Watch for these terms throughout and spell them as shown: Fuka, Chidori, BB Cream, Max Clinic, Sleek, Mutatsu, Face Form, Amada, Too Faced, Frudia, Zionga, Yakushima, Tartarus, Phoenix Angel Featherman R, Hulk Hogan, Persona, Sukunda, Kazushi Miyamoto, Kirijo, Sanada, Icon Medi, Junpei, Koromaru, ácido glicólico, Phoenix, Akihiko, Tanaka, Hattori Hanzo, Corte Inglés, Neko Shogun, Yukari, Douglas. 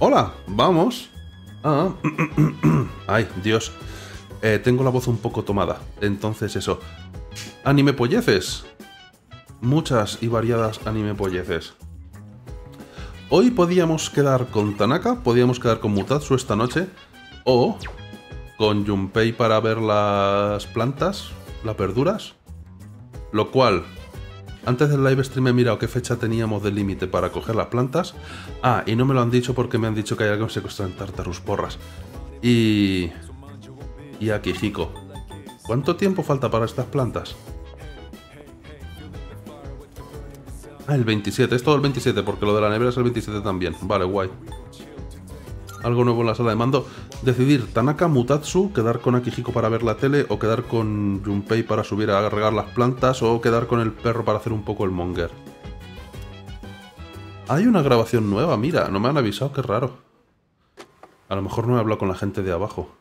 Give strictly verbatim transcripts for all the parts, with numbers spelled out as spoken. ¡Hola! ¡Vamos! Ah, ¡ay, Dios! Eh, tengo la voz un poco tomada. Entonces eso. ¡Anime polleces! Muchas y variadas anime polleces. Hoy podíamos quedar con Tanaka, podíamos quedar con Mutatsu esta noche, o con Junpei para ver las plantas, las verduras. Lo cual, antes del live stream he mirado qué fecha teníamos de límite para coger las plantas. Ah, y no me lo han dicho porque me han dicho que hay algo que se secuestra en Tartarus, porras. Y... y Akihiko. ¿Cuánto tiempo falta para estas plantas? Ah, el veintisiete. Es todo el veintisiete, porque lo de la nevera es el veintisiete también. Vale, guay. Algo nuevo en la sala de mando. Decidir Tanaka, Mutatsu, quedar con Akihiko para ver la tele, o quedar con Junpei para subir a regar las plantas, o quedar con el perro para hacer un poco el monger. Hay una grabación nueva, mira. No me han avisado, qué raro. A lo mejor no he hablado con la gente de abajo.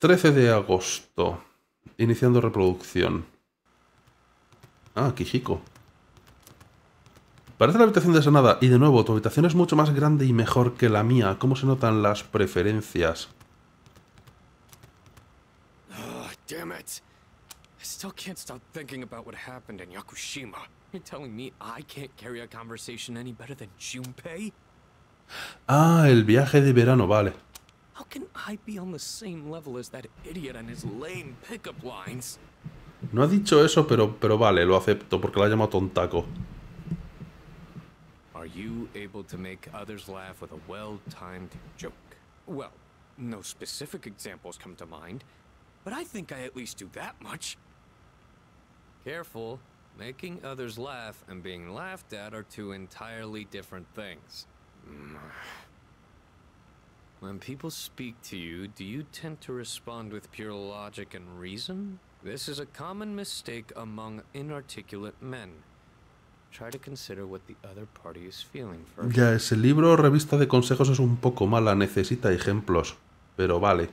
trece de agosto. Iniciando reproducción. Ah, Akihiko. Parece la habitación de Sanada, y de nuevo, tu habitación es mucho más grande y mejor que la mía. ¿Cómo se notan las preferencias? Oh, damn it. I still can't stop thinking about what happened in Yakushima. You're telling me I can't carry a conversation any better than Junpei? Ah, el viaje de verano, vale. How can I be on the same level as that idiot and his lame pickup lines? No ha dicho eso, pero pero vale, lo acepto porque la ha llamado tontaco. Are you able to make others laugh with a well-timed joke? Well, no specific examples come to mind, but I think I at least do that much. Careful, making others laugh and being laughed at are two entirely different things. When people speak to you, do you tend to respond with pure logic and reason? This is a common mistake among inarticulate men. Try to consider what the other party is feeling first. Ya, ese libro o revista de consejos es un poco mala, necesita ejemplos, pero vale.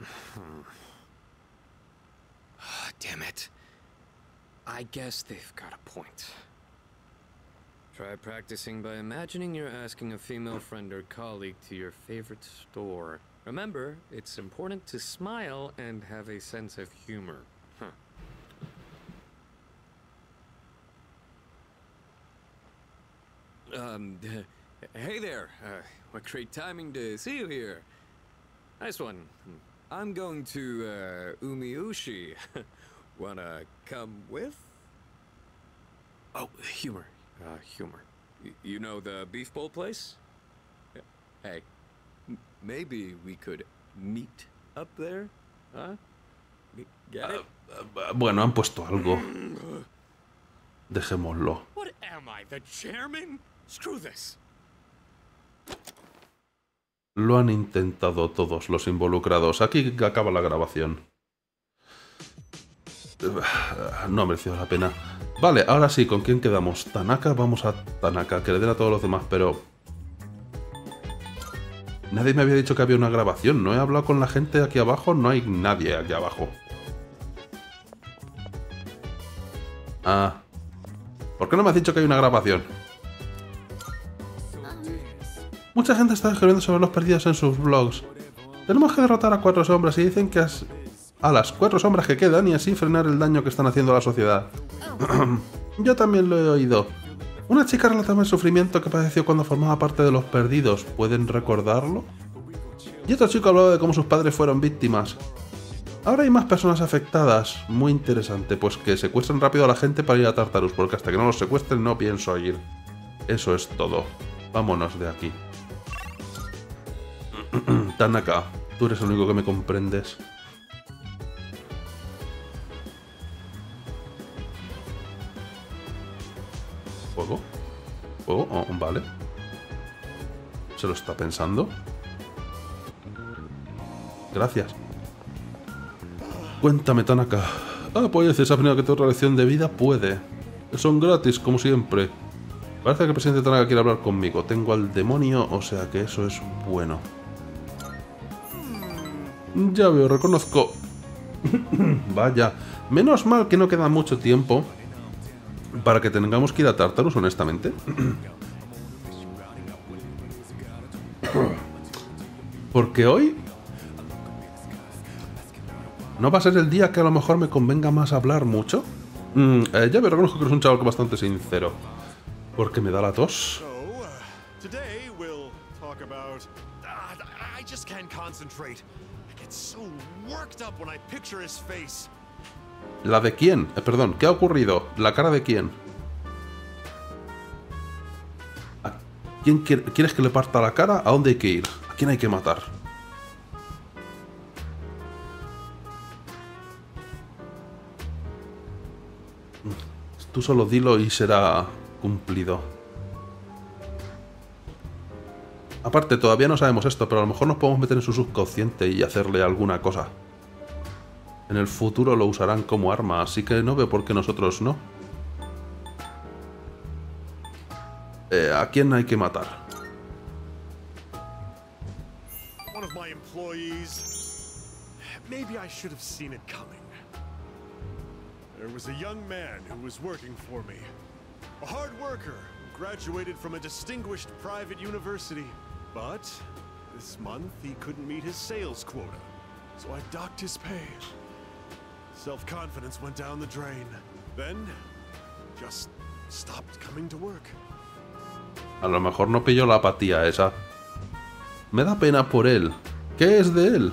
Oh, damn it. I guess they've got a point. Try practicing by imagining you're asking a female friend or colleague to your favorite store. Remember, it's important to smile and have a sense of humor. Um, hey there. Uh, what great timing to see you here. Nice one. I'm going to uh, Umiushi. Wanna come with? Oh, humor. Uh, humor. Y you know the beef bowl place? Yeah. Hey, m maybe we could meet up there, huh? Get it? Uh, uh, bueno, han puesto algo. Dejémoslo. What am I, the chairman? Screw this. Lo han intentado todos los involucrados. Aquí acaba la grabación. No ha merecido la pena. Vale, ahora sí, ¿con quién quedamos? Tanaka, vamos a Tanaka, que le den a todos los demás, pero... nadie me había dicho que había una grabación. No he hablado con la gente aquí abajo, no hay nadie aquí abajo. Ah. ¿Por qué no me has dicho que hay una grabación? Mucha gente está escribiendo sobre los perdidos en sus blogs. Tenemos que derrotar a cuatro sombras y dicen que as... a las cuatro sombras que quedan y así frenar el daño que están haciendo a la sociedad. Yo también lo he oído. Una chica relataba el sufrimiento que padeció cuando formaba parte de los perdidos. ¿Pueden recordarlo? Y otro chico hablaba de cómo sus padres fueron víctimas. Ahora hay más personas afectadas. Muy interesante, pues que secuestren rápido a la gente para ir a Tartarus, porque hasta que no los secuestren no pienso ir. Eso es todo. Vámonos de aquí. Tanaka, tú eres el único que me comprendes. ¿Fuego? ¿Fuego? Oh, vale. ¿Se lo está pensando? Gracias. Cuéntame, Tanaka. Ah, pues ¿has aprendido que tu relación de vida puede? Son gratis, como siempre. Parece que el presidente Tanaka quiere hablar conmigo. Tengo al demonio, o sea que eso es bueno. Ya veo, reconozco. Vaya, menos mal que no queda mucho tiempo para que tengamos que ir a Tartarus, honestamente. Porque hoy no va a ser el día que a lo mejor me convenga más hablar mucho. Mm, eh, ya me reconozco que eres un chaval bastante sincero. Porque me da la tos. ¿La de quién? Eh, perdón, ¿qué ha ocurrido? ¿La cara de quién? ¿A quién quieres que le parta la cara? ¿A dónde hay que ir? ¿A quién hay que matar? Tú solo dilo y será cumplido. Aparte, todavía no sabemos esto, pero a lo mejor nos podemos meter en su subconsciente y hacerle alguna cosa. En el futuro lo usarán como arma, así que no veo por qué nosotros no. Eh, ¿A quién hay que matar? Graduated from a distinguished private university, but this month he couldn't meet his sales quota, so I docked his pay. Self-confidence went down the drain, then just stopped coming to work. A lo mejor no pilló la apatía esa. Me da pena por él. ¿Qué es de él?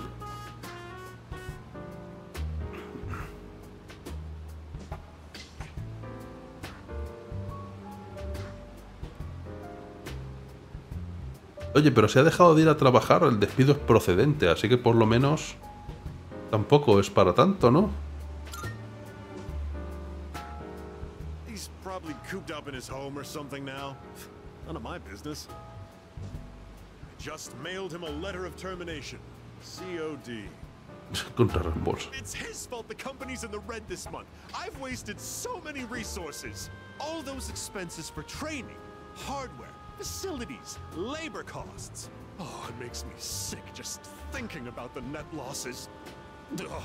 Oye, pero se ha dejado de ir a trabajar, el despido es procedente, así que por lo menos tampoco es para tanto, ¿no? Contra reembolso. Facilities, labor costs. Oh, it makes me sick just thinking about the net losses. Oh.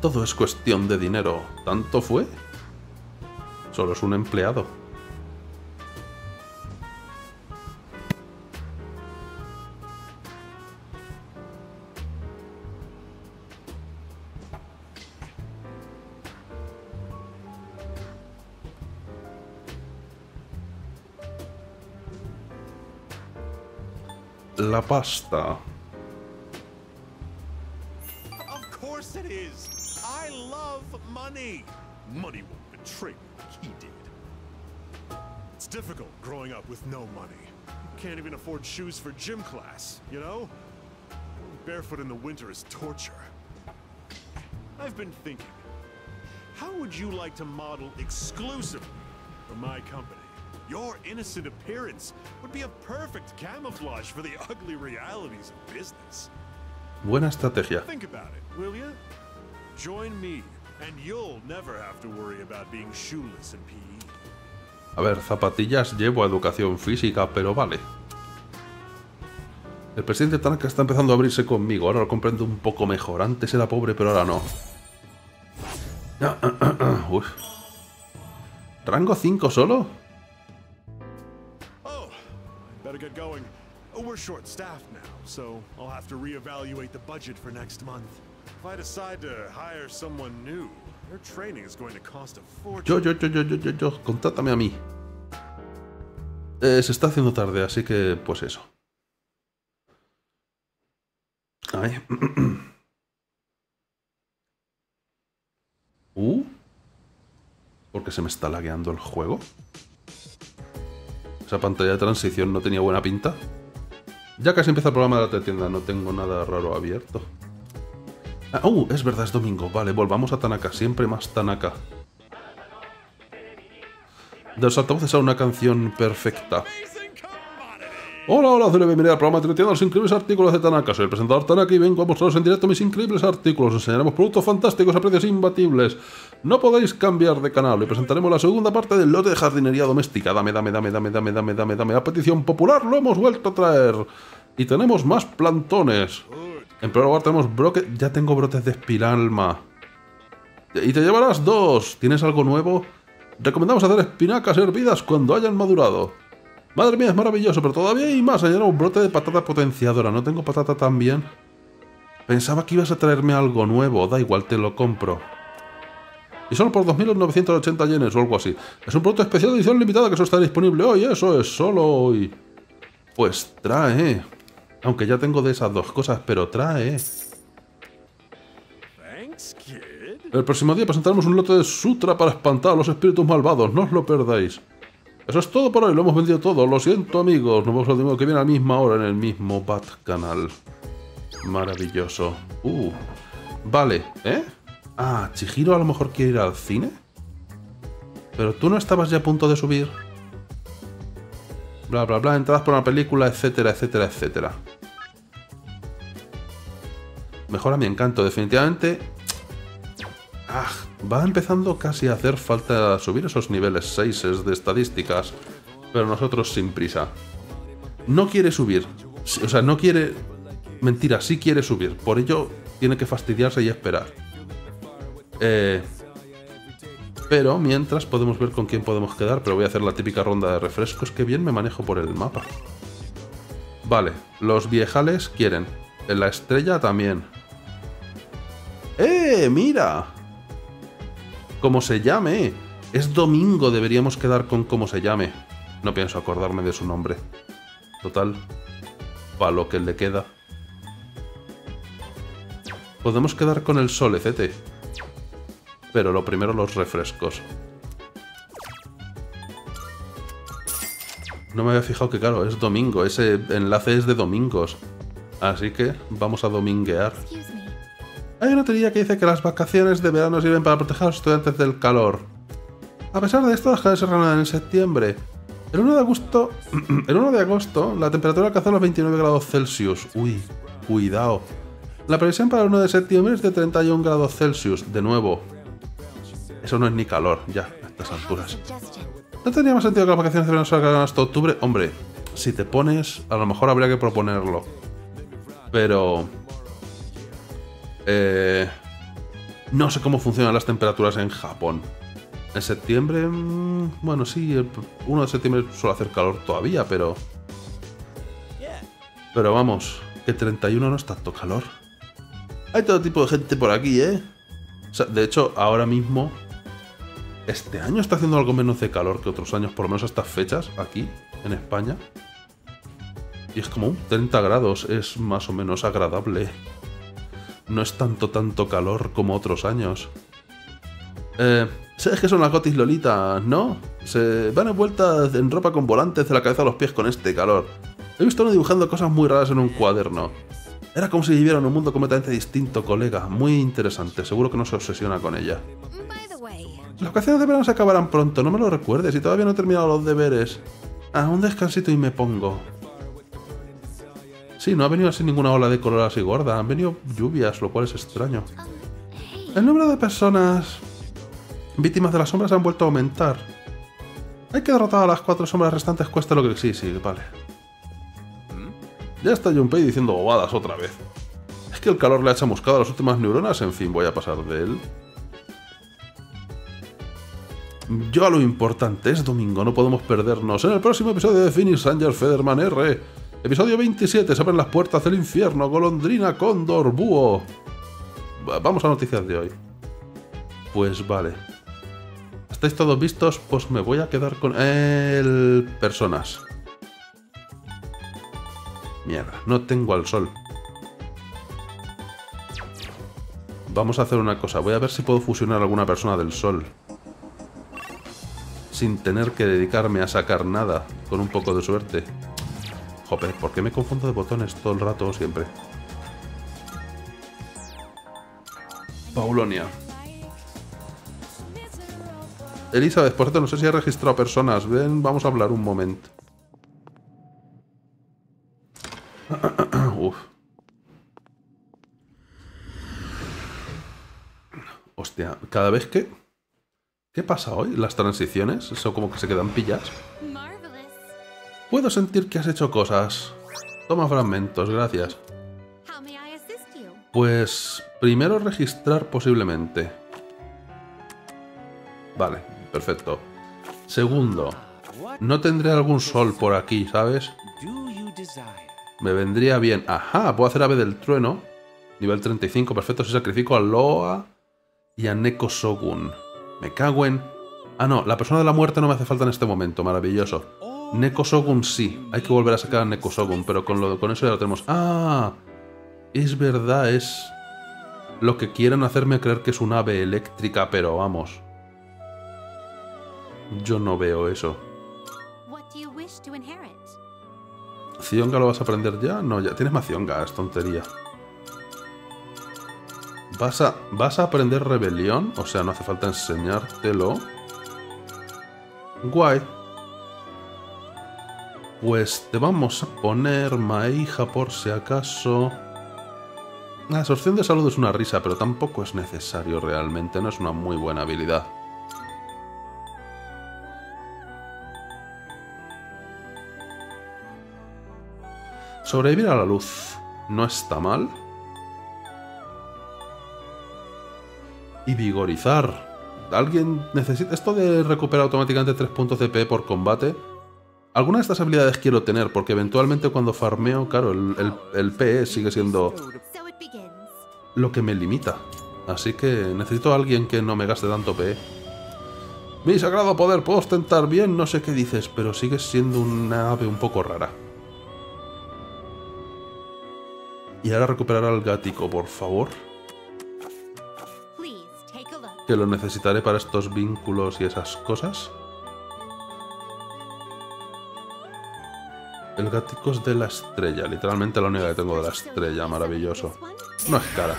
Todo es cuestión de dinero. ¿Tanto fue? Solo es un empleado. La pasta. Of course it is. I love money. Money won't betray me like he did. It's difficult growing up with no money. You can't even afford shoes for gym class, you know? Going barefoot in the winter is torture. I've been thinking, how would you like to model exclusively for my company? Your innocent appearance would be a perfect camouflage for the ugly realities of business. Buena estrategia. Think about it, will you? Join me, and you'll never have to worry about being shoeless in P E. A ver, zapatillas llevo a educación física, pero vale. El presidente Tanaka está empezando a abrirse conmigo, ahora lo comprendo un poco mejor. Antes era pobre, pero ahora no. Uf. ¿Rango cinco solo? Get going. We're short-staffed now, so I'll have to reevaluate the budget for next month. If I decide to hire someone new, their training is going to cost a fortune. Yo, yo, yo, yo, yo, yo, yo, contrátame a mí. Eh, se está haciendo tarde, así que, pues eso. Ay. Uh. ¿Por qué se me está lagueando el juego? Esa pantalla de transición no tenía buena pinta. Ya casi empieza el programa de la teletienda, no tengo nada raro abierto. Ah, ¡Uh! Es verdad, es domingo. Vale, volvamos a Tanaka. Siempre más Tanaka. De los altavoces a una canción perfecta. Hola, hola, soy bienvenido al programa de teletienda de los increíbles artículos de Tanaka. Soy el presentador Tanaka y vengo a mostraros en directo mis increíbles artículos. Os enseñaremos productos fantásticos a precios imbatibles. No podéis cambiar de canal. Le presentaremos la segunda parte del lote de jardinería doméstica. Dame, dame, dame, dame, dame, dame, dame, dame. A petición popular lo hemos vuelto a traer. Y tenemos más plantones. En primer lugar tenemos brotes. Ya tengo brotes de espiralma. Y te llevarás dos. ¿Tienes algo nuevo? Recomendamos hacer espinacas hervidas cuando hayan madurado. Madre mía, es maravilloso, pero todavía hay más. Hay un brote de patata potenciadora. No tengo patata también. Pensaba que ibas a traerme algo nuevo. Da igual, te lo compro. Y solo por dos mil novecientos ochenta yenes o algo así. Es un producto especial de edición limitada que solo está disponible hoy. Eso es, solo hoy. Pues trae. Aunque ya tengo de esas dos cosas, pero trae. El próximo día presentaremos un lote de sutra para espantar a los espíritus malvados. No os lo perdáis. Eso es todo por hoy. Lo hemos vendido todo. Lo siento, amigos. Nos vemos el domingo que viene a la misma hora en el mismo Bat Canal. Maravilloso. Uh. Vale, ¿eh? Ah, Chihiro a lo mejor quiere ir al cine. Pero tú no estabas ya a punto de subir. Bla, bla, bla, entradas por una película, etcétera, etcétera, etcétera. Mejora mi encanto, definitivamente. Ah, va empezando casi a hacer falta subir esos niveles seis de estadísticas. Pero nosotros sin prisa. No quiere subir. O sea, no quiere... Mentira, sí quiere subir. Por ello tiene que fastidiarse y esperar. Eh, pero mientras podemos ver con quién podemos quedar. Pero voy a hacer la típica ronda de refrescos. Que bien me manejo por el mapa. Vale, los viejales quieren. La estrella también. ¡Eh! ¡Mira! Como se llame. Es domingo, deberíamos quedar con como se llame. No pienso acordarme de su nombre. Total, para lo que le queda. Podemos quedar con el solecete. Pero lo primero, los refrescos. No me había fijado que, claro, es domingo. Ese enlace es de domingos. Así que vamos a dominguear. Hay una teoría que dice que las vacaciones de verano sirven para proteger a los estudiantes del calor. A pesar de esto, las clases se reanudan en septiembre. El uno de agosto, el uno de agosto la temperatura alcanzó los veintinueve grados Celsius. Uy, cuidado. La previsión para el uno de septiembre es de treinta y uno grados Celsius. De nuevo. Eso no es ni calor, ya, a estas alturas. ¿No tendría más sentido que las vacaciones de verano salgan hasta octubre? Hombre, si te pones, a lo mejor habría que proponerlo. Pero... Eh, no sé cómo funcionan las temperaturas en Japón. En septiembre... Mmm, bueno, sí, el uno de septiembre suele hacer calor todavía, pero... Pero vamos, que treinta y uno no es tanto calor. Hay todo tipo de gente por aquí, ¿eh? O sea, de hecho, ahora mismo... Este año está haciendo algo menos de calor que otros años, por lo menos a estas fechas, aquí, en España. Y es como treinta grados, es más o menos agradable. No es tanto, tanto calor como otros años. Eh, ¿Sabes qué son las gotis lolitas, no? Se van envueltas en ropa con volantes de la cabeza a los pies con este calor. He visto uno dibujando cosas muy raras en un cuaderno. Era como si viviera en un mundo completamente distinto, colega. Muy interesante, seguro que no se obsesiona con ella. Las vacaciones de verano se acabarán pronto, no me lo recuerdes, y todavía no he terminado los deberes. Ah, un descansito y me pongo. Sí, no ha venido así ninguna ola de color así gorda, han venido lluvias, lo cual es extraño. El número de personas víctimas de las sombras han vuelto a aumentar. Hay que derrotar a las cuatro sombras restantes, cuesta lo que sí, sí, vale. Ya está Junpei diciendo bobadas otra vez. Es que el calor le ha chamuscado a las últimas neuronas, en fin, voy a pasar de él. Yo a lo importante, es domingo, no podemos perdernos. En el próximo episodio de Phoenix Angel Featherman R, episodio veintisiete, se abren las puertas del infierno, golondrina, cóndor, búho. Vamos a noticias de hoy. Pues vale. ¿Estáis todos vistos? Pues me voy a quedar con el... Personas. Mierda, no tengo al sol. Vamos a hacer una cosa, voy a ver si puedo fusionar alguna persona del sol. Sin tener que dedicarme a sacar nada. Con un poco de suerte. Joder, ¿por qué me confundo de botones todo el rato siempre? Paulonia. Elizabeth, por cierto, no sé si he registrado personas. Ven, vamos a hablar un momento. Uf. Hostia, cada vez que... ¿Qué pasa hoy? ¿Las transiciones? ¿Eso como que se quedan pillas? Puedo sentir que has hecho cosas. Toma fragmentos, gracias. Pues... Primero registrar posiblemente. Vale, perfecto. Segundo, No tendré algún sol por aquí, ¿sabes? Me vendría bien. Ajá, puedo hacer ave del trueno. Nivel treinta y cinco, perfecto. Si sacrifico a Loa y a Neko Shogun. Me cago en... Ah, no, la persona de la muerte no me hace falta en este momento. Maravilloso. Neko Shogun sí. Hay que volver a sacar a Neko Shogun, pero con, lo, con eso ya lo tenemos. ¡Ah! Es verdad, es... Lo que quieren hacerme creer que es un ave eléctrica, pero vamos. Yo no veo eso. ¿Zionga lo vas a aprender ya? No, ya tienes más Zionga, es tontería. ¿Vas a, ¿Vas a aprender rebelión? O sea, no hace falta enseñártelo. Guay. Pues te vamos a poner Maija por si acaso. La absorción de salud es una risa, pero tampoco es necesario realmente. No es una muy buena habilidad. Sobrevivir a la luz no está mal. Y vigorizar. ¿Alguien necesita esto de recuperar automáticamente tres puntos de P por combate? Algunas de estas habilidades quiero tener, porque eventualmente cuando farmeo, claro, el, el, el P E sigue siendo lo que me limita. Así que necesito a alguien que no me gaste tanto P E. Mi sagrado poder, puedo ostentar bien, no sé qué dices, pero sigues siendo una ave un poco rara. Y ahora recuperar al gático, por favor. Que lo necesitaré para estos vínculos y esas cosas. El gático es de la estrella, literalmente la única que tengo de la estrella, maravilloso. No es cara.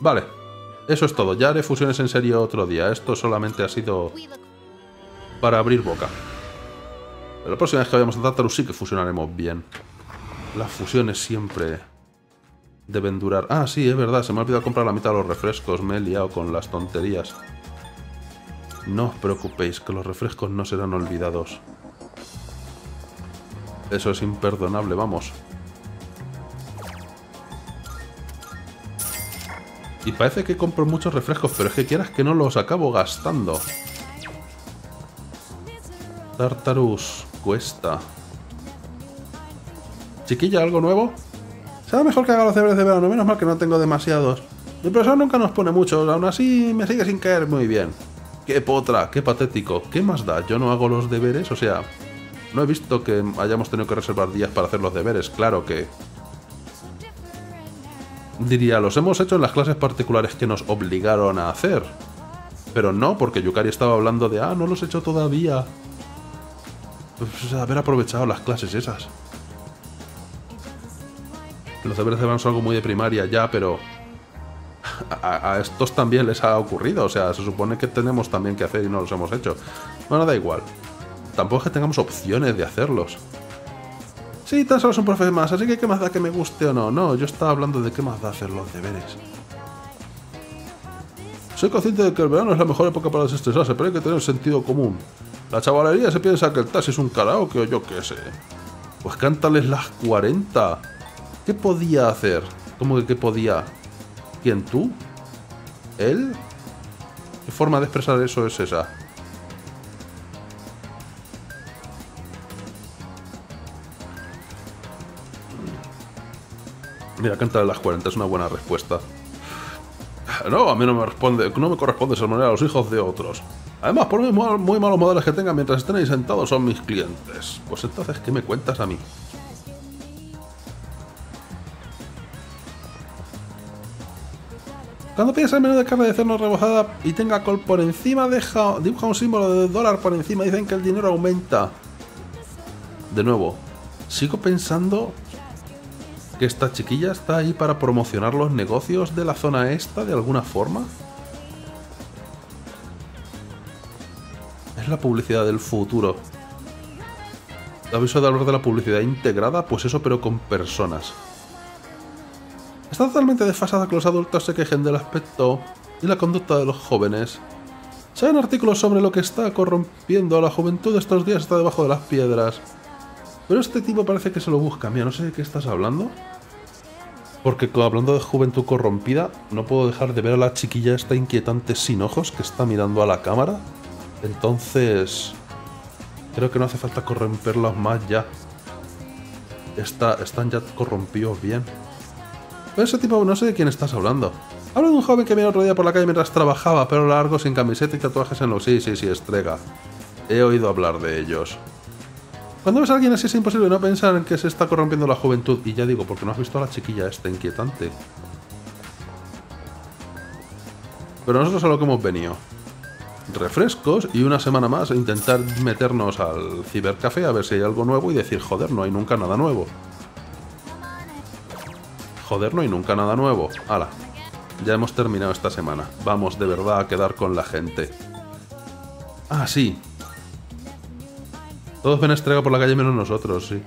Vale, eso es todo. Ya haré fusiones en serio otro día. Esto solamente ha sido para abrir boca. Pero la próxima vez que vayamos a Tartarus sí que fusionaremos bien. Las fusiones siempre deben durar. Ah, sí, es verdad, se me ha olvidado comprar la mitad de los refrescos. Me he liado con las tonterías. No os preocupéis, que los refrescos no serán olvidados. Eso es imperdonable, vamos. Y parece que compro muchos refrescos, pero es que quieras que no los acabo gastando. Tartarus cuesta. Chiquilla, ¿algo nuevo? Será mejor que haga los deberes de verano, menos mal que no tengo demasiados. Mi profesor nunca nos pone muchos, aún así me sigue sin caer muy bien. ¡Qué potra! ¡Qué patético! ¿Qué más da? Yo no hago los deberes, o sea... No he visto que hayamos tenido que reservar días para hacer los deberes, claro que... Diría, los hemos hecho en las clases particulares que nos obligaron a hacer. Pero no, porque Yukari estaba hablando de... Ah, no los he hecho todavía. Pues haber aprovechado las clases esas. Los deberes de verano son algo muy de primaria ya, pero... A, a estos también les ha ocurrido, o sea, se supone que tenemos también que hacer y no los hemos hecho. Bueno, da igual. Tampoco es que tengamos opciones de hacerlos. Sí, tan solo es un profe más, así que qué más da que me guste o no. No, yo estaba hablando de qué más da hacer los deberes. Soy consciente de que el verano es la mejor época para desestresarse, pero hay que tener sentido común. La chavalería se piensa que el taxi es un karaoke o yo qué sé. Pues cántales las cuarenta. ¿Qué podía hacer? ¿Cómo que qué podía? ¿Quién, tú? ¿Él? ¿Qué forma de expresar eso es esa? Mira, cantar a las cuarenta es una buena respuesta. No, a mí no me responde, no me corresponde sermonear a los hijos de otros. Además, por muy, mal, muy malos modales que tengan, mientras estén ahí sentados son mis clientes. Pues entonces, ¿qué me cuentas a mí? Cuando pides el menú de carne de cerdo rebozada y tenga col por encima, deja, dibuja un símbolo de dólar por encima. Dicen que el dinero aumenta. De nuevo, sigo pensando... que esta chiquilla está ahí para promocionar los negocios de la zona esta de alguna forma. Es la publicidad del futuro. Aviso de hablar de la publicidad integrada, pues eso, pero con personas. Está totalmente desfasada que los adultos se quejen del aspecto y la conducta de los jóvenes. Se ven artículos sobre lo que está corrompiendo a la juventud estos días, está debajo de las piedras. Pero este tipo parece que se lo busca. Mira, no sé de qué estás hablando. Porque hablando de juventud corrompida, no puedo dejar de ver a la chiquilla esta inquietante sin ojos que está mirando a la cámara. Entonces... Creo que no hace falta corromperlas más ya. Está, están ya corrompidos bien. Pero ese tipo, no sé de quién estás hablando. Hablo de un joven que vino otro día por la calle mientras trabajaba, pelo largo, sin camiseta y tatuajes en los... Sí, sí, sí, estrega. He oído hablar de ellos. Cuando ves a alguien así es imposible no pensar en que se está corrompiendo la juventud. Y ya digo, porque no has visto a la chiquilla esta inquietante. Pero nosotros a lo que hemos venido. Refrescos y una semana más e intentar meternos al cibercafé a ver si hay algo nuevo y decir, joder, no hay nunca nada nuevo. Joder, no hay nunca nada nuevo. Hala. Ya hemos terminado esta semana. Vamos de verdad a quedar con la gente. Ah, sí. Todos ven a Estrega por la calle menos nosotros, sí.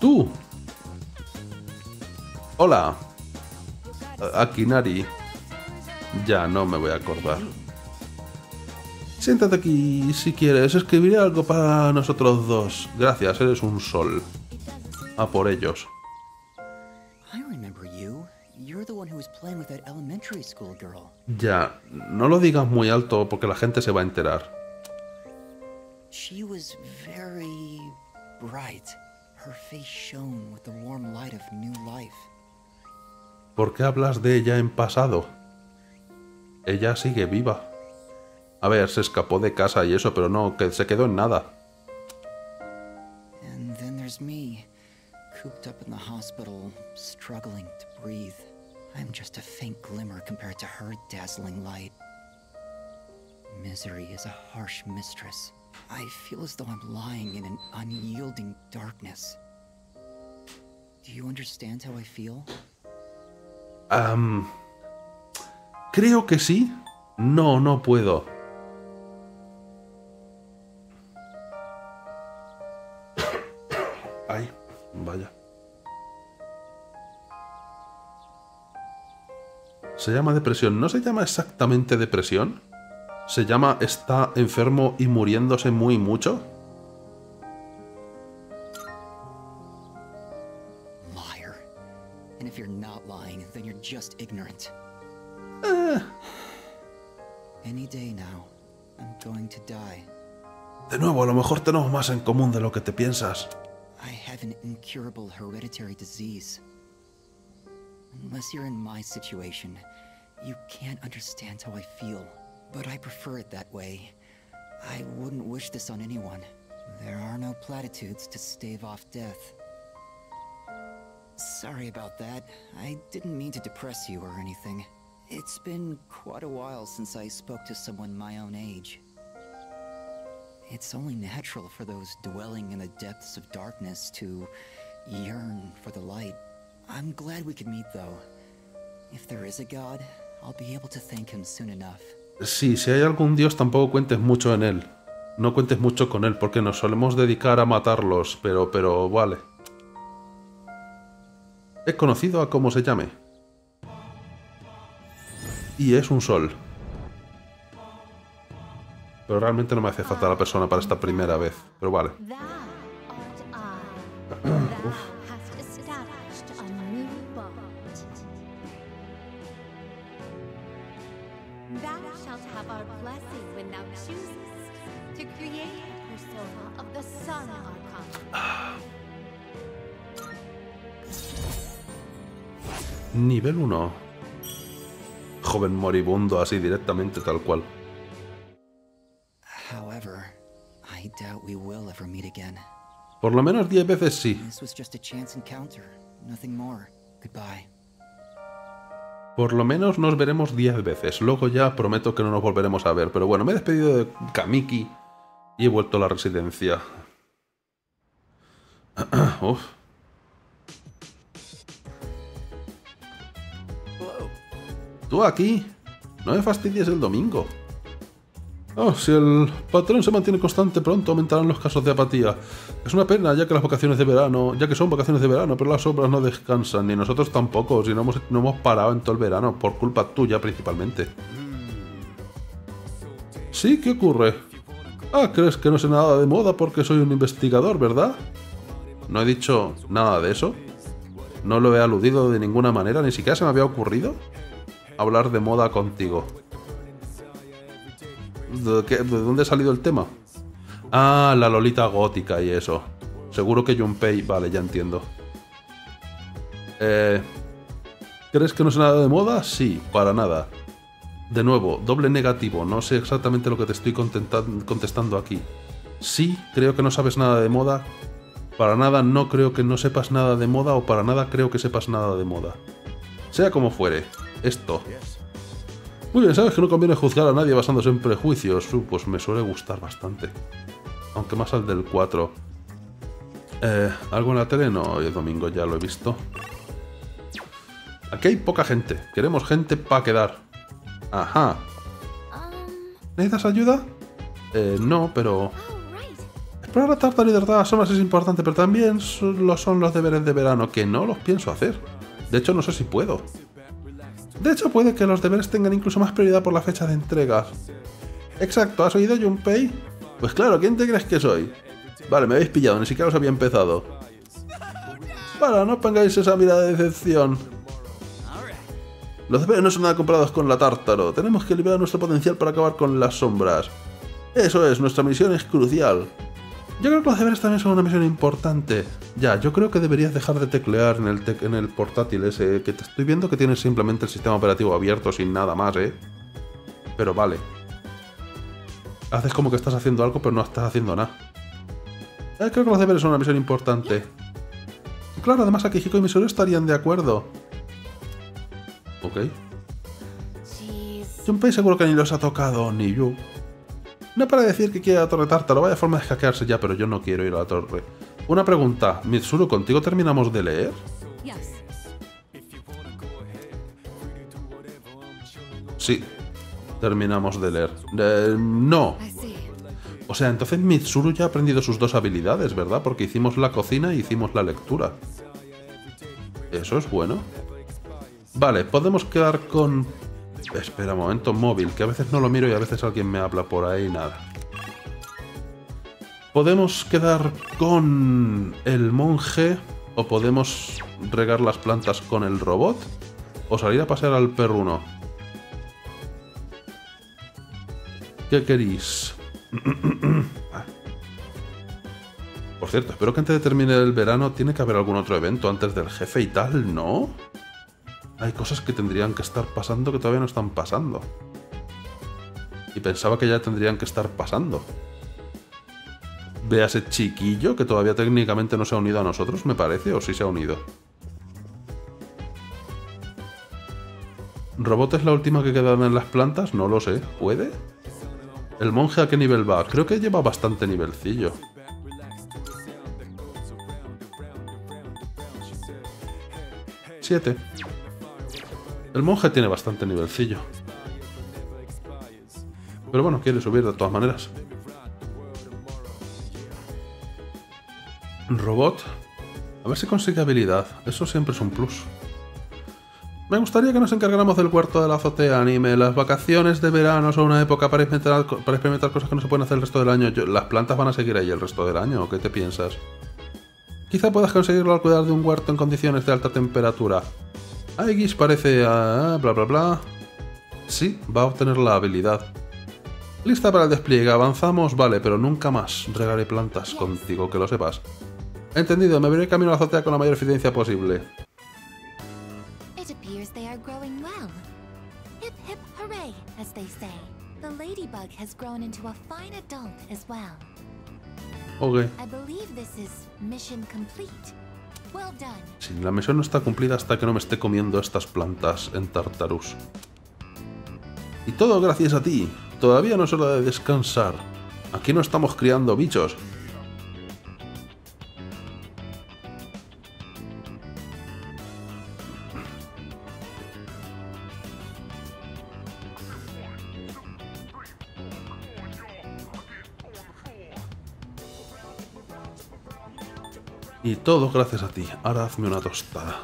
¡Tú! ¡Hola! Akinari. Ya, no me voy a acordar. Siéntate aquí si quieres. Escribiré algo para nosotros dos. Gracias, eres un sol. A por ellos. Ya, no lo digas muy alto porque la gente se va a enterar. ¿Por qué hablas de ella en pasado? Ella sigue viva. A ver, se escapó de casa y eso, pero no, que se quedó en nada. Um, creo que sí. No, no puedo. Ay, vaya. Se llama depresión. No se llama exactamente depresión. Se llama está enfermo y muriéndose muy mucho. Liar. And if you're not lying, then you're just ignorant. Eh. Any day now, I'm going to die. De nuevo, a lo mejor tenemos más en común de lo que te piensas. I have an incurable hereditary disease. Unless you're in my situation, you can't understand how I feel. But I prefer it that way. I wouldn't wish this on anyone. There are no platitudes to stave off death. Sorry about that. I didn't mean to depress you or anything. It's been quite a while since I spoke to someone my own age. It's only natural for those dwelling in the depths of darkness to yearn for the light. I'm glad we could meet, though. If there is a god, I'll be able to thank him soon enough. Sí, si hay algún dios, tampoco cuentes mucho en él. No cuentes mucho con él, porque nos solemos dedicar a matarlos, pero, pero, vale. He conocido a cómo se llame. Y es un sol. Pero realmente no me hace falta la persona para esta primera vez, pero vale. Uf. Nivel uno. Joven moribundo, así directamente tal cual. Por lo menos diez veces sí. Por lo menos nos veremos diez veces. Luego ya prometo que no nos volveremos a ver. Pero bueno, me he despedido de Kamiki y he vuelto a la residencia. Uf. Tú aquí, no me fastidies el domingo. Oh, si el patrón se mantiene constante, pronto aumentarán los casos de apatía. Es una pena, ya que las vacaciones de verano, ya que son vacaciones de verano, pero las obras no descansan, ni nosotros tampoco, si no hemos, no hemos parado en todo el verano, por culpa tuya principalmente. ¿Sí? ¿Qué ocurre? Ah, ¿crees que no sé nada de moda porque soy un investigador, verdad? No he dicho nada de eso. No lo he aludido de ninguna manera, ni siquiera se me había ocurrido hablar de moda contigo. ¿De, qué, ¿De dónde ha salido el tema? Ah, la Lolita gótica y eso. Seguro que Junpei... Vale, ya entiendo. Eh, ¿Crees que no es nada de moda? Sí, para nada. De nuevo, doble negativo. No sé exactamente lo que te estoy contestando aquí. Sí, creo que no sabes nada de moda. Para nada no creo que no sepas nada de moda. O para nada creo que sepas nada de moda. Sea como fuere. Esto. Muy bien, sabes que no conviene juzgar a nadie basándose en prejuicios. Uh, pues me suele gustar bastante. Aunque más al del cuatro. Eh, ¿Algo en la tele? No, el domingo ya lo he visto. Aquí hay poca gente. Queremos gente para quedar. Ajá. ¿Necesitas ayuda? Eh, no, pero... Explorar la tarta y derrotar a las horas es importante, pero también lo son los deberes de verano, que no los pienso hacer. De hecho, no sé si puedo. De hecho, puede que los deberes tengan incluso más prioridad por la fecha de entregas. Exacto, ¿has oído, Junpei? Pues claro, ¿quién te crees que soy? Vale, me habéis pillado, ni siquiera os había empezado. Para, no pongáis esa mirada de decepción. Los deberes no son nada comparados con la Tártaro. Tenemos que liberar nuestro potencial para acabar con las sombras. Eso es, nuestra misión es crucial. Yo creo que los deberes también son una misión importante. Ya, yo creo que deberías dejar de teclear en el, tec en el portátil ese, que te estoy viendo que tienes simplemente el sistema operativo abierto sin nada más, ¿eh? Pero vale. Haces como que estás haciendo algo, pero no estás haciendo nada. Eh, creo que los deberes son una misión importante. Claro, además Akihiko y Mitsuru estarían de acuerdo. Ok. Junpei seguro que ni los ha tocado, ni yo. No para decir que quiere la torre Tártaro, vaya forma de escaquearse ya, pero yo no quiero ir a la torre. Una pregunta, Mitsuru, ¿contigo terminamos de leer? Sí, terminamos de leer. Eh, no. O sea, entonces Mitsuru ya ha aprendido sus dos habilidades, ¿verdad? Porque hicimos la cocina y hicimos la lectura. Eso es bueno. Vale, podemos quedar con... Espera un momento, móvil, que a veces no lo miro y a veces alguien me habla por ahí, nada. Podemos quedar con el monje, o podemos regar las plantas con el robot, o salir a pasear al perruno. ¿Qué queréis? Por cierto, espero que antes de terminar el verano tiene que haber algún otro evento antes del jefe y tal, ¿no? Hay cosas que tendrían que estar pasando que todavía no están pasando. Y pensaba que ya tendrían que estar pasando. Ve a ese chiquillo que todavía técnicamente no se ha unido a nosotros, me parece, o sí se ha unido. ¿Robot es la última que quedan en las plantas? No lo sé. ¿Puede? ¿El monje a qué nivel va? Creo que lleva bastante nivelcillo. siete. El monje tiene bastante nivelcillo. Pero bueno, quiere subir de todas maneras. Robot. A ver si consigue habilidad. Eso siempre es un plus. Me gustaría que nos encargáramos del huerto de la azotea, anime. Las vacaciones de verano son una época para experimentar, para experimentar cosas que no se pueden hacer el resto del año. Yo, las plantas van a seguir ahí el resto del año, ¿o qué te piensas? Quizá puedas conseguirlo al cuidar de un huerto en condiciones de alta temperatura. Aegis parece a... bla bla bla... Sí, va a obtener la habilidad. Lista para el despliegue, avanzamos, vale, pero nunca más regaré plantas contigo, que lo sepas. Entendido, me veré camino a la azotea con la mayor eficiencia posible. Ok. Sí, la misión no está cumplida hasta que no me esté comiendo estas plantas en Tartarus. Y todo gracias a ti. Todavía no es hora de descansar. Aquí no estamos criando bichos. Y todo gracias a ti. Ahora hazme una tostada.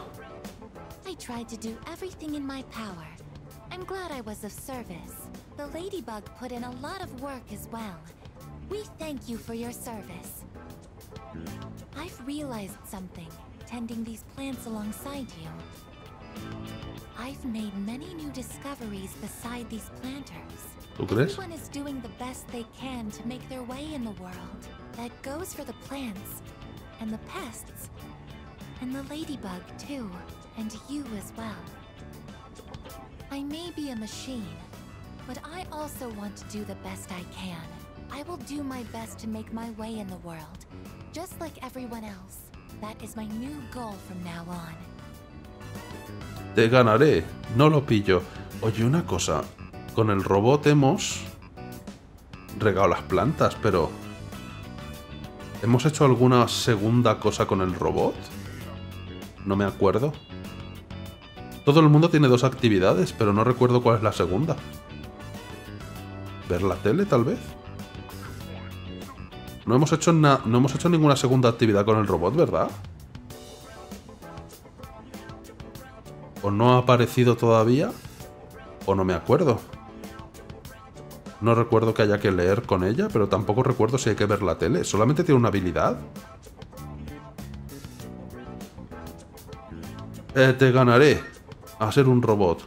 I've made many new discoveries beside these planters. ¿Tú crees? Everyone is doing the best they can to make their way in the world. That goes for the plants and the pests and the ladybug too, and you as well. I may be a machine, but I also want to do the best I can. I will do my best to make my way in the world, just like everyone else. That is my new goal from now on. Te ganaré, no lo pillo. Oye, una cosa, con el robot hemos regado las plantas, pero ¿hemos hecho alguna segunda cosa con el robot? No me acuerdo. Todo el mundo tiene dos actividades, pero no recuerdo cuál es la segunda. ¿Ver la tele, tal vez? No hemos hecho na- no hemos hecho ninguna segunda actividad con el robot, ¿verdad? O no ha aparecido todavía, o no me acuerdo. No recuerdo que haya que leer con ella, pero tampoco recuerdo si hay que ver la tele. ¿Solamente tiene una habilidad? Eh, te ganaré a ser un robot.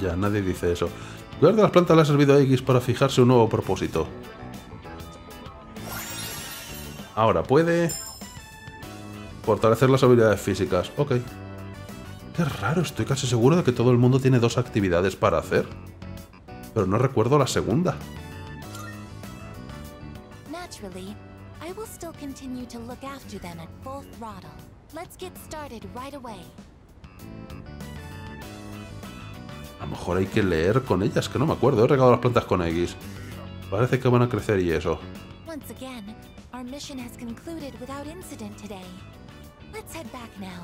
Ya, nadie dice eso. Cuidar de las plantas le ha servido a X para fijarse un nuevo propósito. Ahora puede fortalecer las habilidades físicas. Ok. Qué raro, estoy casi seguro de que todo el mundo tiene dos actividades para hacer, pero no recuerdo la segunda. Naturally, I will still continue to look after them at full throttle. Let's get started right away. A lo mejor hay que leer con ellas, que no me acuerdo. He regado las plantas con X. Parece que van a crecer y eso. Once again, our mission has concluded without incident today. Let's head back now.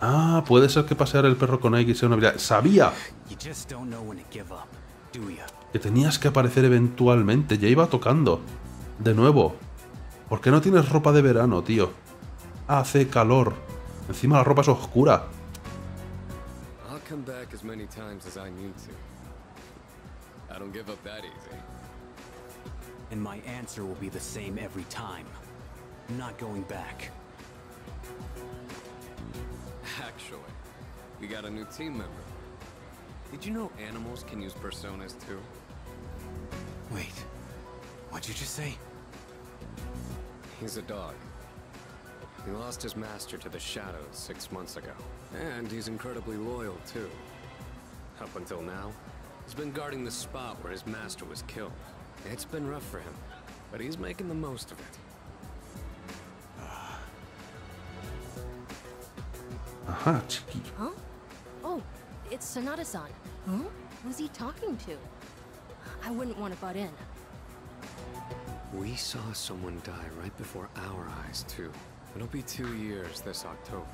Ah, puede ser que pasear el perro con X sea una habilidad. ¡Sabía! Que tenías que aparecer eventualmente. Ya iba tocando. De nuevo. ¿Por qué no tienes ropa de verano, tío? Hace calor. Encima la ropa es oscura. Actually, we got a new team member. Did you know animals can use personas too? Wait, what'd you just say? He's a dog. He lost his master to the shadows six months ago. And he's incredibly loyal too. Up until now, he's been guarding the spot where his master was killed. It's been rough for him, but he's making the most of it. Ajá, chiqui. Huh? Oh, it's Sanada-san. Huh? Who's he talking to? I wouldn't want to butt in. We saw someone die right before our eyes too. It'll be two years this October.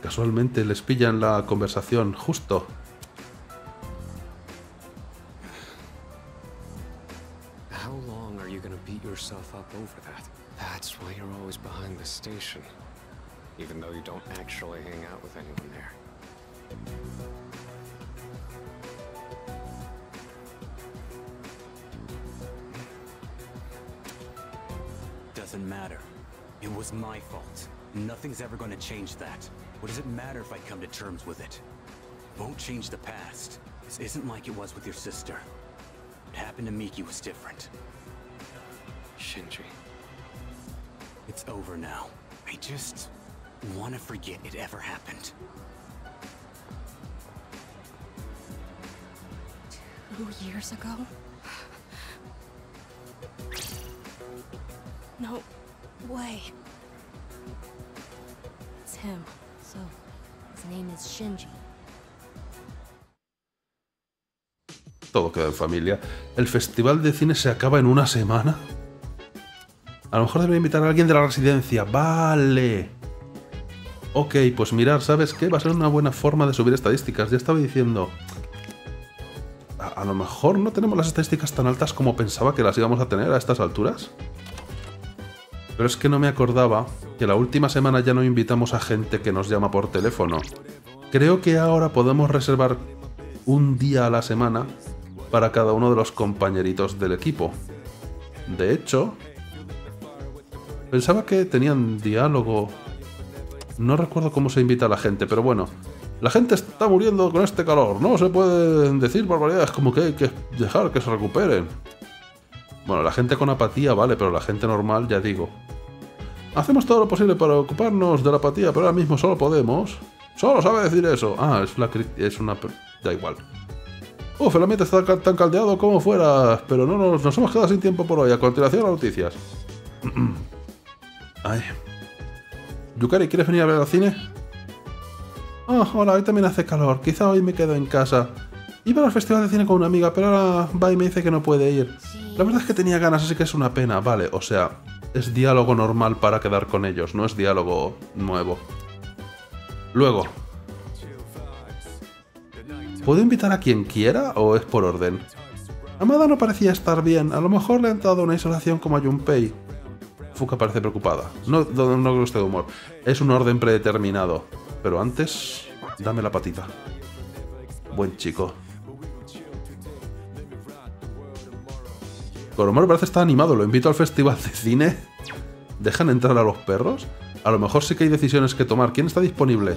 Casualmente les pillan la conversación justo. How long are you going to beat yourself up over that? That's why you're always behind the station. Even though you don't actually hang out with anyone there. Doesn't matter. It was my fault. Nothing's ever going to change that. What does it matter if I come to terms with it? Won't change the past. This isn't like it was with your sister. What happened to Miki was different. Shinji. It's over now. I just... want to forget it ever happened. Two years ago? No way. It's him. So, his name is Shinji. Todo queda en familia. ¿El festival de cine se acaba en una semana? A lo mejor debería invitar a alguien de la residencia. Vale. Ok, pues mirar, ¿sabes qué? Va a ser una buena forma de subir estadísticas. Ya estaba diciendo... A, a lo mejor no tenemos las estadísticas tan altas como pensaba que las íbamos a tener a estas alturas. Pero es que no me acordaba que la última semana ya no invitamos a gente que nos llama por teléfono. Creo que ahora podemos reservar un día a la semana para cada uno de los compañeritos del equipo. De hecho, pensaba que tenían diálogo. No recuerdo cómo se invita a la gente, pero bueno. La gente está muriendo con este calor. No se pueden decir barbaridades, como que hay que dejar que se recuperen. Bueno, la gente con apatía, vale, pero la gente normal, ya digo. Hacemos todo lo posible para ocuparnos de la apatía, pero ahora mismo solo podemos. ¡Solo sabe decir eso! Ah, es, la, es una... da igual. Uf, el ambiente está tan caldeado como fuera, pero no nos, nos hemos quedado sin tiempo por hoy. A continuación, las noticias. Ay. Yukari, ¿quieres venir a ver al cine? Oh, hola, hoy también hace calor. Quizá hoy me quedo en casa. Iba al festival de cine con una amiga, pero ahora va y me dice que no puede ir. La verdad es que tenía ganas, así que es una pena. Vale, o sea, es diálogo normal para quedar con ellos, no es diálogo nuevo. Luego. ¿Puedo invitar a quien quiera o es por orden? Amada no parecía estar bien. A lo mejor le han dado una insolación como a Junpei. Fuka parece preocupada. No, no, no creo este humor. Es un orden predeterminado. Pero antes, dame la patita. Buen chico. Koromaru parece estar animado. ¿Lo invito al festival de cine? ¿Dejan entrar a los perros? A lo mejor sí que hay decisiones que tomar. ¿Quién está disponible?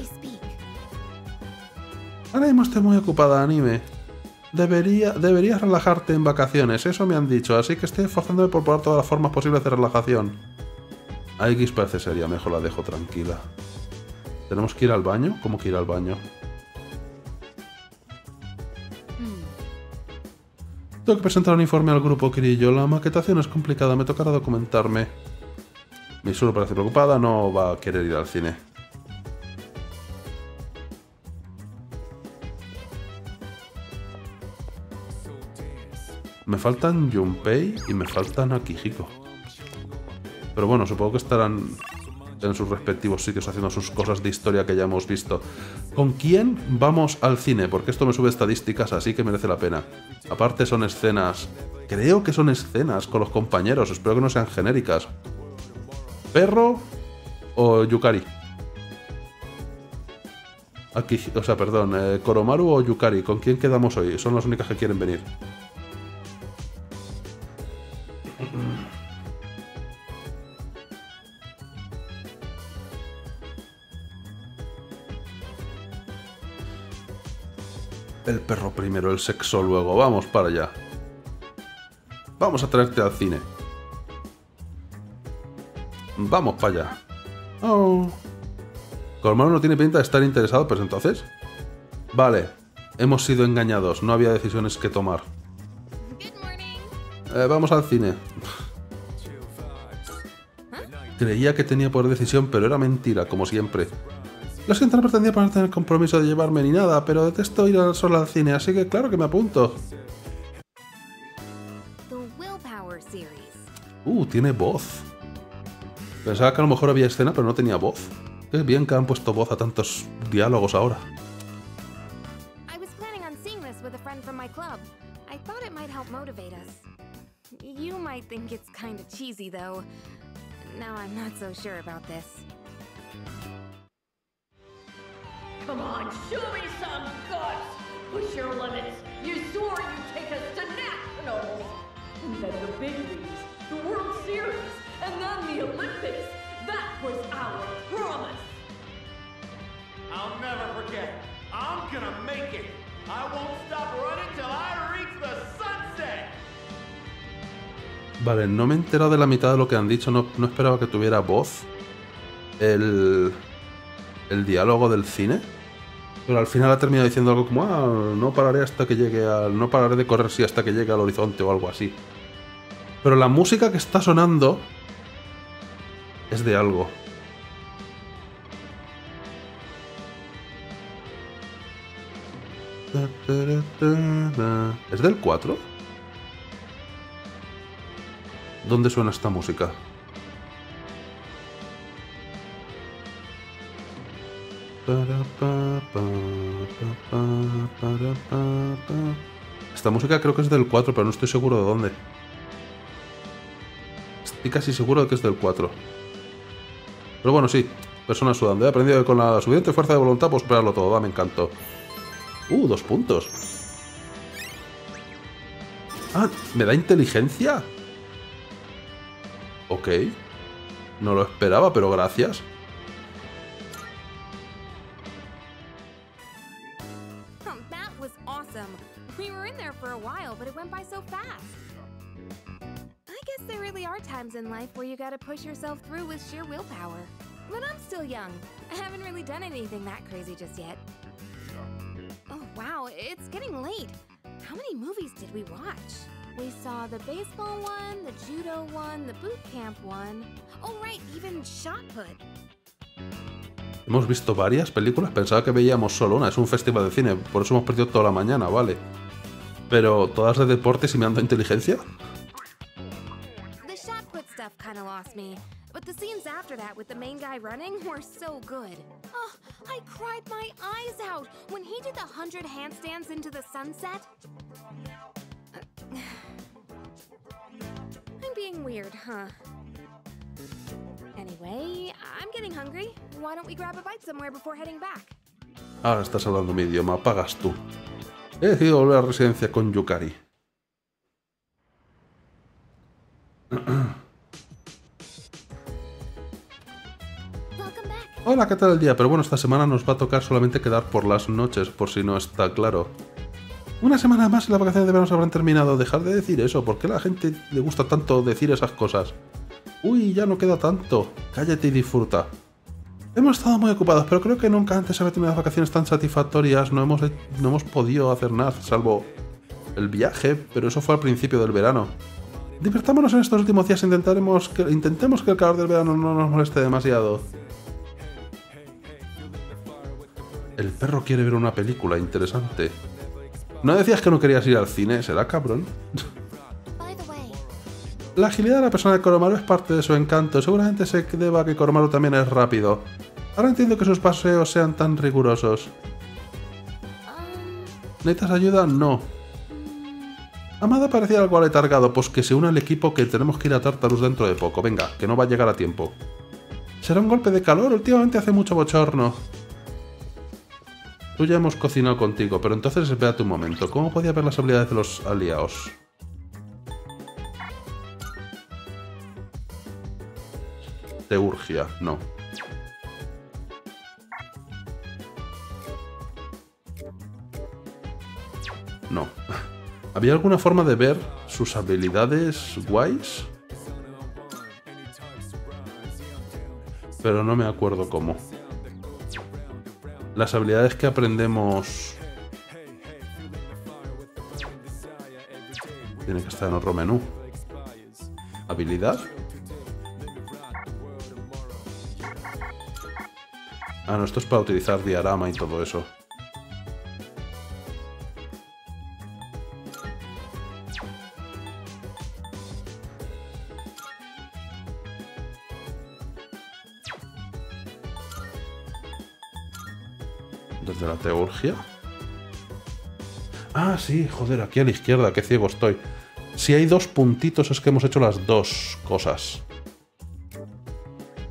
Ahora mismo estoy muy ocupada, anime. Debería, deberías relajarte en vacaciones, eso me han dicho, así que estoy esforzándome por probar todas las formas posibles de relajación. A X parece seria, mejor la dejo tranquila. ¿Tenemos que ir al baño? ¿Cómo que ir al baño? Mm. Tengo que presentar un informe al grupo Kirijo, la maquetación es complicada, me tocará documentarme. Mitsuru parece preocupada, no va a querer ir al cine. Me faltan Junpei y me faltan Akihiko. Pero bueno, supongo que estarán en sus respectivos sitios haciendo sus cosas de historia que ya hemos visto. ¿Con quién vamos al cine? Porque esto me sube estadísticas, así que merece la pena. Aparte son escenas... Creo que son escenas con los compañeros, espero que no sean genéricas. ¿Perro o Yukari? Aquí, o sea, perdón, eh, Koromaru o Yukari, ¿con quién quedamos hoy? Son las únicas que quieren venir. El perro primero, el sexo luego. Vamos para allá. Vamos a traerte al cine. Vamos para allá. Oh. Koromaru no tiene pinta de estar interesado, pues entonces... Vale. Hemos sido engañados. No había decisiones que tomar. Eh, vamos al cine. Creía que tenía poder de decisión, pero era mentira, como siempre. Lo siento, no pretendía poner el compromiso de llevarme ni nada, pero detesto ir sola al cine, así que claro que me apunto. Uh, tiene voz. Pensaba que a lo mejor había escena, pero no tenía voz. Qué bien que han puesto voz a tantos diálogos ahora. Vale, no me he enterado de la mitad de lo que han dicho, no, no esperaba que tuviera voz el, el diálogo del cine. Pero al final ha terminado diciendo algo como, ah, no pararé hasta que llegue al... no pararé de correr sí, hasta que llegue al horizonte o algo así. Pero la música que está sonando es de algo. ¿Es del cuatro? ¿Dónde suena esta música? Esta música creo que es del cuatro, pero no estoy seguro de dónde. Estoy casi seguro de que es del cuatro. Pero bueno, sí. Persona sudando. He aprendido que con la suficiente fuerza de voluntad puedo superarlo todo. Ah, me encantó. Uh, dos puntos. Ah, ¿me da inteligencia? Ok. No lo esperaba, pero gracias. Hemos visto varias películas, pensaba que veíamos solo una, es un festival de cine, por eso hemos perdido toda la mañana, vale. Pero todas de deportes y me han dado inteligencia. Ahora estás hablando mi idioma, pagas tú. He decidido volver a residencia con Yukari. Hola, ¿qué tal el día? Pero bueno, esta semana nos va a tocar solamente quedar por las noches, por si no está claro. Una semana más y las vacaciones de verano se habrán terminado. Dejar de decir eso, ¿por qué a la gente le gusta tanto decir esas cosas? Uy, ya no queda tanto. Cállate y disfruta. Hemos estado muy ocupados, pero creo que nunca antes había tenido unas vacaciones tan satisfactorias. No hemos, no hemos podido hacer nada, salvo el viaje, pero eso fue al principio del verano. Divertámonos en estos últimos días, intentaremos que, intentemos que el calor del verano no nos moleste demasiado. El perro quiere ver una película, interesante. ¿No decías que no querías ir al cine? ¿Será cabrón? La agilidad de la persona de Koromaru es parte de su encanto, seguramente se deba a que Koromaru también es rápido. Ahora entiendo que sus paseos sean tan rigurosos. ¿Necesitas ayuda? No. Amada parecía algo aletargado, pues que se une al equipo que tenemos que ir a Tartarus dentro de poco. Venga, que no va a llegar a tiempo. ¿Será un golpe de calor? Últimamente hace mucho bochorno. Tú ya hemos cocinado contigo, pero entonces espérate un momento. ¿Cómo podía ver las habilidades de los aliados? Teurgia, no. No. ¿Había alguna forma de ver sus habilidades guays? Pero no me acuerdo cómo. Las habilidades que aprendemos... Tiene que estar en otro menú. ¿Habilidad? Ah, no, esto es para utilizar diorama y todo eso. Desde la teurgia. Ah, sí, joder, aquí a la izquierda, qué ciego estoy. Si hay dos puntitos es que hemos hecho las dos cosas.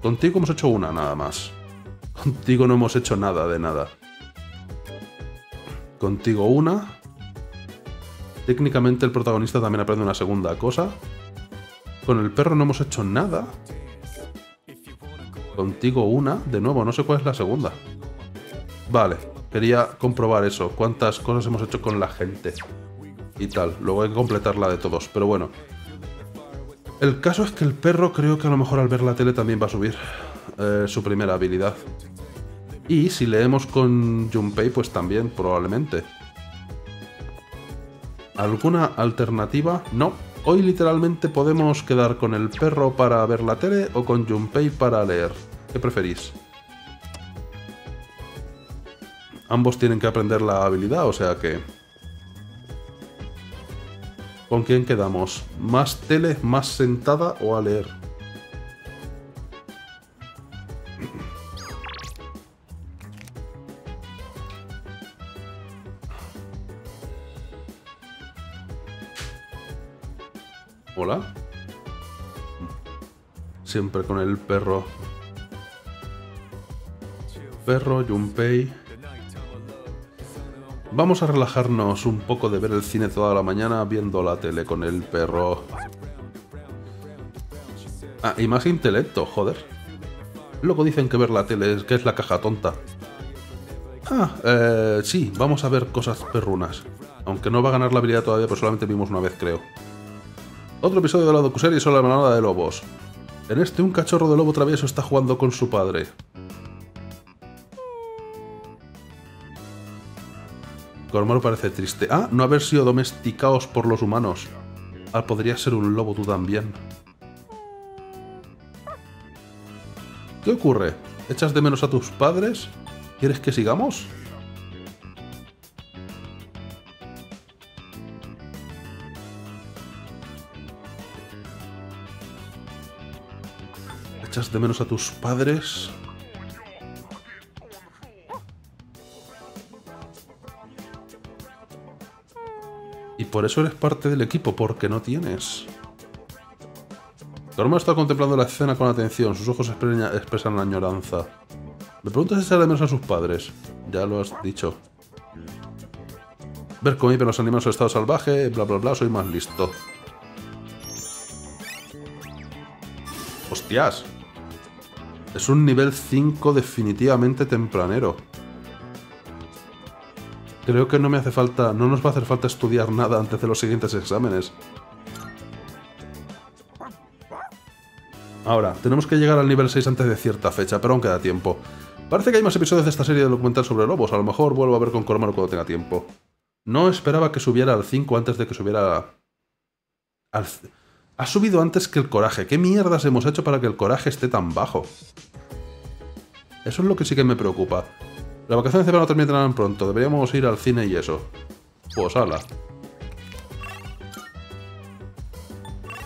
Contigo hemos hecho una nada más. Contigo no hemos hecho nada de nada. Contigo una. Técnicamente el protagonista también aprende una segunda cosa. Con el perro no hemos hecho nada. Contigo una. De nuevo, no sé cuál es la segunda. Vale, quería comprobar eso. Cuántas cosas hemos hecho con la gente. Y tal, luego hay que completar la de todos. Pero bueno. El caso es que el perro creo que a lo mejor al ver la tele también va a subir. Eh, su primera habilidad. Y si leemos con Junpei, pues también, probablemente. ¿Alguna alternativa? No. Hoy literalmente podemos quedar con el perro para ver la tele o con Junpei para leer. ¿Qué preferís? Ambos tienen que aprender la habilidad, o sea que... ¿Con quién quedamos? ¿Más tele, más sentada o a leer? Siempre con el perro. Perro, Junpei. Vamos a relajarnos un poco de ver el cine toda la mañana viendo la tele con el perro. Ah, y más intelecto, joder. Luego dicen que ver la tele es que es la caja tonta. Ah, eh, sí, vamos a ver cosas perrunas. Aunque no va a ganar la habilidad todavía, pues solamente vimos una vez, creo. Otro episodio de la docuserie sobre la manada de lobos. En este, un cachorro de lobo travieso está jugando con su padre. Koromaru parece triste. Ah, no haber sido domesticados por los humanos. Ah, podrías ser un lobo tú también. ¿Qué ocurre? ¿Echas de menos a tus padres? ¿Quieres que sigamos? ¿Echas de menos a tus padres? Y por eso eres parte del equipo, porque no tienes. Koromaru está contemplando la escena con atención. Sus ojos expresan la añoranza. Me pregunto si echará de menos a sus padres. Ya lo has dicho. Ver cómo viven los animales en estado salvaje, bla bla bla, soy más listo. ¡Hostias! Es un nivel cinco definitivamente tempranero. Creo que no me hace falta, no nos va a hacer falta estudiar nada antes de los siguientes exámenes. Ahora, tenemos que llegar al nivel seis antes de cierta fecha, pero aún queda tiempo. Parece que hay más episodios de esta serie de documental sobre lobos, a lo mejor vuelvo a ver con Koromaru cuando tenga tiempo. No esperaba que subiera al cinco antes de que subiera... Al... Ha subido antes que el coraje. ¿Qué mierdas hemos hecho para que el coraje esté tan bajo? Eso es lo que sí que me preocupa. Las vacaciones de verano terminarán pronto. Deberíamos ir al cine y eso. Pues ala.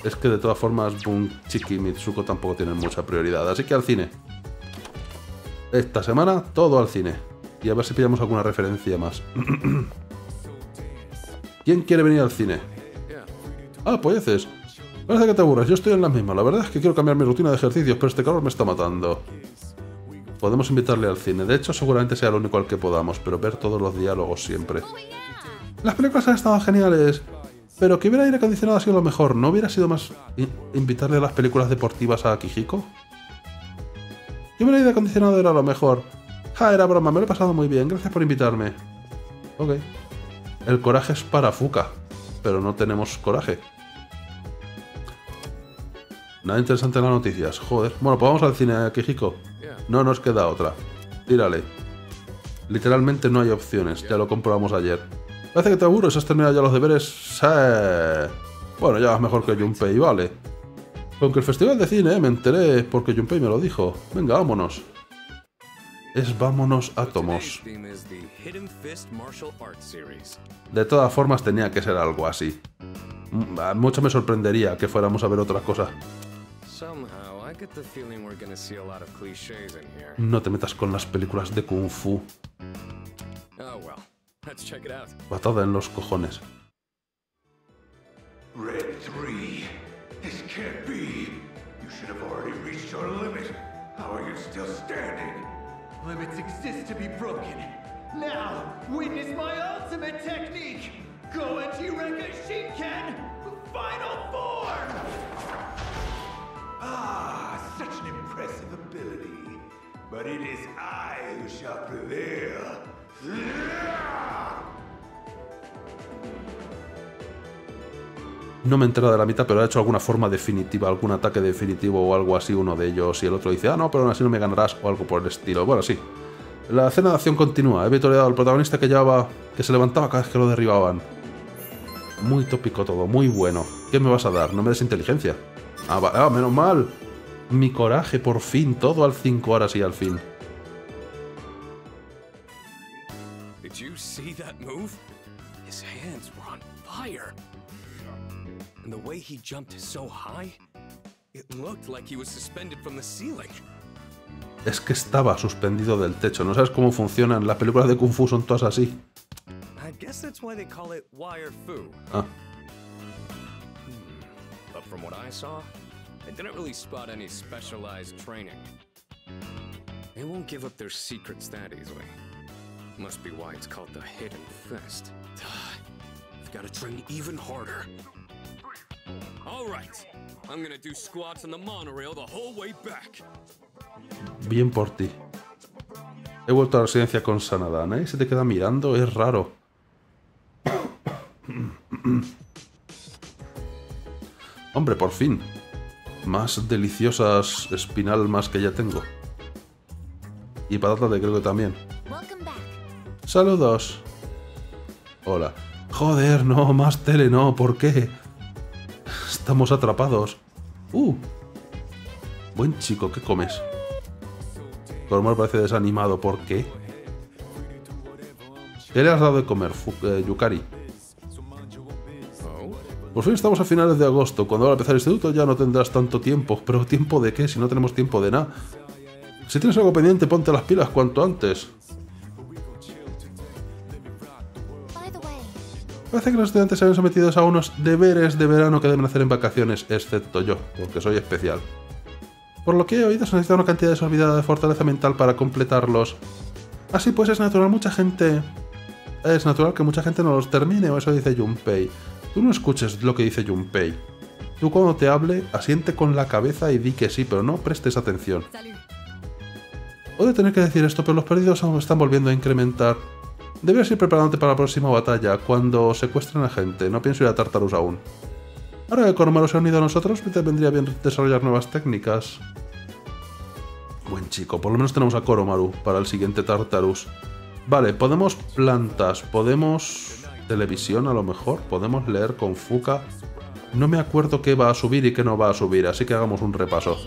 Es que de todas formas, Bunchiki y Mitsuko tampoco tienen mucha prioridad. Así que al cine. Esta semana, todo al cine. Y a ver si pillamos alguna referencia más. ¿Quién quiere venir al cine? Ah, polleces. Parece que te aburres. Yo estoy en la misma. La verdad es que quiero cambiar mi rutina de ejercicios, pero este calor me está matando. Podemos invitarle al cine. De hecho, seguramente sea lo único al que podamos, pero ver todos los diálogos siempre. Las películas han estado geniales, pero que hubiera aire acondicionado ha sido lo mejor. ¿No hubiera sido más invitarle a las películas deportivas a Akihiko? Que hubiera aire acondicionado era lo mejor. Ja, era broma, me lo he pasado muy bien. Gracias por invitarme. Ok. El coraje es para Fuka, pero no tenemos coraje. Nada interesante en las noticias. Joder. Bueno, pues vamos al cine, Akihiko. No nos queda otra. Tírale. Literalmente no hay opciones. Ya lo comprobamos ayer. Parece que te aburres. ¿Has terminado ya los deberes? Sí. Bueno, ya vas mejor que Junpei, vale. Con que el festival de cine, ¿eh? Me enteré porque Junpei me lo dijo. Venga, vámonos. Es vámonos átomos. De todas formas tenía que ser algo así. Mucho me sorprendería que fuéramos a ver otra cosa. No te metas con las películas de Kung Fu. Patada en los cojones. Ah, such an impressive ability. But it is I who shall prevail. No me he enterado de la mitad, pero ha hecho alguna forma definitiva, algún ataque definitivo o algo así, uno de ellos, y el otro dice, ah, no, pero aún así no me ganarás, o algo por el estilo. Bueno, sí. La escena de acción continúa. He vitoreado al protagonista que llevaba, que se levantaba cada vez que lo derribaban. Muy tópico todo, muy bueno. ¿Qué me vas a dar? No me des inteligencia. Ah, va, ah, menos mal. Mi coraje, por fin. Todo al cinco horas y al fin. Es que estaba suspendido del techo. ¿No sabes cómo funcionan? Las películas de Kung Fu son todas así. Ah. I didn't really spot any specialized training. They won't give up their secrets that easily. Must be why it's called the Hidden Fist. I've got to train even harder. All right. I'm gonna do squats on the monorail the whole way back. Bien por ti. He vuelto a la residencia con Sanada, ¿eh? Se te queda mirando, es raro. Hombre, por fin. Más deliciosas espinalmas que ya tengo. Y patatas de creo que también. Saludos. Hola. Joder, no, más tele, no, ¿por qué? Estamos atrapados. Uh. Buen chico, ¿qué comes? Koromaru parece desanimado, ¿por qué? ¿Qué le has dado de comer, eh, Yukari? Por fin estamos a finales de agosto. Cuando va a empezar el instituto ya no tendrás tanto tiempo. ¿Pero tiempo de qué? Si no tenemos tiempo de nada. Si tienes algo pendiente, ponte las pilas cuanto antes. Parece que los estudiantes se ven sometidos a unos deberes de verano que deben hacer en vacaciones, excepto yo, porque soy especial. Por lo que he oído, se necesita una cantidad desorbitada de fortaleza mental para completarlos. Así pues, es natural mucha gente... Es natural que mucha gente no los termine, o eso dice Junpei. Tú no escuches lo que dice Junpei. Tú cuando te hable, asiente con la cabeza y di que sí, pero no prestes atención. Odio tener que decir esto, pero los perdidos aún están volviendo a incrementar. Deberías ir preparándote para la próxima batalla, cuando secuestren a gente. No pienso ir a Tartarus aún. Ahora que Koromaru se ha unido a nosotros, te vendría bien desarrollar nuevas técnicas. Buen chico, por lo menos tenemos a Koromaru para el siguiente Tartarus. Vale, podemos plantas, podemos... televisión a lo mejor, podemos leer con Fuka. No me acuerdo qué va a subir y qué no va a subir, así que hagamos un repaso.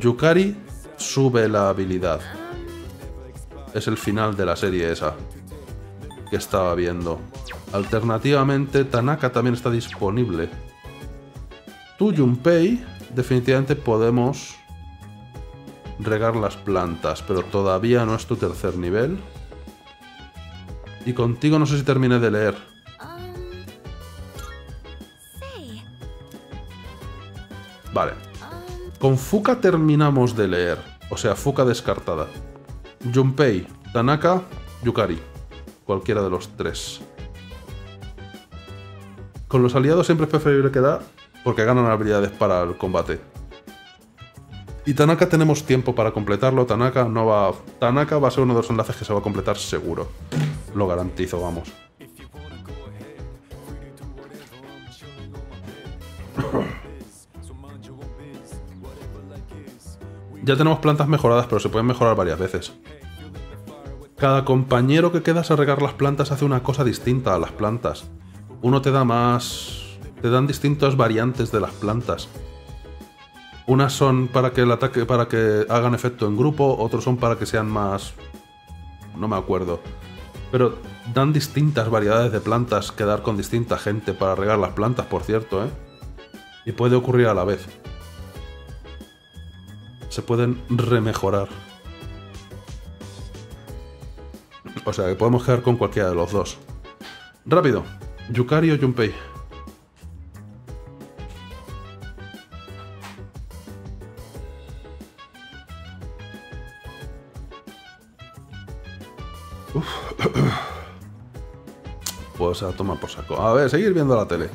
Yukari sube la habilidad. Es el final de la serie esa que estaba viendo. Alternativamente, Tanaka también está disponible. Tú, Junpei, definitivamente podemos... regar las plantas, pero todavía no es tu tercer nivel. Y contigo no sé si terminé de leer. Vale. Con Fuka terminamos de leer. O sea, Fuka descartada. Junpei, Tanaka, Yukari. Cualquiera de los tres. Con los aliados siempre es preferible quedar porque ganan habilidades para el combate. Y Tanaka tenemos tiempo para completarlo. Tanaka no va... Tanaka va a ser uno de los enlaces que se va a completar seguro. Lo garantizo, vamos. Ya tenemos plantas mejoradas, pero se pueden mejorar varias veces. Cada compañero que quedas a regar las plantas hace una cosa distinta a las plantas. Uno te da más... Te dan distintas variantes de las plantas. Unas son para que el ataque, para que hagan efecto en grupo, otros son para que sean más... no me acuerdo. Pero dan distintas variedades de plantas que dar con distinta gente para regar las plantas, por cierto, ¿eh? Y puede ocurrir a la vez. Se pueden remejorar. O sea, que podemos quedar con cualquiera de los dos. Rápido, Yukari o Junpei. Pues a tomar por saco. A ver, seguir viendo la tele.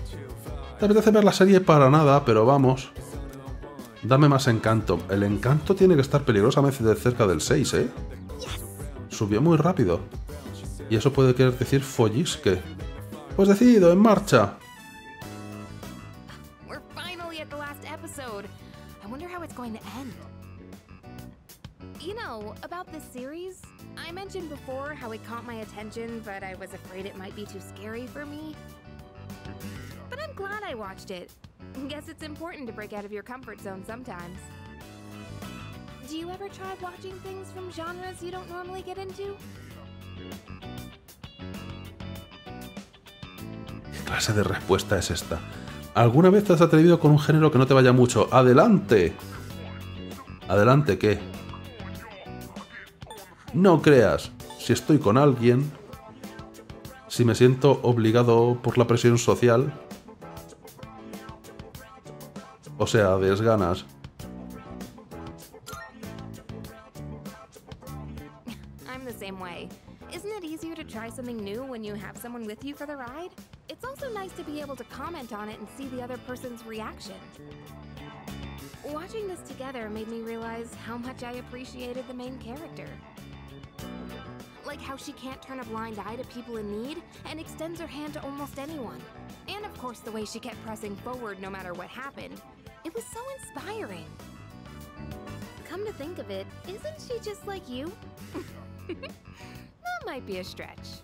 Te apetece ver la serie para nada, pero vamos. Dame más encanto. El encanto tiene que estar peligrosamente de cerca del seis, ¿eh? Subió muy rápido. Y eso puede querer decir follisque. Pues decidido, en marcha. I mentioned before how it caught my attention, but I was afraid it might be too scary for me. But I'm glad I watched it. Guess it's important to break out of your comfort zone sometimes. Do you ever try watching things from genres you don't normally get into? ¿Qué clase de respuesta es esta? ¿Alguna vez te has atrevido con un género que no te vaya mucho? ¡Adelante! ¿Adelante qué? No creas, si estoy con alguien, si me siento obligado por la presión social, o sea, desganas. Watching this together made me realize how much I appreciated the main character. Like how she can't turn a blind eye to people in need and extends her hand to almost anyone. And of course the way she kept pressing forward no matter what happened. It was so inspiring. Come to think of it, isn't she just like you? That might be a stretch.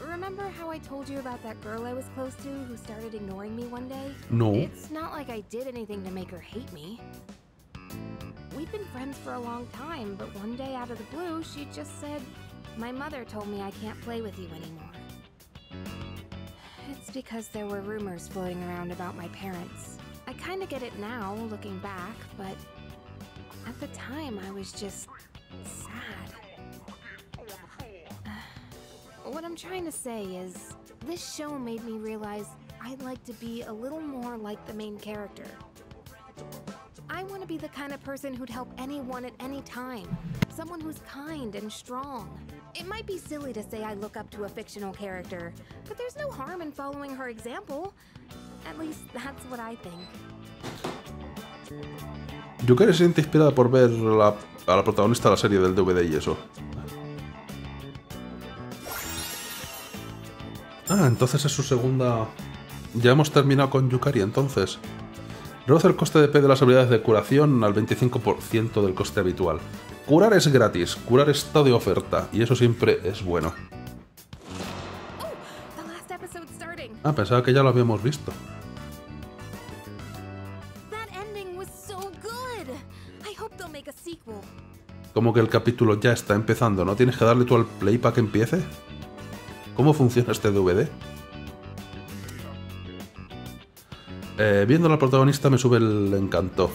Remember how I told you about that girl I was close to who started ignoring me one day? No. It's not like I did anything to make her hate me. We've been friends for a long time, but one day out of the blue, she just said, "My mother told me I can't play with you anymore." It's because there were rumors floating around about my parents. I kind of get it now, looking back, but at the time I was just sad. What I'm trying to say is, this show made me realize I'd like to be a little more like the main character. I want to be the kind of person who'd help anyone at any time. Someone who's kind and strong. It might be silly to say I look up to a fictional character, but there's no harm in following her example. At least that's what I think. Yukari se siente inspirada por ver la, a la protagonista de la serie del D V D y eso. Ah, entonces es su segunda... Ya hemos terminado con Yukari, entonces. Reduce el coste de P de las habilidades de curación al veinticinco por ciento del coste habitual. Curar es gratis, curar está de oferta, y eso siempre es bueno. Ah, pensaba que ya lo habíamos visto. Como que el capítulo ya está empezando, ¿no? ¿Tienes que darle tú al play para que empiece? ¿Cómo funciona este D V D? Eh, viendo a la protagonista me sube el encanto.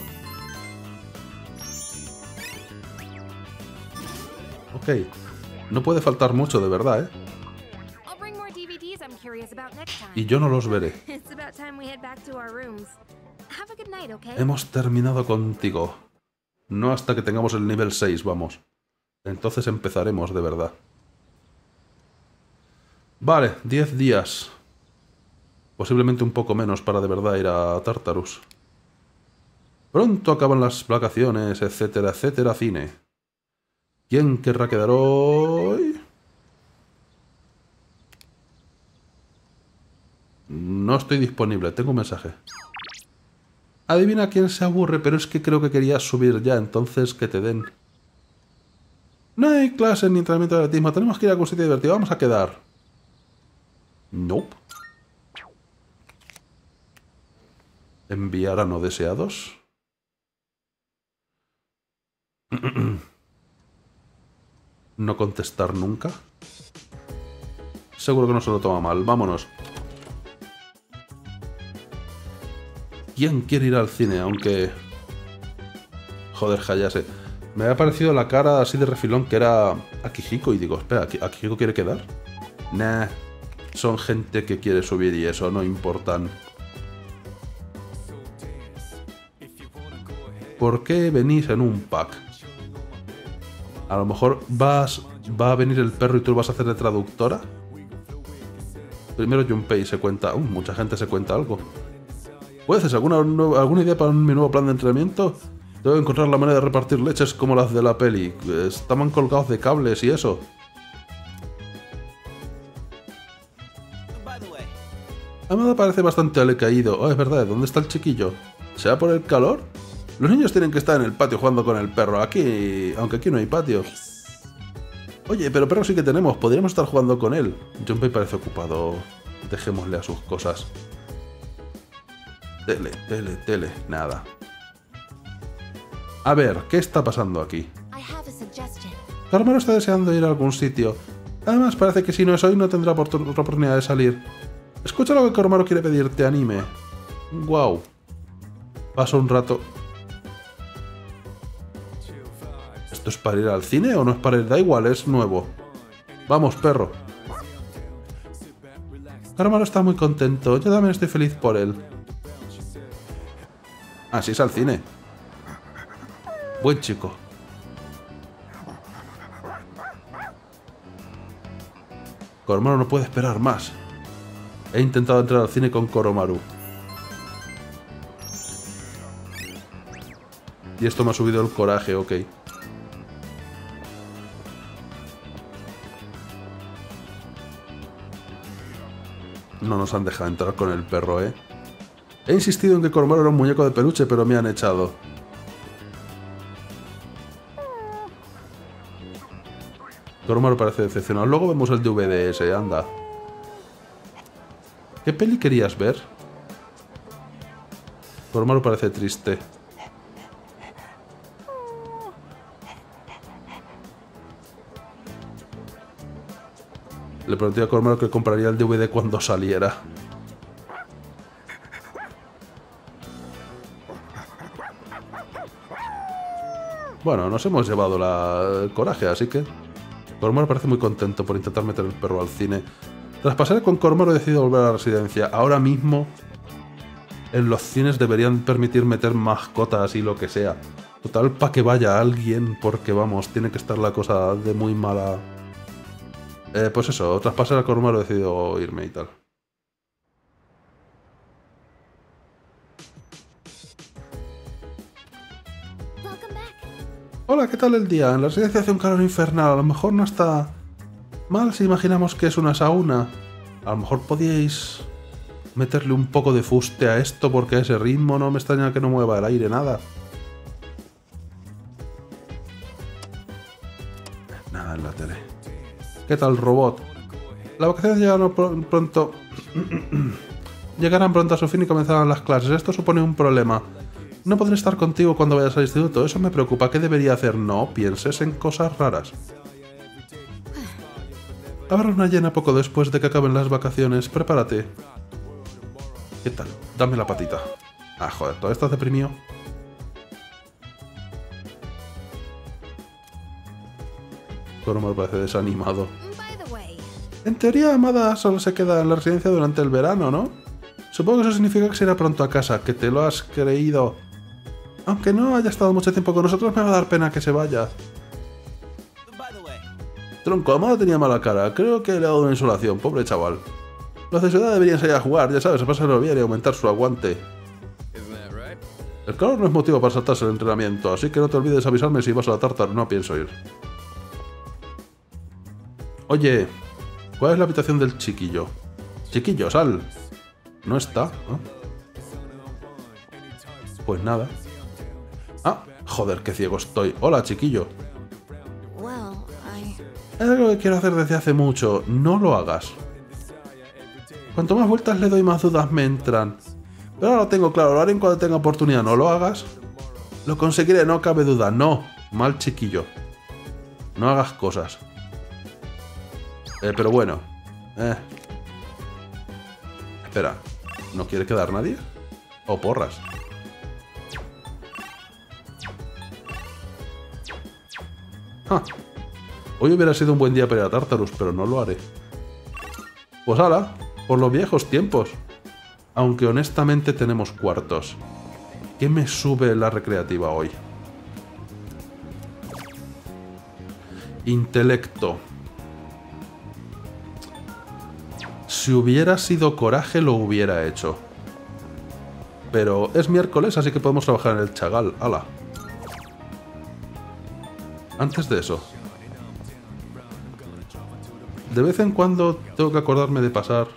Ok. No puede faltar mucho, de verdad, ¿eh? Y yo no los veré. Hemos terminado contigo. No hasta que tengamos el nivel seis, vamos. Entonces empezaremos, de verdad. Vale, diez días. Posiblemente un poco menos para de verdad ir a Tartarus. Pronto acaban las vacaciones, etcétera, etcétera, cine. ¿Quién querrá quedar hoy? No estoy disponible, tengo un mensaje. Adivina quién se aburre, pero es que creo que querías subir ya, entonces que te den. No hay clases ni entrenamiento de atletismo, tenemos que ir a algún sitio divertido, vamos a quedar. Nope. Enviar a no deseados. No contestar nunca. Seguro que no se lo toma mal. Vámonos. ¿Quién quiere ir al cine? Aunque... Joder, Hayase. Me había parecido la cara así de refilón que era Akihiko y digo, espera, ¿Akihiko quiere quedar? Nah. Son gente que quiere subir y eso, no importan. ¿Por qué venís en un pack? A lo mejor vas, va a venir el perro y tú vas a hacer de traductora. Primero Junpei se cuenta... Uh, mucha gente se cuenta algo. ¿Puedes hacer alguna, alguna idea para mi nuevo plan de entrenamiento? Debo encontrar la manera de repartir leches como las de la peli. Estaban colgados de cables y eso. Amada parece bastante alicaído. Oh, es verdad, ¿dónde está el chiquillo? ¿Será por el calor? Los niños tienen que estar en el patio jugando con el perro. Aquí... Aunque aquí no hay patio. Oye, pero perro sí que tenemos. Podríamos estar jugando con él. Junpei parece ocupado. Dejémosle a sus cosas. Tele, tele, tele. Nada. A ver, ¿qué está pasando aquí? Koromaru está deseando ir a algún sitio. Además, parece que si no es hoy no tendrá otra oportunidad de salir. Escucha lo que Koromaru quiere pedirte, anime. Guau. Wow. Paso un rato. ¿Esto es para ir al cine o no es para ir? Da igual, es nuevo. Vamos, perro. Koromaru está muy contento. Yo también estoy feliz por él. Así es al cine. Buen chico. Koromaru no puede esperar más. He intentado entrar al cine con Koromaru. Y esto me ha subido el coraje, ok. No nos han dejado entrar con el perro, ¿eh? He insistido en que Koromaru era un muñeco de peluche, pero me han echado. Koromaru parece decepcionado. Luego vemos el D V D ese, anda. ¿Qué peli querías ver? Koromaru parece triste. Le prometí a Koromaru que compraría el D V D cuando saliera. Bueno, nos hemos llevado la... el coraje, así que... Koromaru parece muy contento por intentar meter el perro al cine. Tras pasar con Koromaru he decidido volver a la residencia. Ahora mismo en los cines deberían permitir meter mascotas y lo que sea. Total, para que vaya alguien, porque vamos, tiene que estar la cosa de muy mala... Eh, pues eso, tras pasar a Koromaru he decidido irme y tal. Hola, ¿qué tal el día? En la residencia hace un calor infernal, a lo mejor no está mal si imaginamos que es una sauna. A lo mejor podíais meterle un poco de fuste a esto porque a ese ritmo no me extraña que no mueva el aire, nada. Nada en la tele. ¿Qué tal, robot? Las vacaciones llegarán pronto. Llegarán pronto a su fin y comenzarán las clases. Esto supone un problema. No podré estar contigo cuando vayas al instituto. Eso me preocupa. ¿Qué debería hacer? No pienses en cosas raras. Habrá una llena poco después de que acaben las vacaciones. Prepárate. ¿Qué tal? Dame la patita. Ah, joder, ¿todavía estás deprimido? Koromaru parece desanimado. En teoría, Amada solo se queda en la residencia durante el verano, ¿no? Supongo que eso significa que se irá pronto a casa, que te lo has creído. Aunque no haya estado mucho tiempo con nosotros, me va a dar pena que se vaya. Tronco, Amada tenía mala cara. Creo que le ha dado una insolación, pobre chaval. Los de su edad deberían salir a jugar, ya sabes, a pasarlo bien y aumentar su aguante. El calor no es motivo para saltarse el entrenamiento, así que no te olvides avisarme si vas a la Tartarus. No pienso ir. Oye, ¿cuál es la habitación del chiquillo? Chiquillo, sal. No está, ¿no? Pues nada. Ah, joder, qué ciego estoy. Hola, chiquillo. Es algo que quiero hacer desde hace mucho. No lo hagas. Cuanto más vueltas le doy, más dudas me entran. Pero ahora lo tengo claro. Lo haré cuando tenga oportunidad. No lo hagas. Lo conseguiré, no cabe duda. No. Mal chiquillo. No hagas cosas. Eh, pero bueno. Eh. Espera. ¿No quiere quedar nadie? ¿O porras? Ah. Hoy hubiera sido un buen día para ir a Tartarus, pero no lo haré. Pues ala, por los viejos tiempos. Aunque honestamente tenemos cuartos. ¿Qué me sube la recreativa hoy? Intelecto. Si hubiera sido coraje, lo hubiera hecho. Pero es miércoles, así que podemos trabajar en el Chagal. ¡Hala! Antes de eso... De vez en cuando tengo que acordarme de pasar...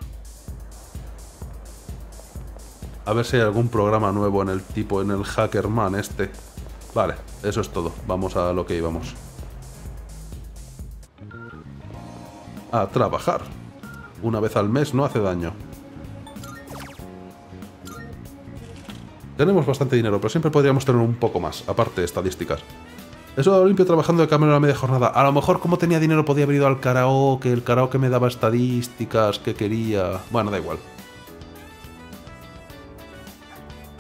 A ver si hay algún programa nuevo en el tipo, en el Hackerman este. Vale, eso es todo. Vamos a lo que íbamos. A trabajar. Una vez al mes no hace daño. Tenemos bastante dinero, pero siempre podríamos tener un poco más, aparte de estadísticas. Eso de limpio trabajando de camarero a media jornada. A lo mejor como tenía dinero podía haber ido al karaoke, el karaoke me daba estadísticas que quería... Bueno, da igual.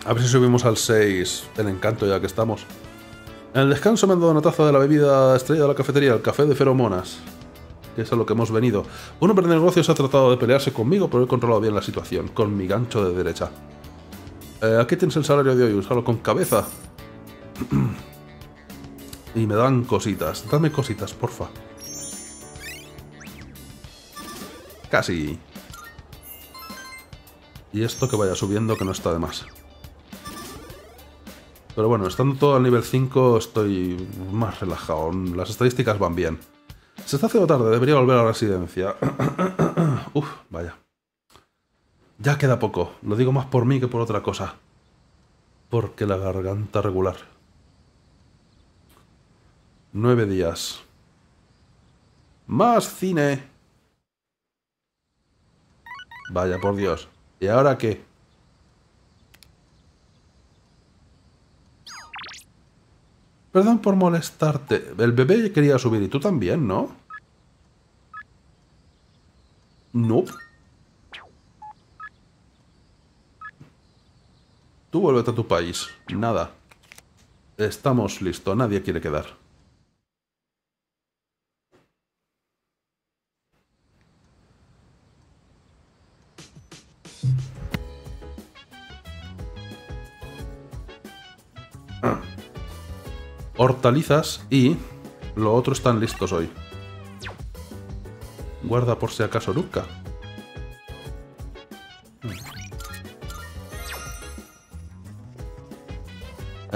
A ver si subimos al seis el encanto ya que estamos. En el descanso me han dado una taza de la bebida estrella de la cafetería, el café de feromonas. que es a lo que hemos venido. Un hombre de negocios ha tratado de pelearse conmigo, pero he controlado bien la situación, con mi gancho de derecha. Eh, aquí tienes el salario de hoy, úsalo con cabeza. Y me dan cositas. Dame cositas, porfa. Casi. Y esto que vaya subiendo, que no está de más. Pero bueno, estando todo al nivel cinco estoy más relajado. Las estadísticas van bien. Se está haciendo tarde, debería volver a la residencia. Uf, vaya. Ya queda poco. Lo digo más por mí que por otra cosa. Porque la garganta regular. Nueve días. ¡Más cine! Vaya, por Dios. ¿Y ahora qué? Perdón por molestarte. El bebé quería subir y tú también, ¿no? No. Tú vuélvete a tu país. Nada. Estamos listos. Nadie quiere quedar. Ah. Hortalizas y lo otro están listos hoy. Guarda por si acaso nunca.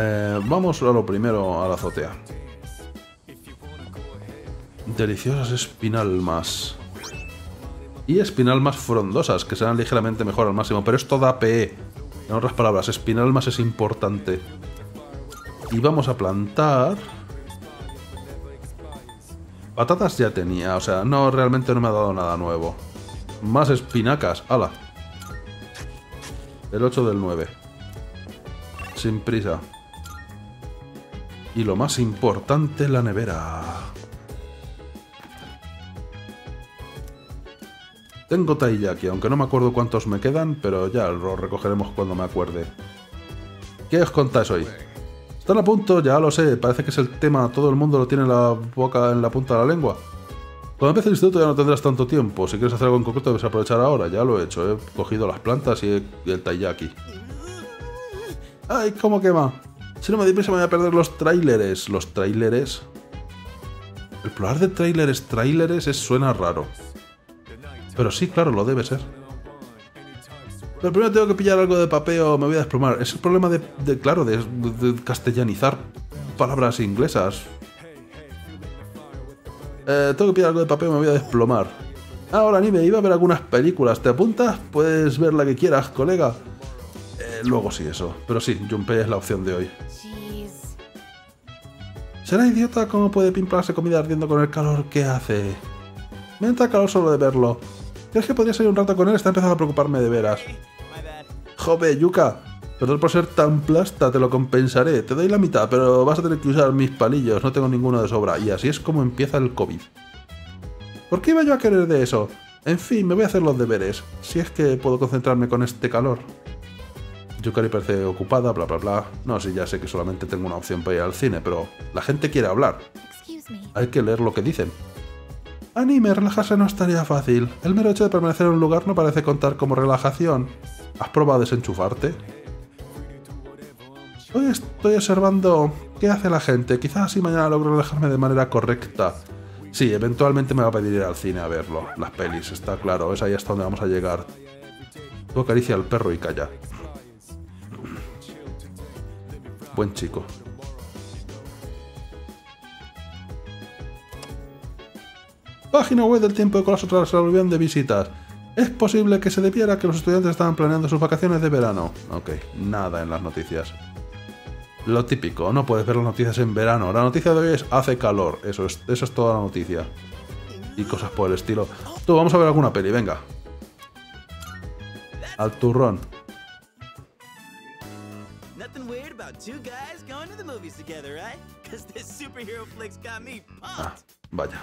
Eh, vamos a lo primero, a la azotea. Deliciosas espinalmas. Y espinalmas frondosas, que serán ligeramente mejor al máximo. Pero esto da P E. En otras palabras, espinalmas es importante. Y vamos a plantar... Patatas ya tenía, o sea, no, realmente no me ha dado nada nuevo. Más espinacas, ala. El ocho del nueve. Sin prisa. Y lo más importante, la nevera. Tengo taiyaki, aunque no me acuerdo cuántos me quedan, pero ya lo recogeremos cuando me acuerde. ¿Qué os contáis hoy? Están a punto, ya lo sé, parece que es el tema, todo el mundo lo tiene en la boca, en la punta de la lengua. Cuando empieces el instituto ya no tendrás tanto tiempo, si quieres hacer algo en concreto debes aprovechar ahora, ya lo he hecho, he cogido las plantas y el taiyaki. ¡Ay, cómo quema! Si no me doy prisa me voy a perder los tráileres. ¿Los tráileres? El plural de tráileres, tráileres, es, suena raro. Pero sí, claro, lo debe ser. Pero primero tengo que pillar algo de papeo, me voy a desplomar. Es el problema de, de claro, de, de castellanizar palabras inglesas. Eh, tengo que pillar algo de papeo, me voy a desplomar. Ahora, anime, iba a ver algunas películas. ¿Te apuntas? Puedes ver la que quieras, colega. Eh, luego sí, eso. Pero sí, Junpei es la opción de hoy. ¿Será idiota cómo puede pimplarse comida ardiendo con el calor que hace? Me entra calor solo de verlo. ¿Crees que podría salir un rato con él? Está empezando a preocuparme de veras. Jope, Yuka. Perdón por ser tan plasta, te lo compensaré. Te doy la mitad, pero vas a tener que usar mis palillos. No tengo ninguno de sobra. Y así es como empieza el COVID. ¿Por qué iba yo a querer de eso? En fin, me voy a hacer los deberes. Si es que puedo concentrarme con este calor. Yukari parece ocupada, bla, bla, bla. No, sí, ya sé que solamente tengo una opción para ir al cine, pero la gente quiere hablar. Hay que leer lo que dicen. Anime, relajarse no estaría fácil. El mero hecho de permanecer en un lugar no parece contar como relajación. ¿Has probado desenchufarte? Hoy estoy observando qué hace la gente. Quizás así mañana logro relajarme de manera correcta. Sí, eventualmente me va a pedir ir al cine a verlo. Las pelis, está claro. Es ahí hasta donde vamos a llegar. Tú acaricia al perro y calla. Buen chico. Página web del tiempo de colapso tras la aluvión de visitas. Es posible que se debiera a que los estudiantes estaban planeando sus vacaciones de verano. Ok, nada en las noticias. Lo típico, no puedes ver las noticias en verano. La noticia de hoy es hace calor. Eso es, eso es toda la noticia. Y cosas por el estilo. Tú, vamos a ver alguna peli, venga. Al turrón. Ah, vaya.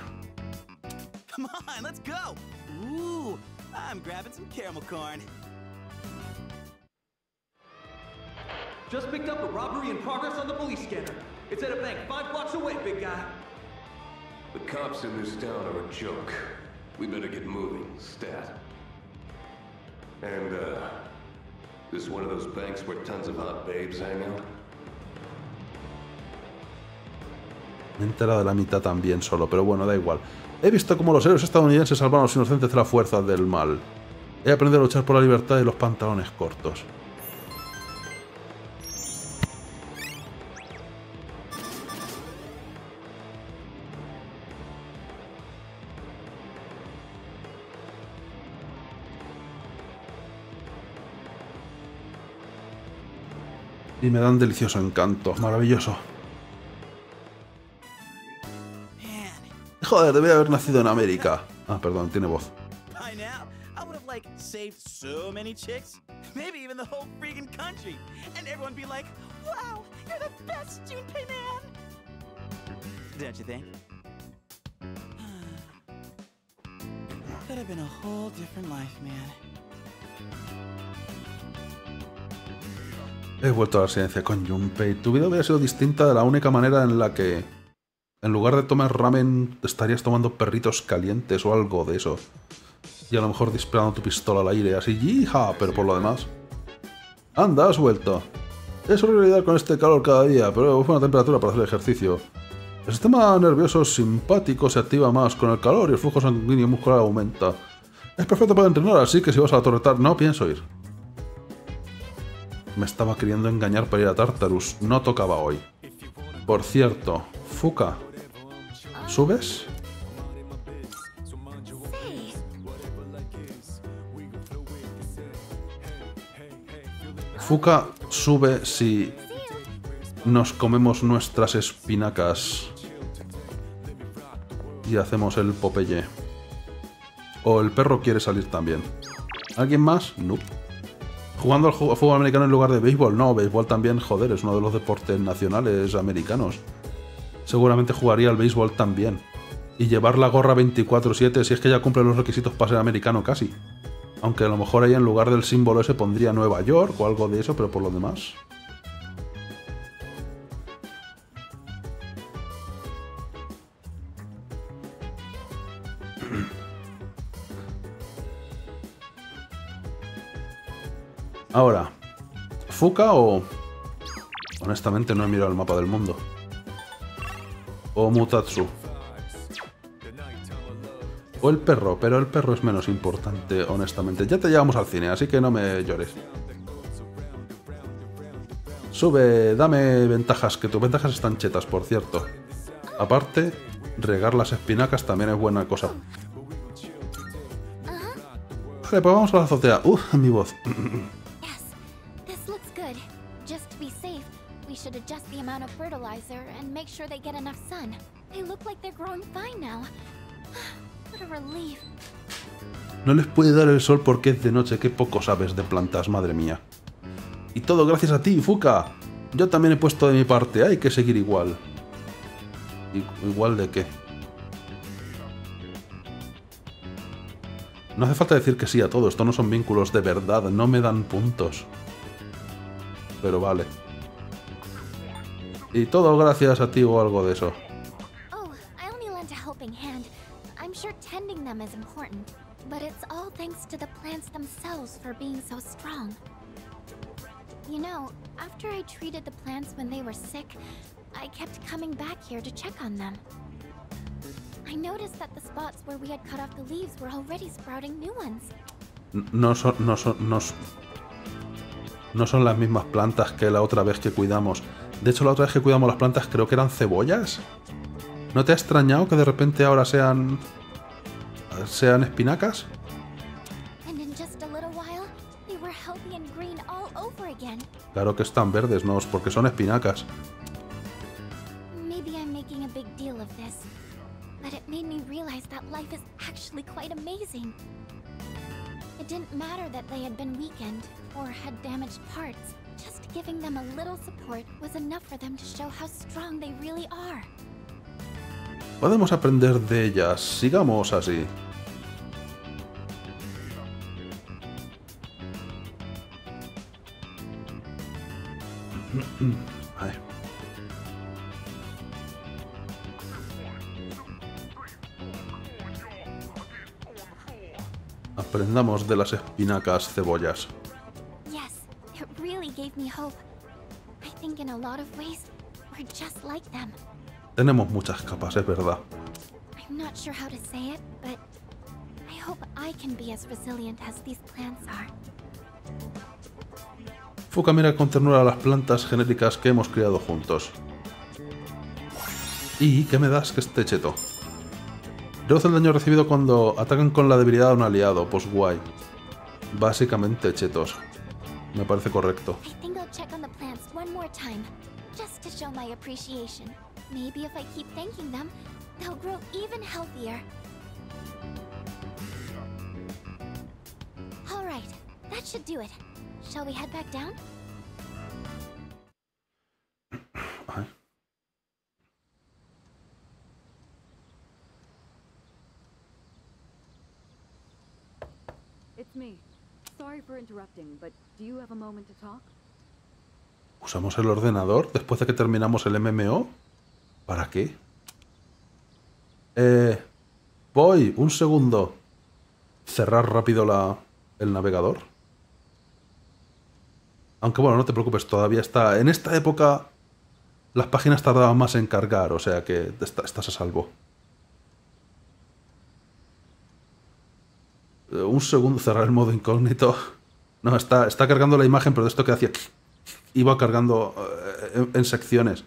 Come on, let's go. Ooh, I'm grabbing some caramel corn. Just picked up a robbery in progress on the police scanner. It's at a bank five blocks away, big guy. The cops in this town are a joke. We better get moving, stat. And, uh, this one of those banks where tons of hot babes hang out? Me he enterado de la mitad también solo, pero bueno, da igual. He visto cómo los héroes estadounidenses salvaron a los inocentes de la fuerza del mal. He aprendido a luchar por la libertad y los pantalones cortos. Y me dan delicioso encanto, maravilloso. Joder, debería haber nacido en América. Ah, perdón, tiene voz. He vuelto a la residencia con Junpei. Tu vida hubiera sido distinta de la única manera en la que... En lugar de tomar ramen, estarías tomando perritos calientes o algo de eso. Y a lo mejor disparando tu pistola al aire, así, ¡yija! Pero por lo demás... ¡Anda, has vuelto! Es horrible lidiar con este calor cada día, pero es buena temperatura para hacer ejercicio. El sistema nervioso simpático se activa más con el calor y el flujo sanguíneo muscular aumenta. Es perfecto para entrenar, así que si vas a la torretar, no pienso ir. Me estaba queriendo engañar para ir a Tartarus. No tocaba hoy. Por cierto, Fuka, ¿subes? Sí. Fuka sube si nos comemos nuestras espinacas y hacemos el Popeye. O el perro quiere salir también. ¿Alguien más? No. Jugando al fútbol americano en lugar de béisbol. No, béisbol también, joder, es uno de los deportes nacionales americanos. Seguramente jugaría al béisbol también. Y llevar la gorra veinticuatro siete si es que ya cumple los requisitos para ser americano casi. Aunque a lo mejor ahí en lugar del símbolo ese pondría Nueva York o algo de eso, pero por lo demás... Ahora, ¿Fuka o...? Honestamente no he mirado el mapa del mundo. O Mutatsu. O el perro, pero el perro es menos importante, honestamente. Ya te llevamos al cine, así que no me llores. Sube, dame ventajas, que tus ventajas están chetas, por cierto. Aparte, regar las espinacas también es buena cosa. Vale, pues vamos a la azotea. Uf, mi voz. No les puede dar el sol porque es de noche. Qué poco sabes de plantas, madre mía. Y todo gracias a ti, Fuka. Yo también he puesto de mi parte. Hay que seguir igual. ¿Igual de qué? No hace falta decir que sí a todo. Esto no son vínculos de verdad. No me dan puntos. Pero vale. Y todo gracias a ti o algo de eso. No son, no son, no son, no son las mismas plantas que la otra vez que cuidamos. De hecho, la otra vez que cuidamos las plantas creo que eran cebollas. ¿No te ha extrañado que de repente ahora sean... sean espinacas? Claro que están verdes, no, porque son espinacas. Podemos aprender de ellas. Sigamos así. Ay. Aprendamos de las espinacas cebollas. Tenemos muchas capas, es verdad. Fuka mira con ternura a las plantas genéricas que hemos criado juntos. ¿Y qué me das que esté cheto? Reduce el daño recibido cuando atacan con la debilidad a un aliado, pues guay. Básicamente chetos. Me parece correcto. ¿Usamos el ordenador después de que terminamos el M M O? ¿Para qué? Eh... Voy, un segundo. Cerrar rápido la, el navegador. Aunque bueno, no te preocupes, todavía está... En esta época las páginas tardaban más en cargar, o sea que está, estás a salvo. Eh, un segundo, cerrar el modo incógnito. No, está, está cargando la imagen, pero de esto que hacía... Iba cargando eh, en secciones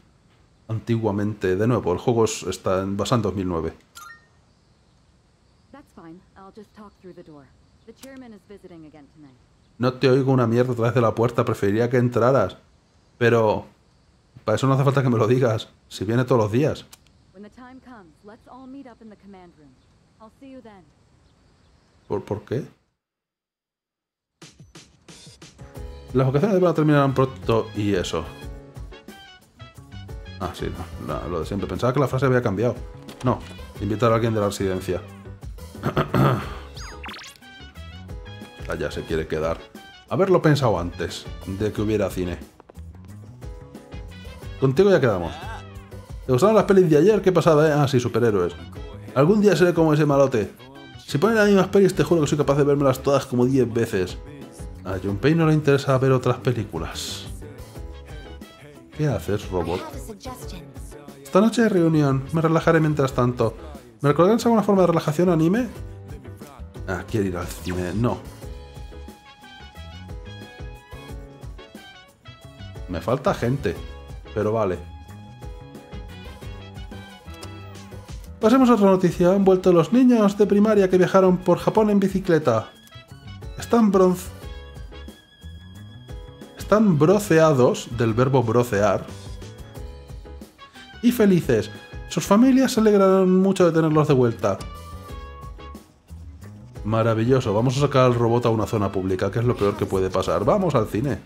antiguamente. De nuevo, el juego está en, basado en dos mil nueve. No te oigo una mierda atrás de la puerta. Preferiría que entraras. Pero para eso no hace falta que me lo digas. Si viene todos los días. ¿Por, por qué? Las vacaciones de verano terminarán pronto y eso. Ah, sí, no, no, lo de siempre. Pensaba que la frase había cambiado. No, invitar a alguien de la residencia. Allá se quiere quedar. Haberlo pensado antes de que hubiera cine. Contigo ya quedamos. ¿Te gustaron las pelis de ayer? ¿Qué pasada, eh? Ah, sí, superhéroes. Algún día seré como ese malote. Si ponen las mismas pelis, te juro que soy capaz de vérmelas todas como diez veces. A Junpei no le interesa ver otras películas. ¿Qué haces, robot? Esta noche hay reunión. Me relajaré mientras tanto. ¿Me recordáis alguna forma de relajación anime? Ah, quiero ir al cine. No. Me falta gente. Pero vale. Pasemos a otra noticia. Han vuelto los niños de primaria que viajaron por Japón en bicicleta. Están bronce... Están broceados, del verbo brocear, y felices. Sus familias se alegrarán mucho de tenerlos de vuelta. Maravilloso, vamos a sacar al robot a una zona pública, que es lo peor que puede pasar. Vamos al cine,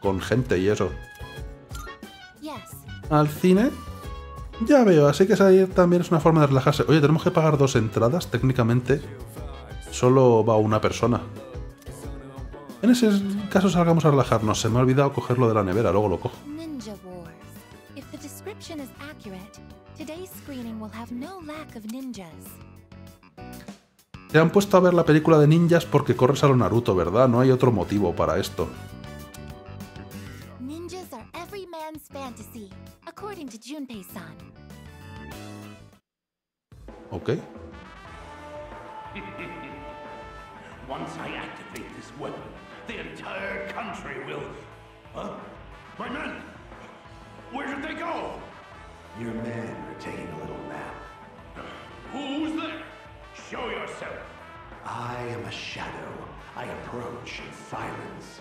con gente y eso. ¿Al cine? Ya veo, así que salir también es una forma de relajarse. Oye, tenemos que pagar dos entradas, técnicamente solo va una persona. En ese caso salgamos a relajarnos. Se me ha olvidado cogerlo de la nevera, luego lo cojo. Te han puesto a ver la película de ninjas porque corres a lo Naruto, ¿verdad? No hay otro motivo para esto. Ok. Once I activate this weapon, the entire country will... Huh? My men! Where did they go? Your men are taking a little nap. Who's there? Show yourself! I am a shadow. I approach in silence.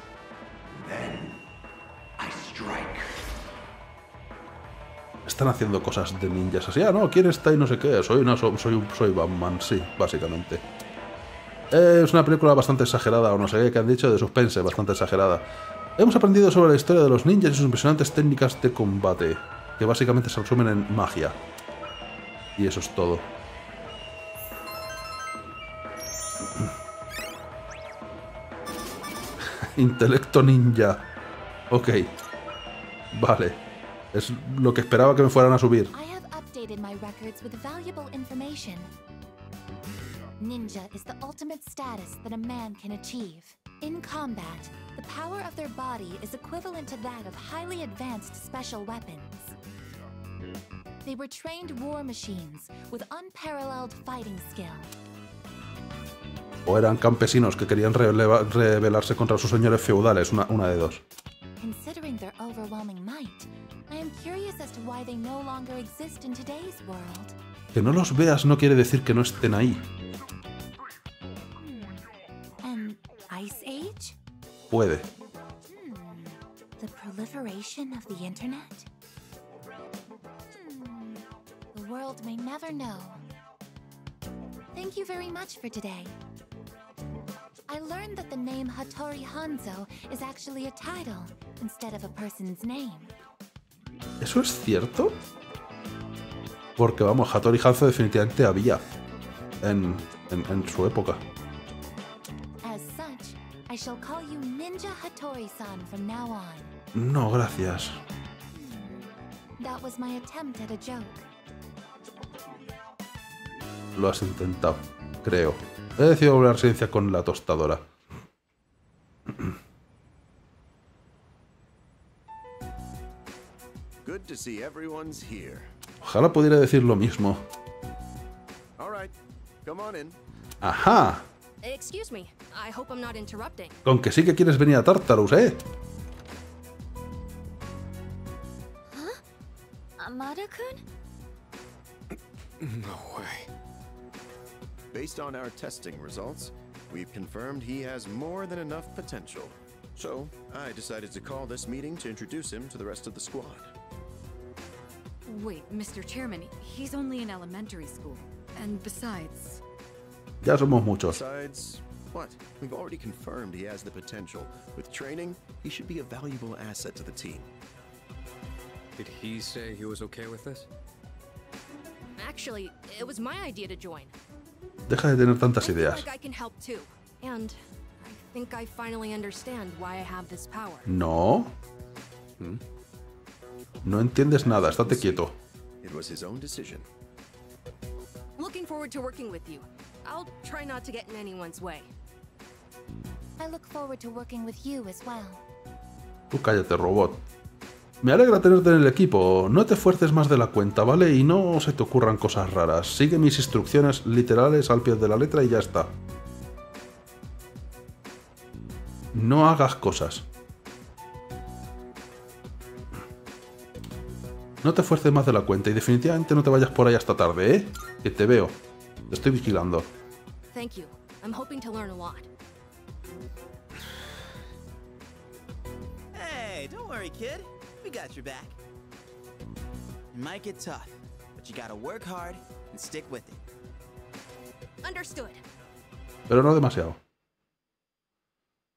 Then, I strike. Están haciendo cosas de ninjas así. Ah, no, ¿quién está y no sé qué? Soy una... Soy un... Soy Batman, sí, básicamente. Es una película bastante exagerada, o no sé qué, que han dicho, de suspense, bastante exagerada. Hemos aprendido sobre la historia de los ninjas y sus impresionantes técnicas de combate, que básicamente se resumen en magia. Y eso es todo. Intelecto ninja. Ok. Vale. Es lo que esperaba que me fueran a subir. ninja is the ultimate status that a man can achieve. In combat, the power of their body is equivalent to that of highly advanced special weapons. They were trained war machines with unparalleled fighting skill. O eran campesinos que querían rebelarse contra sus señores feudales, una, una de dos. Considering their overwhelming might, I am curious as to why they no longer exist in today's world. Que no los veas no quiere decir que no estén ahí. An ice age? Puede. The proliferation of the internet? The world may never know. Thank you very much for today. I learned that the name Hattori Hanzo is actually a title instead of a person's name. ¿Eso es cierto? Porque vamos, Hattori Hanzo definitivamente había en, en, en su época. As such, I shall call you Ninja Hattori-san from now on. No, gracias. That was my attempt at a joke. Lo has intentado, creo. He decidido volver a la residencia con la tostadora. Ojalá pudiera decir lo mismo. Ajá. Con que sí que quieres venir a Tartarus, ¿eh? No way. Based on our testing results, we've confirmed he has more than enough potential. So, I decided to call this meeting to introduce him to the rest of the squad. Wait, Mister Chairman, he's only in elementary school. And besides... Ya somos muchos. Besides what? We've already confirmed he has the potential. With training, he should be a valuable asset to the team. Did he say he was okay with this? Actually, it was my idea to join. Deja de tener tantas ideas. No. No entiendes nada, estate quieto. Tú cállate, robot. Me alegra tenerte en el equipo. No te esfuerces más de la cuenta, ¿vale? Y no se te ocurran cosas raras. Sigue mis instrucciones literales al pie de la letra y ya está. No hagas cosas. No te esfuerces más de la cuenta y definitivamente no te vayas por ahí hasta tarde, ¿eh? Que te veo. Te estoy vigilando. Gracias. Estoy esperando aprender mucho. Hey, don't worry, kid. We got your back. It might get tough, but you gotta work hard and stick with it. Understood. Pero no demasiado.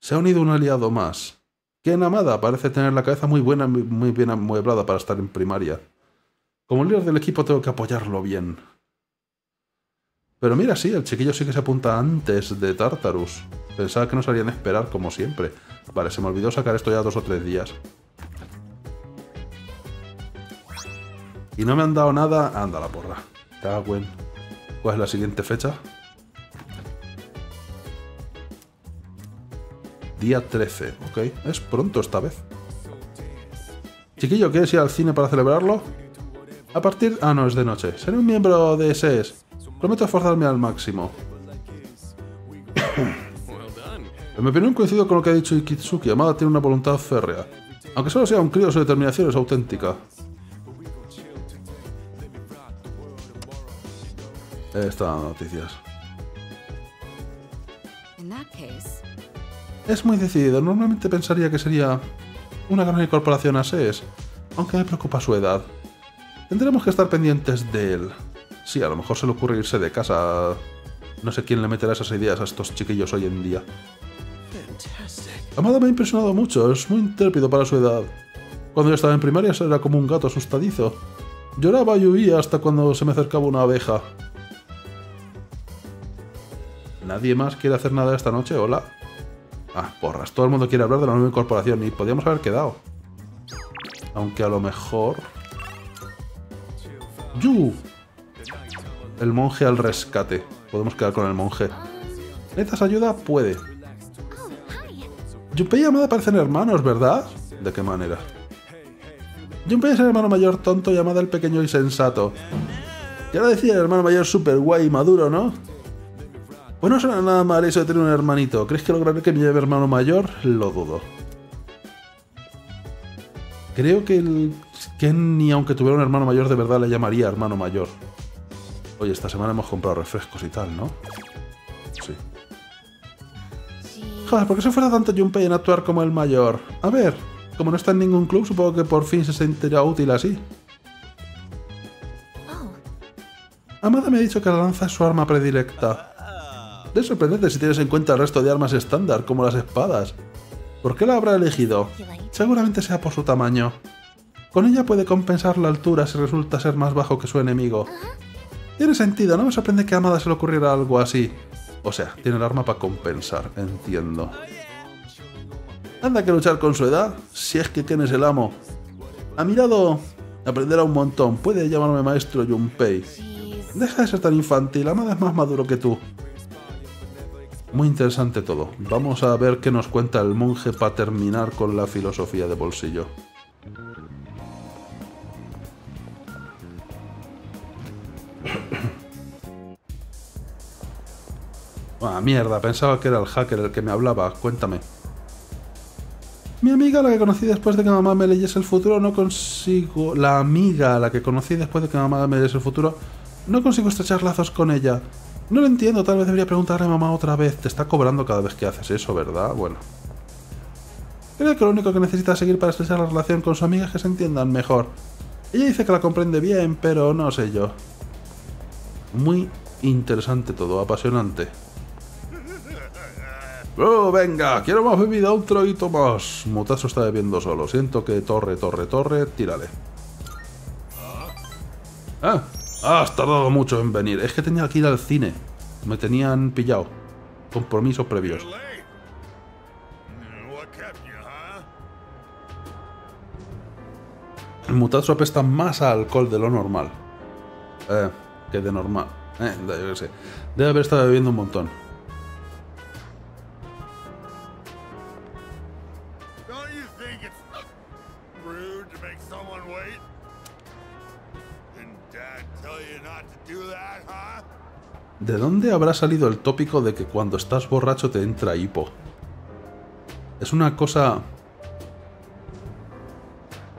Se ha unido un aliado más. Que en Amada parece tener la cabeza muy buena, muy, muy bien amueblada para estar en primaria. Como líder del equipo tengo que apoyarlo bien. Pero mira, sí, el chiquillo sí que se apunta antes de Tartarus. Pensaba que nos harían esperar como siempre. Vale, se me olvidó sacar esto ya dos o tres días. Y no me han dado nada. Anda la porra. Cagüen. ¿Cuál es la siguiente fecha? Día trece. Ok. Es pronto esta vez. Chiquillo, ¿quieres ir al cine para celebrarlo? A partir... Ah, no, es de noche. Seré un miembro de S E S. Prometo esforzarme al máximo. En mi opinión coincido con lo que ha dicho Ikitsuki. Amada tiene una voluntad férrea. Aunque solo sea un crío, su determinación es auténtica. Está dando noticias. Es muy decidido. Normalmente pensaría que sería una gran incorporación a S E S, aunque me preocupa su edad. Tendremos que estar pendientes de él. Sí, a lo mejor se le ocurre irse de casa. No sé quién le meterá esas ideas a estos chiquillos hoy en día. Amada me ha impresionado mucho. Es muy intrépido para su edad. Cuando yo estaba en primaria era como un gato asustadizo. Lloraba y huía hasta cuando se me acercaba una abeja. ¿Nadie más quiere hacer nada esta noche? ¿Hola? Ah, porras. Todo el mundo quiere hablar de la nueva incorporación y podíamos haber quedado. Aunque a lo mejor... ¡Yu! El monje al rescate. Podemos quedar con el monje. ¿Necesitas ayuda? Puede. Junpei y Amada parecen hermanos, ¿verdad? ¿De qué manera? Junpei es el hermano mayor tonto y Amada el pequeño y sensato. Ya lo decía, el hermano mayor super guay y maduro, ¿no? Bueno, no suena nada mal eso de tener un hermanito. ¿Crees que lograré que me lleve hermano mayor? Lo dudo. Creo que, el... que ni aunque tuviera un hermano mayor de verdad le llamaría hermano mayor. Oye, esta semana hemos comprado refrescos y tal, ¿no? Sí. Joder, ¿por qué se fuerza tanto Junpei en actuar como el mayor? A ver, como no está en ningún club, supongo que por fin se sentirá útil así. Amada me ha dicho que la lanza es su arma predilecta. Es sorprendente si tienes en cuenta el resto de armas estándar, como las espadas. ¿Por qué la habrá elegido? Seguramente sea por su tamaño. Con ella puede compensar la altura si resulta ser más bajo que su enemigo. Tiene sentido, no me sorprende que a Amada se le ocurriera algo así. O sea, tiene el arma para compensar, entiendo. Anda que luchar con su edad, si es que tienes el amo. A mi lado, aprenderá un montón, puede llamarme maestro Junpei. Deja de ser tan infantil, Amada es más maduro que tú. Muy interesante todo. Vamos a ver qué nos cuenta el monje para terminar con la filosofía de bolsillo. Ah, mierda, pensaba que era el hacker el que me hablaba. Cuéntame. Mi amiga, la que conocí después de que mamá me leyese el futuro, no consigo... La amiga, la que conocí después de que mamá me leyese el futuro, no consigo estrechar lazos con ella. No lo entiendo, tal vez debería preguntarle a mamá otra vez. Te está cobrando cada vez que haces eso, ¿verdad? Bueno. Creo que lo único que necesita seguir para estrechar la relación con su amiga es que se entiendan mejor. Ella dice que la comprende bien, pero no sé yo. Muy interesante todo, apasionante. ¡Oh, venga! ¡Quiero más bebida! ¡Un traguito más! Mutatsu está bebiendo solo. Siento que torre, torre, torre, tírale. ¡Ah! Ah, has tardado mucho en venir. Es que tenía que ir al cine. Me tenían pillado. Compromisos previos. El Mutatsu apesta más a alcohol de lo normal. Eh, que de normal. Eh, yo qué sé. Debe haber estado bebiendo un montón. ¿De dónde habrá salido el tópico de que cuando estás borracho te entra hipo? Es una cosa...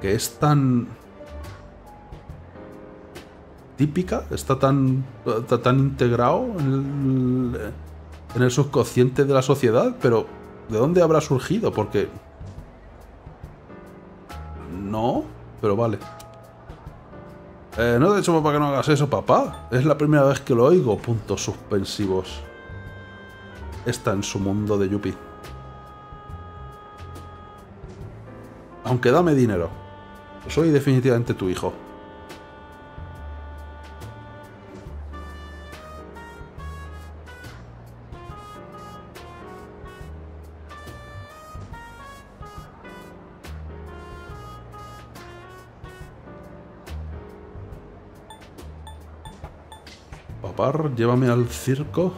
que es tan... típica, está tan... está tan integrado en el, en el subconsciente de la sociedad, pero ¿de dónde habrá surgido? Porque... no, pero vale. Eh, no te he dicho para que no hagas eso, papá. Es la primera vez que lo oigo. Puntos suspensivos. Está en su mundo de yuppie. Aunque dame dinero. Soy definitivamente tu hijo. Llévame al circo.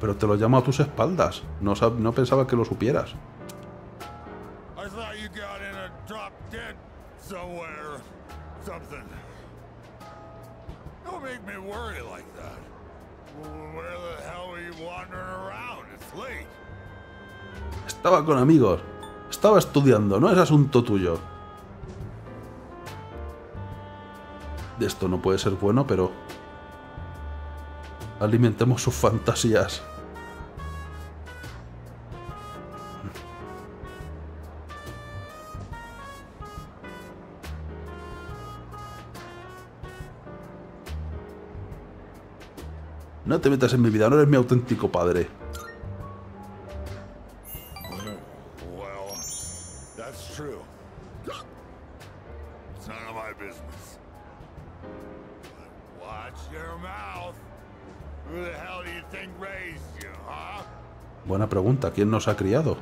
Pero te lo llamo a tus espaldas. No, no pensaba que lo supieras. Estaba con amigos. Estaba estudiando, no es asunto tuyo. Esto no puede ser bueno, pero... alimentemos sus fantasías. No te metas en mi vida, no eres mi auténtico padre. Buena pregunta. ¿Quién nos ha criado?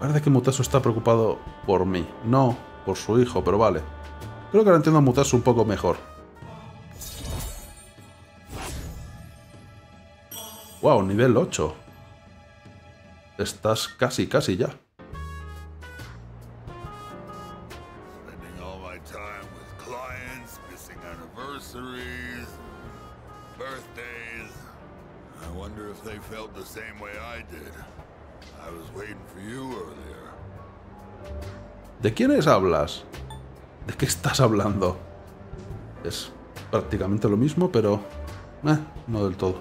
Parece que Mutatsu está preocupado por mí. No, por su hijo, pero vale. Creo que ahora entiendo a Mutatsu un poco mejor. Wow, nivel ocho. Estás casi, casi ya. ¿De quiénes hablas? ¿De qué estás hablando? Es prácticamente lo mismo, pero... Eh, no del todo.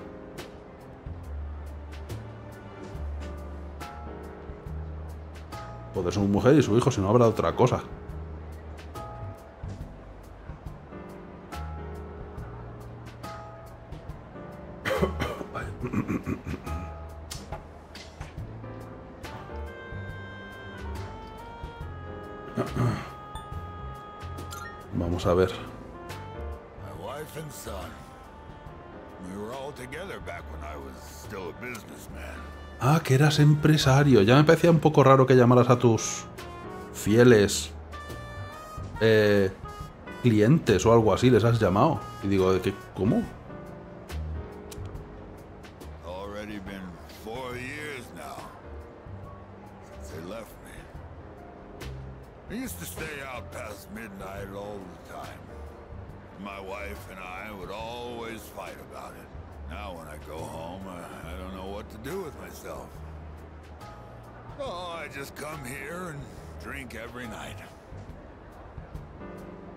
Joder, son mujer y su hijo, si no habrá otra cosa. Vamos a ver. Ah, que eras empresario. Ya me parecía un poco raro que llamaras a tus fieles eh, clientes o algo así, les has llamado. Y digo, ¿de qué? ¿Cómo?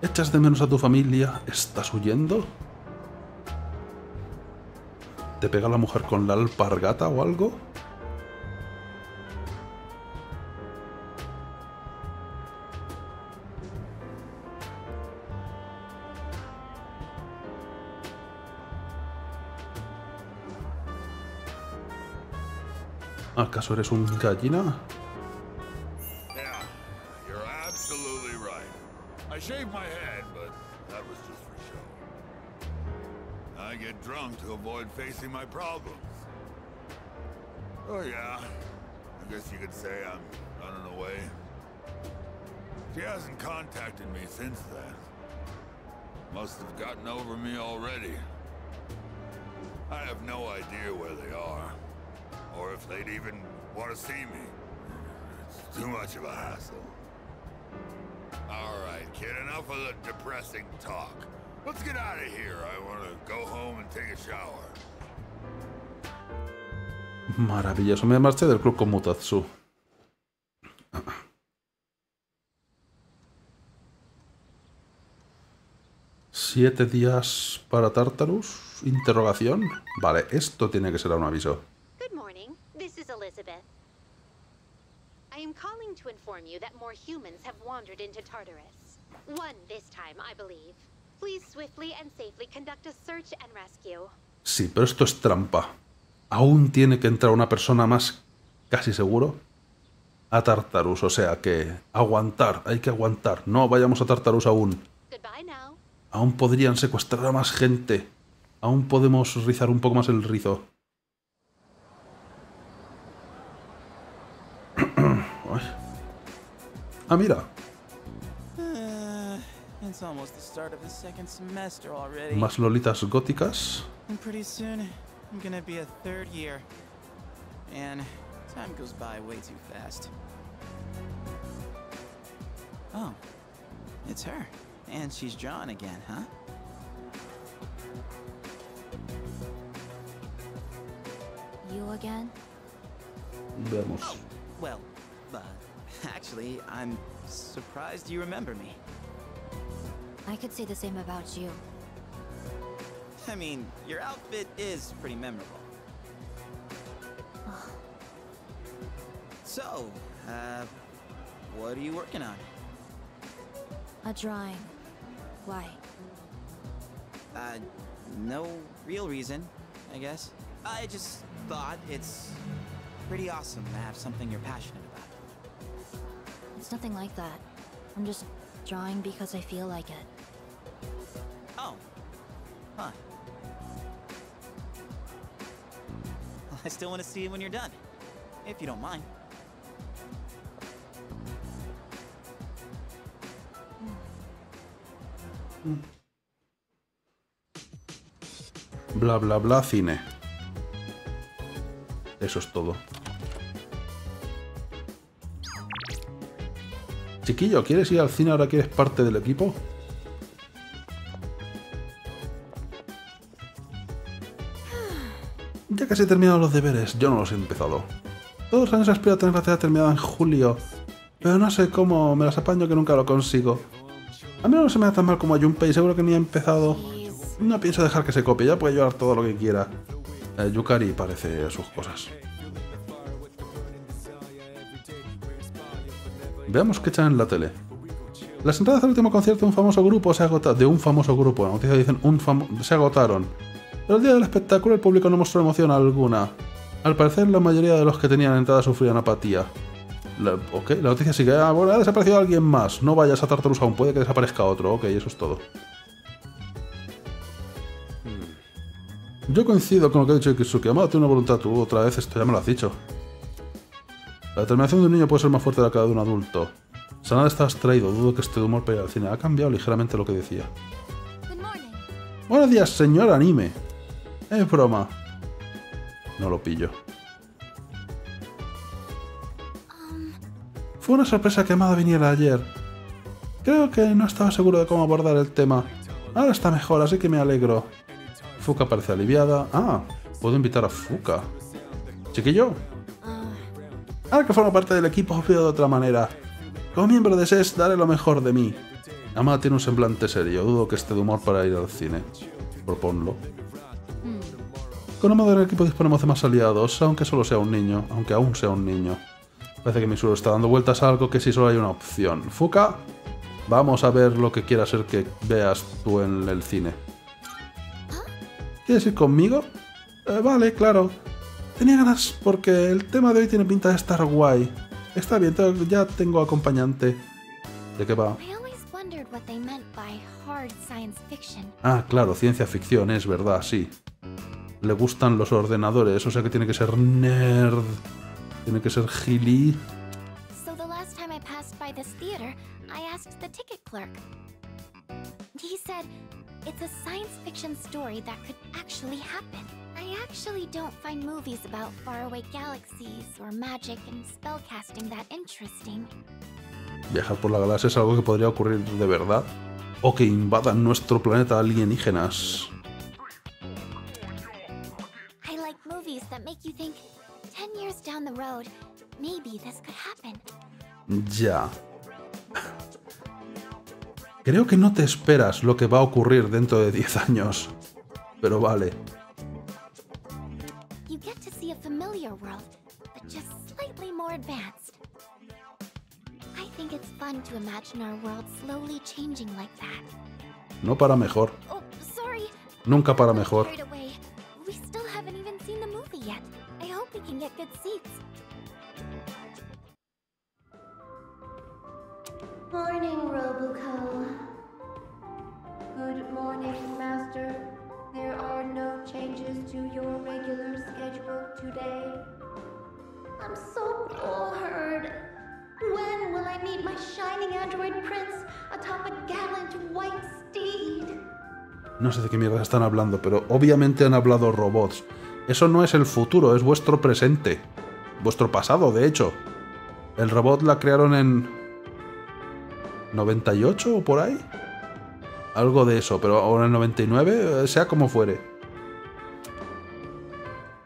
¿Echas de menos a tu familia? ¿Estás huyendo? ¿Te pega la mujer con la alpargata o algo? ¿Acaso eres un gallina? Maravilloso, me marché del club con Mutatsu. Siete días para Tartarus, interrogación. Vale, esto tiene que ser un aviso. Good morning. This is Elizabeth. I am calling to inform you that more humans have wandered into Tartarus. One this time, I believe. Please swiftly and safely conduct a search and rescue. Sí, pero esto es trampa. Aún tiene que entrar una persona más, casi seguro, a Tartarus. O sea que aguantar, hay que aguantar. No vayamos a Tartarus aún. Aún podrían secuestrar a más gente. Aún podemos rizar un poco más el rizo. Ah, mira. Más lolitas góticas. I'm gonna be a third year, and time goes by way too fast. Oh, it's her, and she's John again, huh? You again? Vamos. Oh, well, but actually, I'm surprised you remember me. I could say the same about you. I mean, your outfit is pretty memorable. So, uh, what are you working on? A drawing. Why? Uh, no real reason. I guess. I just thought it's pretty awesome to have something you're passionate about. It's nothing like that. I'm just drawing because I feel like it. Oh. Huh. Well, I still want to see you when you're done, if you don't mind. Bla bla bla cine. Eso es todo. Chiquillo, ¿quieres ir al cine ahora que eres parte del equipo? Ya casi he terminado los deberes, yo no los he empezado. Todos han aspirado a tener la tarea terminada en julio, pero no sé cómo, me las apaño que nunca lo consigo. A mí no se me da tan mal como a Junpei, seguro que ni ha empezado. No pienso dejar que se copie, ya puede llevar todo lo que quiera. Eh, Yukari parece sus cosas. Veamos qué echan en la tele. Las entradas del último concierto de un famoso grupo se agotaron. De un famoso grupo, en la noticia dicen un famo se agotaron. Pero el día del espectáculo el público no mostró emoción alguna. Al parecer la mayoría de los que tenían entrada sufrían apatía. La, ok, la noticia sigue. Ah, bueno, ha desaparecido alguien más. No vayas a Tartarus aún, puede que desaparezca otro. Ok, eso es todo. Hmm. Yo coincido con lo que ha dicho Kisuke. Amada, tiene una voluntad, tú otra vez, esto ya me lo has dicho. La determinación de un niño puede ser más fuerte de la que de un adulto. Sanada está abstraído, dudo que este humor para ir al cine. Ha cambiado ligeramente lo que decía. Buenos días, señor anime. Es broma. No lo pillo. Fue una sorpresa que Amada viniera ayer. Creo que no estaba seguro de cómo abordar el tema. Ahora está mejor, así que me alegro. Fuka parece aliviada. Ah, puedo invitar a Fuka. Chiquillo. Ahora que formo parte del equipo os veo de otra manera. Como miembro de S E S daré lo mejor de mí. Amada tiene un semblante serio. Dudo que esté de humor para ir al cine. Proponlo. Con Amada en el equipo disponemos de más aliados, aunque solo sea un niño. Aunque aún sea un niño. Parece que Mitsuru está dando vueltas a algo que si solo hay una opción. Fuka, vamos a ver lo que quiera ser que veas tú en el cine. ¿Quieres ir conmigo? Eh, vale, claro. Tenía ganas porque el tema de hoy tiene pinta de estar guay. Está bien, ya tengo acompañante. ¿De qué va? Ah, claro, ciencia ficción, es verdad, sí. Le gustan los ordenadores, o sea que tiene que ser nerd. Tiene que ser gili. Viajar por la galaxia es algo que podría ocurrir de verdad, o que invadan nuestro planeta alienígenas. I like movies that make you think. Ya. Creo que no te esperas lo que va a ocurrir dentro de diez años. Pero vale. No para mejor. Nunca para mejor. No sé de qué mierda están hablando, pero obviamente han hablado robots. Eso no es el futuro, es vuestro presente. Vuestro pasado, de hecho. El robot la crearon en... ¿noventa y ocho o por ahí? Algo de eso, pero ahora en noventa y nueve, sea como fuere.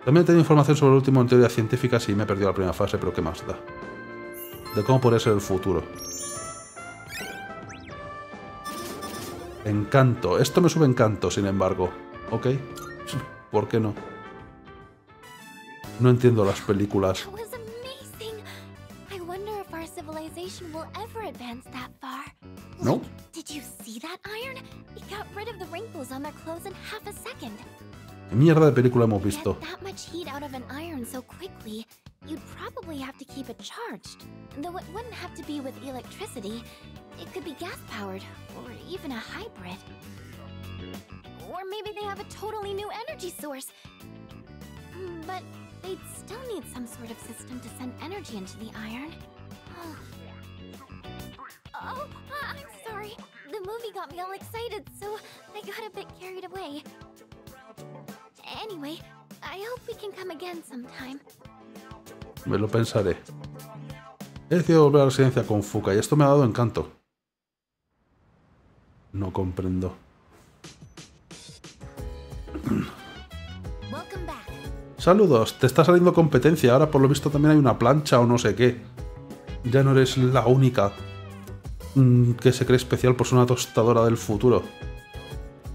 También he tenido información sobre el último en teoría científica, sí, me he perdido la primera fase, pero qué más da. De cómo puede ser el futuro. Encanto. Esto me sube encanto, sin embargo. Ok. ¿Por qué no? No entiendo las películas. ¿No? mierda de película hemos visto. Oh, I'm sorry. The movie got me all excited, so I got a bit carried away. Anyway, I hope we can come again sometime. Me lo pensaré. He decidido volver a la residencia con Fuka y esto me ha dado encanto. No comprendo. Saludos, te está saliendo competencia. Ahora por lo visto también hay una plancha o no sé qué. Ya no eres la única que se cree especial por ser una tostadora del futuro.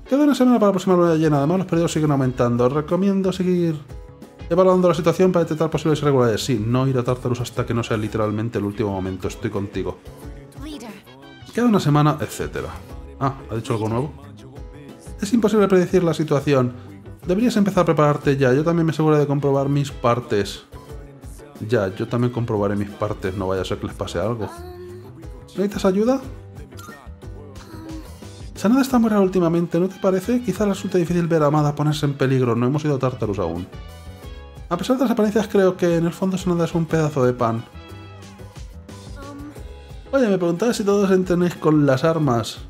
Queda una semana para la próxima luna llena. Además, los periodos siguen aumentando. Recomiendo seguir evaluando la situación para detectar posibles irregularidades. Sí, no ir a Tartarus hasta que no sea literalmente el último momento. Estoy contigo. Queda una semana, etcétera. Ah, ¿ha dicho algo nuevo? Es imposible predecir la situación. Deberías empezar a prepararte ya. Yo también me aseguraré de comprobar mis partes. Ya, yo también comprobaré mis partes. No vaya a ser que les pase algo. ¿Necesitas ayuda? Sanada está muy rara últimamente, ¿no te parece? Quizá resulte difícil ver a Amada ponerse en peligro, no hemos ido a Tartarus aún. A pesar de las apariencias, creo que en el fondo Sanada es un pedazo de pan. Oye, me preguntaba si todos entrenéis con las armas.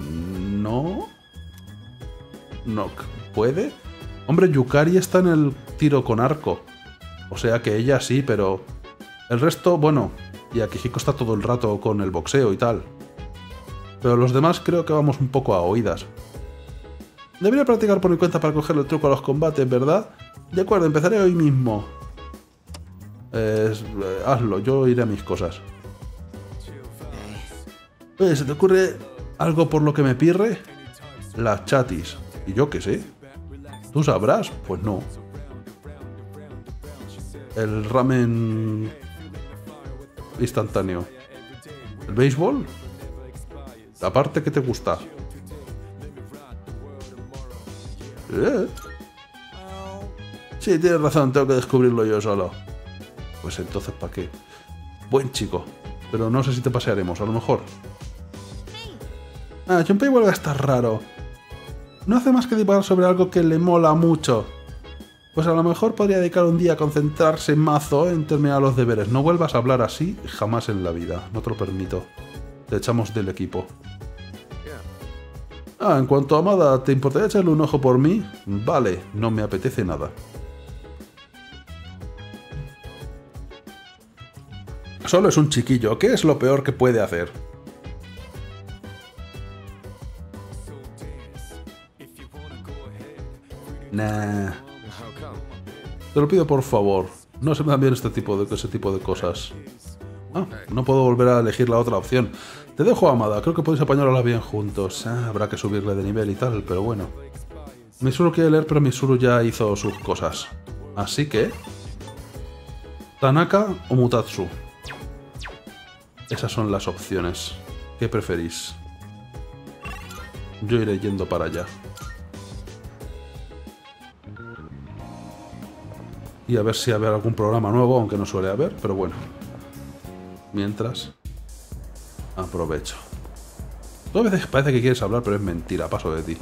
¿No? ¿No puede? Hombre, Yukari está en el tiro con arco. O sea que ella sí, pero... el resto, bueno... y Akihiko está todo el rato con el boxeo y tal. Pero los demás creo que vamos un poco a oídas. Debería practicar por mi cuenta para cogerle el truco a los combates, ¿verdad? De acuerdo, empezaré hoy mismo. Eh, hazlo, yo iré a mis cosas. Oye, ¿se te ocurre algo por lo que me pirre? Las chatis. ¿Y yo qué sé? ¿Tú sabrás? Pues no. El ramen... instantáneo. ¿El béisbol? La parte que te gusta. ¿Eh? Sí, tienes razón, tengo que descubrirlo yo solo. Pues entonces, ¿para qué? Buen chico. Pero no sé si te pasearemos, a lo mejor. Ah, Junpei vuelve a estar raro. No hace más que divagar sobre algo que le mola mucho. Pues a lo mejor podría dedicar un día a concentrarse mazo en terminar los deberes. No vuelvas a hablar así jamás en la vida. No te lo permito. Te echamos del equipo. Ah, en cuanto a Amada, ¿te importaría echarle un ojo por mí? Vale, no me apetece nada. Solo es un chiquillo. ¿Qué es lo peor que puede hacer? Nah... te lo pido por favor, no se me dan bien este tipo de, ese tipo de cosas. Ah, no puedo volver a elegir la otra opción. Te dejo, Amada, creo que podéis apañarla bien juntos. Ah, habrá que subirle de nivel y tal, pero bueno. Mitsuru quiere leer, pero Mitsuru ya hizo sus cosas. Así que... ¿Tanaka o Mutatsu? Esas son las opciones. ¿Qué preferís? Yo iré yendo para allá. Y a ver si habrá algún programa nuevo, aunque no suele haber, pero bueno. Mientras, aprovecho. Tú a veces parece que quieres hablar, pero es mentira, paso de ti.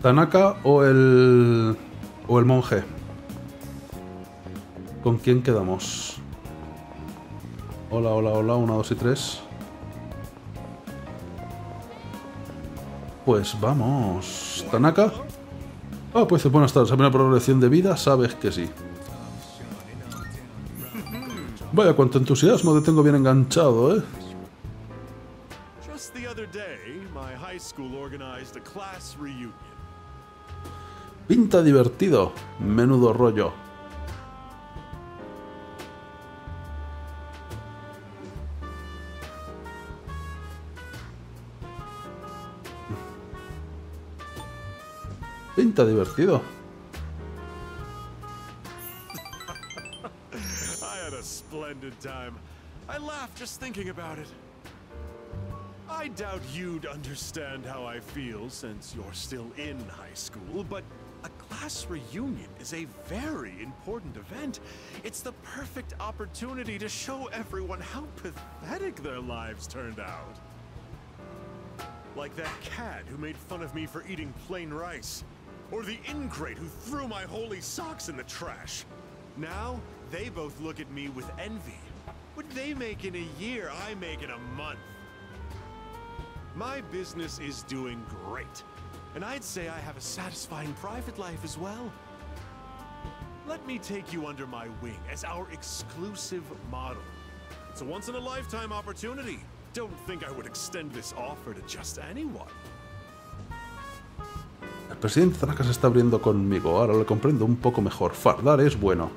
¿Tanaka o el... o el monje? ¿Con quién quedamos? Hola, hola, hola, una, dos y tres. Pues vamos... ¿Tanaka? Ah, oh, pues buenas tardes. ¿Hay una progresión de vida? Sabes que sí. Vaya, cuánto entusiasmo. Te tengo bien enganchado, ¿eh? Pinta divertido. Menudo rollo. Pinta divertido. I had a splendid time. I laughed just thinking about it. I I doubt you'd understand how I feel since you're still in high school, but a class reunion is a very important event. It's the perfect opportunity to show everyone how pathetic their lives turned out. Like that cad who made fun of me for eating plain rice. Or the ingrate who threw my holy socks in the trash. Now, they both look at me with envy. What they make in a year, I make in a month. My business is doing great. And I'd say I have a satisfying private life as well. Let me take you under my wing as our exclusive model. It's a once-in-a-lifetime opportunity. Don't think I would extend this offer to just anyone. El presidente Tanaka se está abriendo conmigo. Ahora lo comprendo un poco mejor. Fardar es bueno.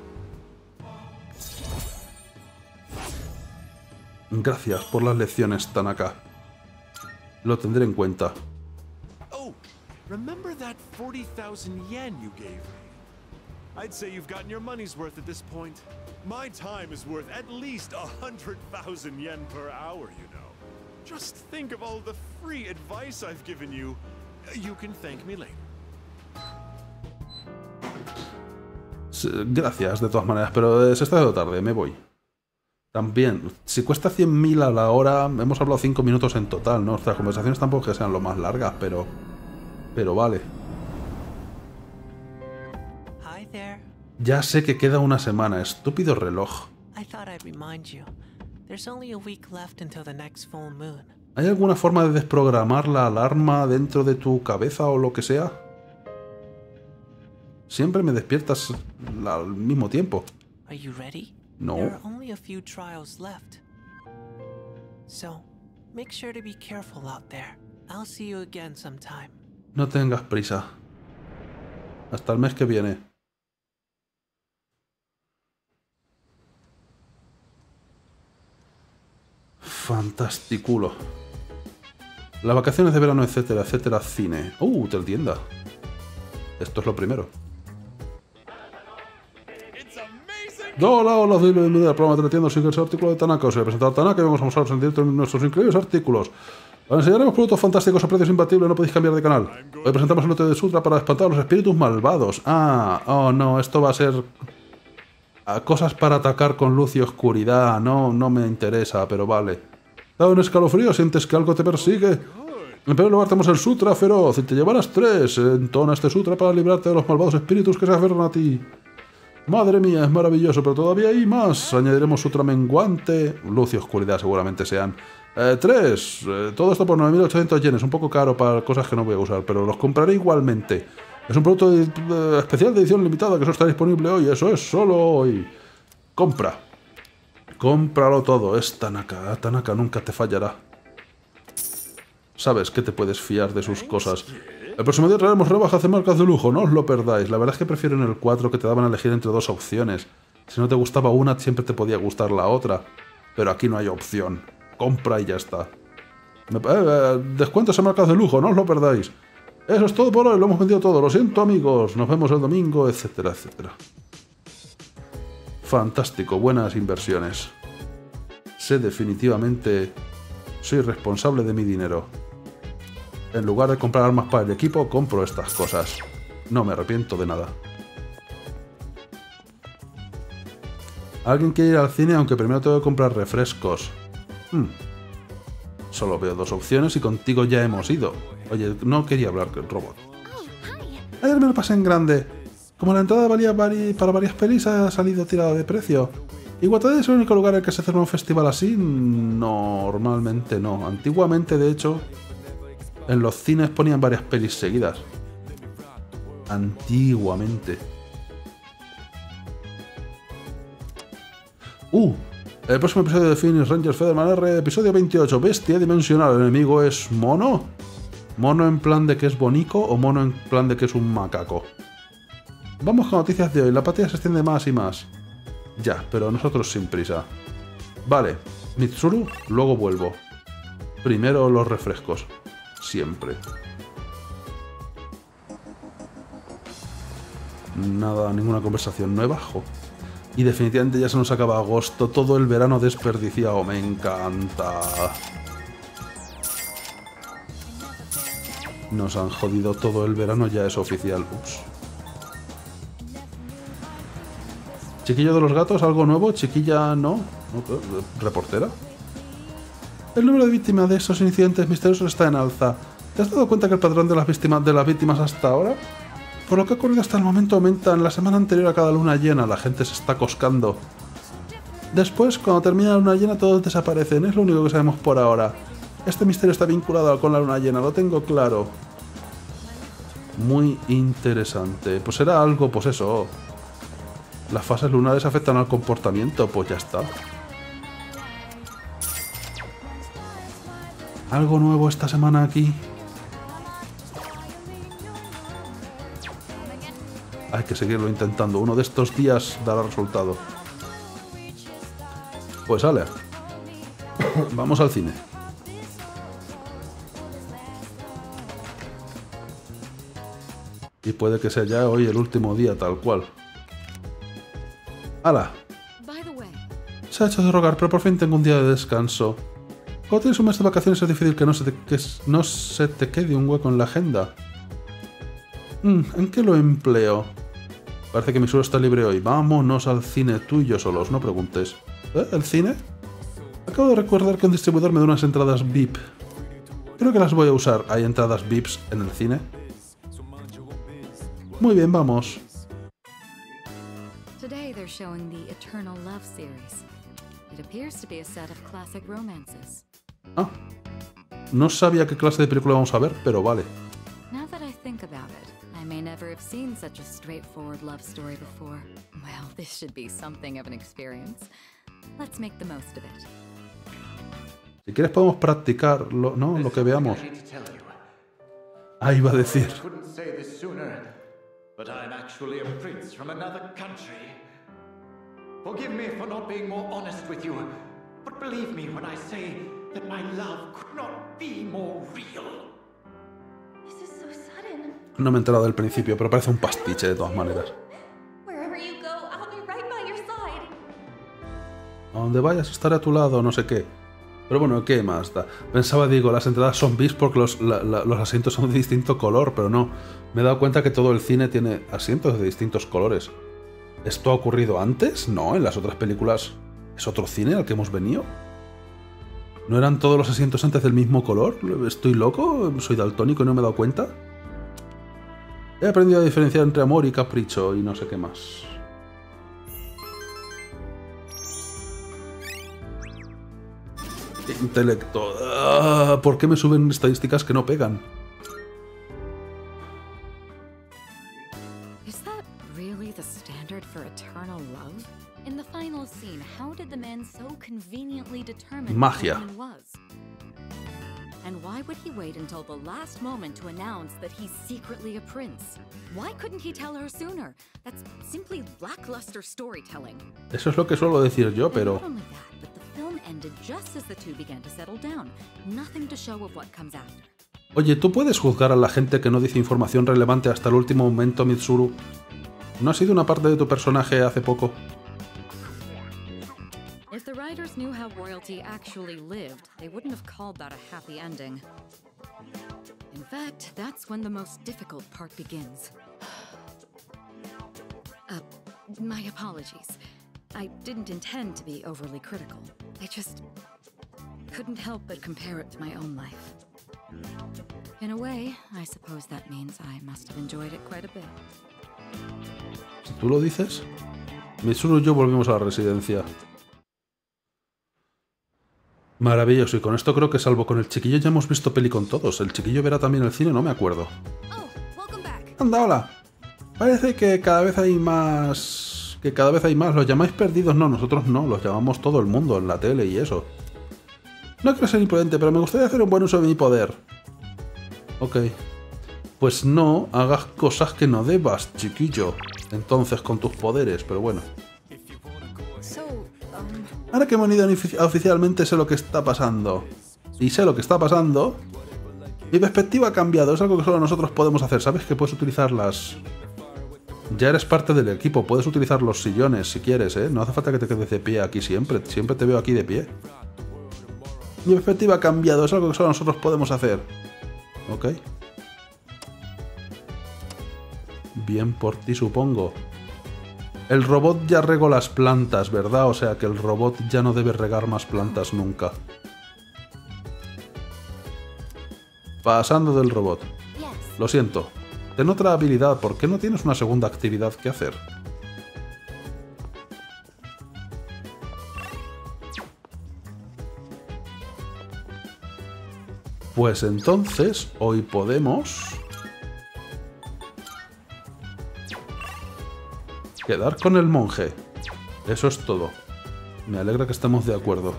Gracias por las lecciones, Tanaka. Lo tendré en cuenta. Oh, remember that forty thousand yen you gave me. I'd say you've gotten your money's worth at this point. My time is worth at least one hundred thousand yen per hour, you know. Just think of all the free advice I've given you. You can thank me later. Gracias, de todas maneras, pero se está haciendo tarde, me voy. También, si cuesta cien mil a la hora, hemos hablado cinco minutos en total, ¿no? Nuestras conversaciones tampoco que sean lo más largas, pero... Pero vale. Ya sé que queda una semana, estúpido reloj. ¿Hay alguna forma de desprogramar la alarma dentro de tu cabeza o lo que sea? Siempre me despiertas al mismo tiempo. No. No tengas prisa. Hasta el mes que viene. Fantasticulo. Las vacaciones de verano, etcétera, etcétera, cine. ¡Uh, te tienda! Esto es lo primero. Hola, hola, soy Luis del programa Teletienda, soy el artículo de Tanaka. Os voy a presentar a Tanaka y vamos a mostraros en directo nuestros increíbles artículos. Os enseñaremos productos fantásticos a precios imbatibles, no podéis cambiar de canal. Hoy presentamos el lote de Sutra para espantar a los espíritus malvados. Ah, oh no, esto va a ser... A cosas para atacar con luz y oscuridad. No, no me interesa, pero vale. Da un escalofrío, sientes que algo te persigue. En primer lugar tenemos el Sutra Feroz. Si te llevarás tres, entona este Sutra para librarte de los malvados espíritus que se aferran a ti. Madre mía, es maravilloso, pero todavía hay más. Añadiremos Sutra Menguante. Luz y oscuridad seguramente sean. Eh, tres. Eh, todo esto por nueve mil ochocientos yenes. Un poco caro para cosas que no voy a usar, pero los compraré igualmente. Es un producto de, de, especial de edición limitada que solo está disponible hoy. Eso es, solo hoy. Compra. Cómpralo todo. Es Tanaka. Tanaka nunca te fallará. Sabes que te puedes fiar de sus cosas. El próximo día traeremos rebajas de marcas de lujo. No os lo perdáis. La verdad es que prefiero en el cuatro que te daban a elegir entre dos opciones. Si no te gustaba una, siempre te podía gustar la otra. Pero aquí no hay opción. Compra y ya está. Eh, eh, descuentos en marcas de lujo. No os lo perdáis. Eso es todo por hoy, lo hemos vendido todo, lo siento amigos, nos vemos el domingo, etcétera, etcétera. Fantástico, buenas inversiones. Sé definitivamente, soy responsable de mi dinero. En lugar de comprar armas para el equipo, compro estas cosas. No me arrepiento de nada. Alguien quiere ir al cine, aunque primero tengo que comprar refrescos. Hmm. Solo veo dos opciones y contigo ya hemos ido. Oye, no quería hablar con el robot. Ayer me lo pasé en grande. Como la entrada valía vari... para varias pelis ha salido tirada de precio. Y Watanabe es el único lugar en el que se celebra un festival así. Normalmente no. Antiguamente, de hecho, en los cines ponían varias pelis seguidas. Antiguamente. Uh. El próximo episodio de Phoenix Rangers Featherman R, episodio veintiocho, Bestia Dimensional. El enemigo es mono. ¿Mono en plan de que es bonico o mono en plan de que es un macaco? Vamos con noticias de hoy. La apatía se extiende más y más. Ya, pero nosotros sin prisa. Vale, Mitsuru, luego vuelvo. Primero los refrescos. Siempre. Nada, ninguna conversación nueva, jo. Y definitivamente ya se nos acaba agosto. Todo el verano desperdiciado. Me encanta. Nos han jodido todo el verano, ya es oficial. Ups. Chiquillo de los gatos, algo nuevo. Chiquilla, no. ¿Reportera? El número de víctimas de esos incidentes misteriosos está en alza. ¿Te has dado cuenta que el patrón de las víctimas, de las víctimas hasta ahora? Por lo que ha ocurrido hasta el momento aumenta. En la semana anterior a cada luna llena, la gente se está coscando. Después, cuando termina la luna llena, todos desaparecen. Es lo único que sabemos por ahora. Este misterio está vinculado con la luna llena, lo tengo claro. Muy interesante. Pues era algo, pues eso. Las fases lunares afectan al comportamiento, pues ya está. Algo nuevo esta semana aquí. Hay que seguirlo intentando. Uno de estos días dará resultado. Pues Ale, vamos al cine. Y puede que sea ya hoy el último día, tal cual. ¡Hala! Se ha hecho de rogar, pero por fin tengo un día de descanso. Cuando tienes un mes de vacaciones es difícil que no se te, que no se te quede un hueco en la agenda. Mm, ¿En qué lo empleo? Parece que Mitsuru está libre hoy. Vámonos al cine, tú y yo solos, no preguntes. ¿Eh? ¿El cine? Acabo de recordar que un distribuidor me da unas entradas V I P. Creo que las voy a usar. ¿Hay entradas V I Ps en el cine? Muy bien, vamos. Ah, no sabía qué clase de película vamos a ver, pero vale. Si quieres podemos practicar lo, ¿no? lo que veamos. Ahí va a decir. But I'm actually a prince from another country. Forgive me for not being more honest with you, but believe me when I say that my love could not be more real. This is so sudden. No me he enterado del principio, pero parece un pastiche de todas maneras. Wherever you go, I'll be right by your side. A donde vayas estaré a tu lado, no sé qué. Pero bueno, ¿qué más da? Pensaba, digo, las entradas son V I Ps porque los, la, la, los asientos son de distinto color, pero no. Me he dado cuenta que todo el cine tiene asientos de distintos colores. ¿Esto ha ocurrido antes? No, en las otras películas. ¿Es otro cine al que hemos venido? ¿No eran todos los asientos antes del mismo color? ¿Estoy loco? ¿Soy daltónico y no me he dado cuenta? He aprendido a diferenciar entre amor y capricho y no sé qué más. Intelecto. Ah, ¿por qué me suben estadísticas que no pegan? ¿Es eso realmente el estándar para el amor eterno? En la final escena, ¿cómo el hombre tan convenientemente determinó magia? ¿Y por qué debería esperar hasta el último momento para anunciar que es secretamente un príncipe? ¿Por qué no podía decirle antes? Eso es simplemente lackluster storytelling. Eso es lo que suelo decir yo, pero oye, ¿tú puedes juzgar a la gente que no dice información relevante hasta el último momento, Mitsuru? ¿No ha sido una parte de tu personaje hace poco? I didn't intend to be overly critical. I just couldn't help but compare it to my own life. In a way, I suppose that means I must have enjoyed it quite a bit. Si tú lo dices, Mitsuru y yo volvimos a la residencia. Maravilloso, y con esto creo que salvo con el chiquillo ya hemos visto peli con todos. El chiquillo verá también el cine, no me acuerdo. Oh, ¡anda, hola! Parece que cada vez hay más... Que cada vez hay más, los llamáis perdidos. No, nosotros no, los llamamos todo el mundo en la tele y eso. No quiero ser imprudente, pero me gustaría hacer un buen uso de mi poder. Ok. Pues no hagas cosas que no debas, chiquillo. Entonces, con tus poderes, pero bueno. Ahora que hemos ido oficialmente sé lo que está pasando. Y sé lo que está pasando. Mi perspectiva ha cambiado, es algo que solo nosotros podemos hacer. ¿Sabes que puedes utilizar las...? Ya eres parte del equipo, puedes utilizar los sillones si quieres, ¿eh? No hace falta que te quedes de pie aquí siempre, siempre te veo aquí de pie. Mi perspectiva ha cambiado, es algo que solo nosotros podemos hacer. Ok. Bien por ti, supongo. El robot ya regó las plantas, ¿verdad? O sea que el robot ya no debe regar más plantas nunca. Pasando del robot. Lo siento. Ten otra habilidad, ¿por qué no tienes una segunda actividad que hacer? Pues entonces, hoy podemos... quedar con el monje. Eso es todo. Me alegra que estemos de acuerdo.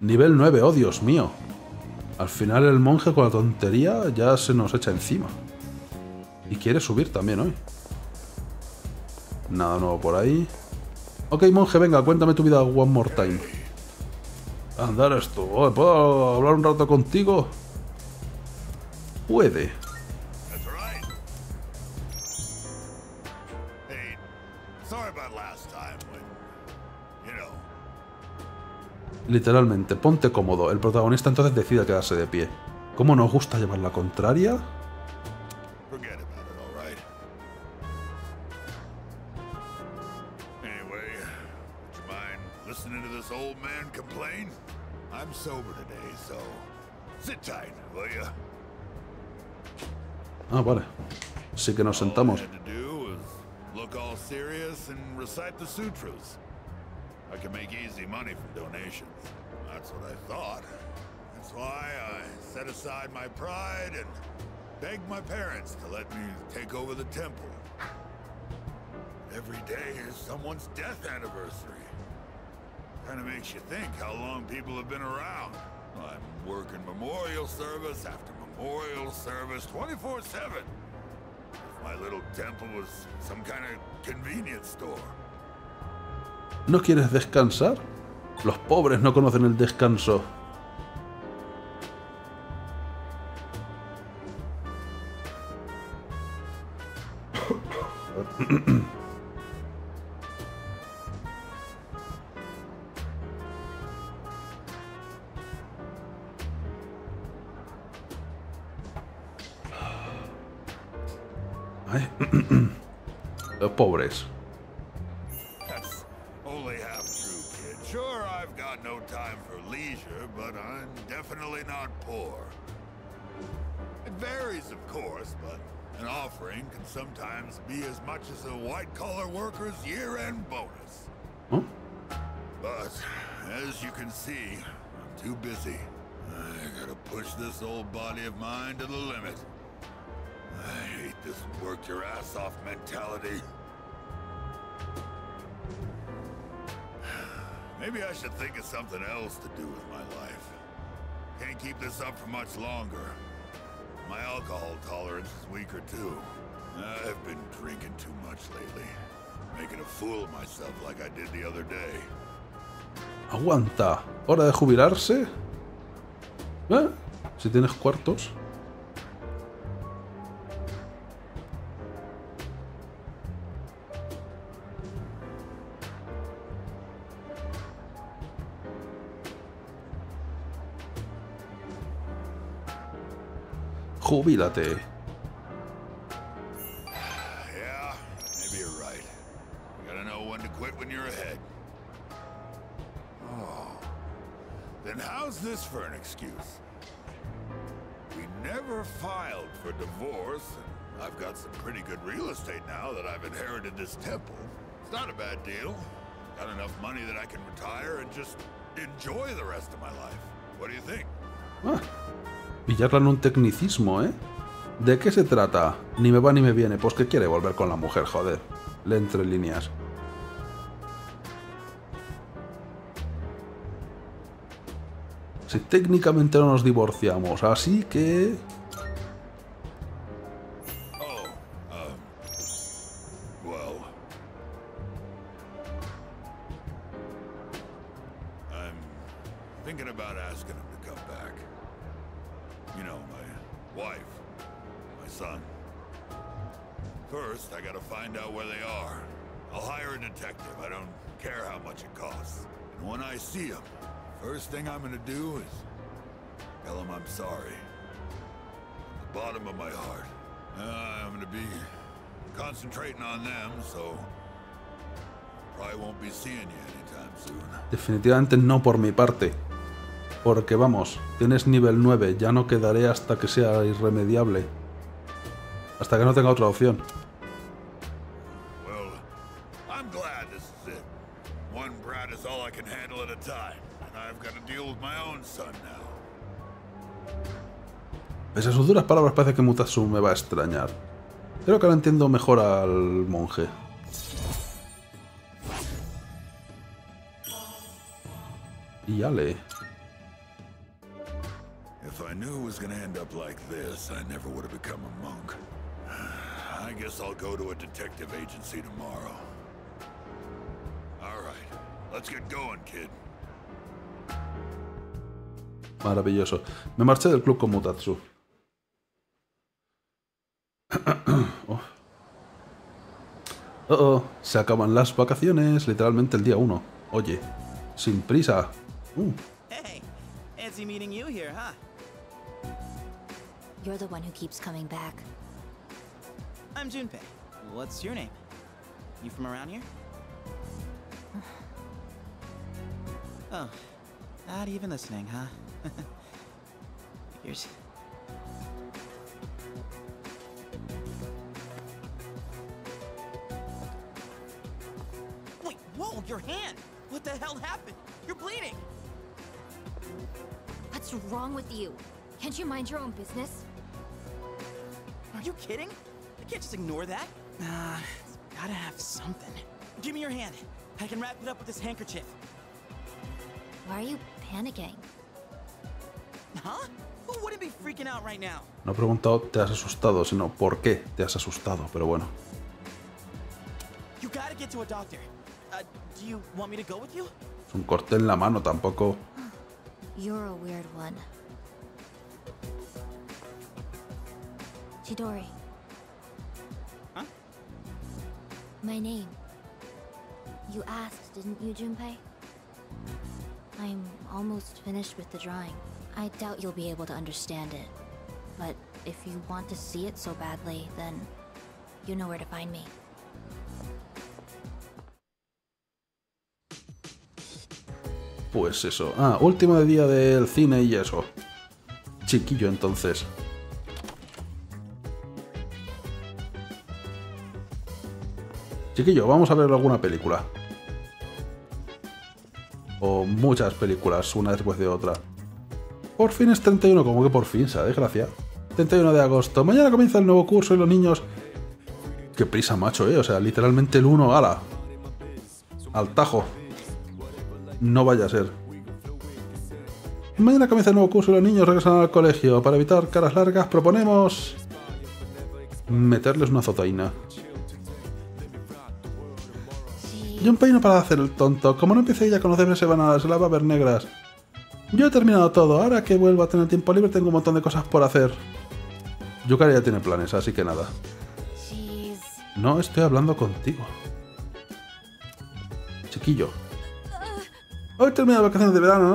Nivel nueve, oh Dios mío. Al final el monje con la tontería ya se nos echa encima. Y quiere subir también hoy. Nada nuevo por ahí. Ok, monje, venga, cuéntame tu vida one more time. Andar esto. ¿Puedo hablar un rato contigo? Puede. Literalmente, ponte cómodo. El protagonista entonces decide quedarse de pie. ¿Cómo nos gusta llevar la contraria? Ah, vale. Sí que nos sentamos. I can make easy money from donations. That's what I thought. That's why I set aside my pride and begged my parents to let me take over the temple. Every day is someone's death anniversary. Kind of makes you think how long people have been around. I'm working memorial service after memorial service twenty-four seven. My little temple was some kind of convenience store. ¿No quieres descansar? Los pobres no conocen el descanso. Ay. Los pobres. Sometimes be as much as a white-collar worker's year-end bonus. Huh? But as you can see, I'm too busy. I gotta push this old body of mine to the limit. I hate this work-your-ass-off mentality. Maybe I should think of something else to do with my life. Can't keep this up for much longer. My alcohol tolerance is weaker too. I've been drinking too much lately, making a fool of myself like I did the other day. Aguanta, hora de jubilarse. ¿Eh? Si tienes cuartos. Jubílate. For an excuse. We never filed for divorce, and I've got some pretty good real estate now that I've inherited this temple. It's not a bad deal. Got enough money that I can retire and just enjoy the rest of my life. What do you think? Ah, pillarla en un tecnicismo, ¿eh? ¿De qué se trata? Ni me va ni me viene, pues que quiere volver con la mujer, joder. Le entre líneas. Si técnicamente no nos divorciamos, así que... Oh, um, well, I'm thinking about asking him to come back. You know, my wife, my son. First, I gotta find out where they are. I'll hire a detective. I don't care how much it costs. And when I see him, first thing I'm gonna do is tell him I'm sorry. bottom of my heart. Uh, I'm gonna be concentrating on them, so probably won't be seeing you anytime soon. Definitivamente no por mi parte. Porque vamos, tienes nivel nueve, ya no quedaré hasta que sea irremediable. Hasta que no tenga otra opción. Pese a sus duras palabras, parece que Mutatsu me va a extrañar. Creo que ahora entiendo mejor al monje. Y ale. Maravilloso. Me marché del club con Mutatsu. Oh. Oh, oh, se acaban las vacaciones, literalmente el día uno. Oye, sin prisa. Uh. Hey, fancy meeting you here, huh? You're the one who keeps coming back. I'm Junpei. What's your name? You from around here? Oh, not even listening, huh? Here's. Wait, whoa, your hand! What the hell happened? You're bleeding! What's wrong with you? Can't you mind your own business? Are you kidding? I can't just ignore that. Nah, it's gotta have something. Give me your hand. I can wrap it up with this handkerchief. Why are you panicking? Huh? Who wouldn't be freaking out right now? No he preguntado te has asustado, sino por qué te has asustado, pero bueno. You gotta get to a doctor. Uh, do you want me to go with you? Es un corte en la mano, tampoco. You're a weird one. Chidori. Huh? My name. You asked, didn't you, Junpei? I'm almost finished with the drawing. I doubt you'll be able to understand it, but if you want to see it so badly, then you know where to find me. Pues eso. Ah, último día del cine y eso. Chiquillo, entonces. Chiquillo, vamos a ver alguna película. O muchas películas, una después de otra. Por fin es treinta y uno, como que por fin, se ha desgraciado. treinta y uno de agosto, mañana comienza el nuevo curso y los niños... Qué prisa, macho, eh, o sea, literalmente el uno, ala. Al tajo. No vaya a ser. Mañana comienza el nuevo curso y los niños regresan al colegio. Para evitar caras largas, proponemos... meterles una azotaína. Junpei no para de hacer el tonto. Como no empiece ella a conocerme, se van a las lavaver negras. Yo he terminado todo, ahora que vuelvo a tener tiempo libre tengo un montón de cosas por hacer. Yukari ya tiene planes, así que nada. No estoy hablando contigo. Chiquillo. Hoy termina las vacaciones de verano,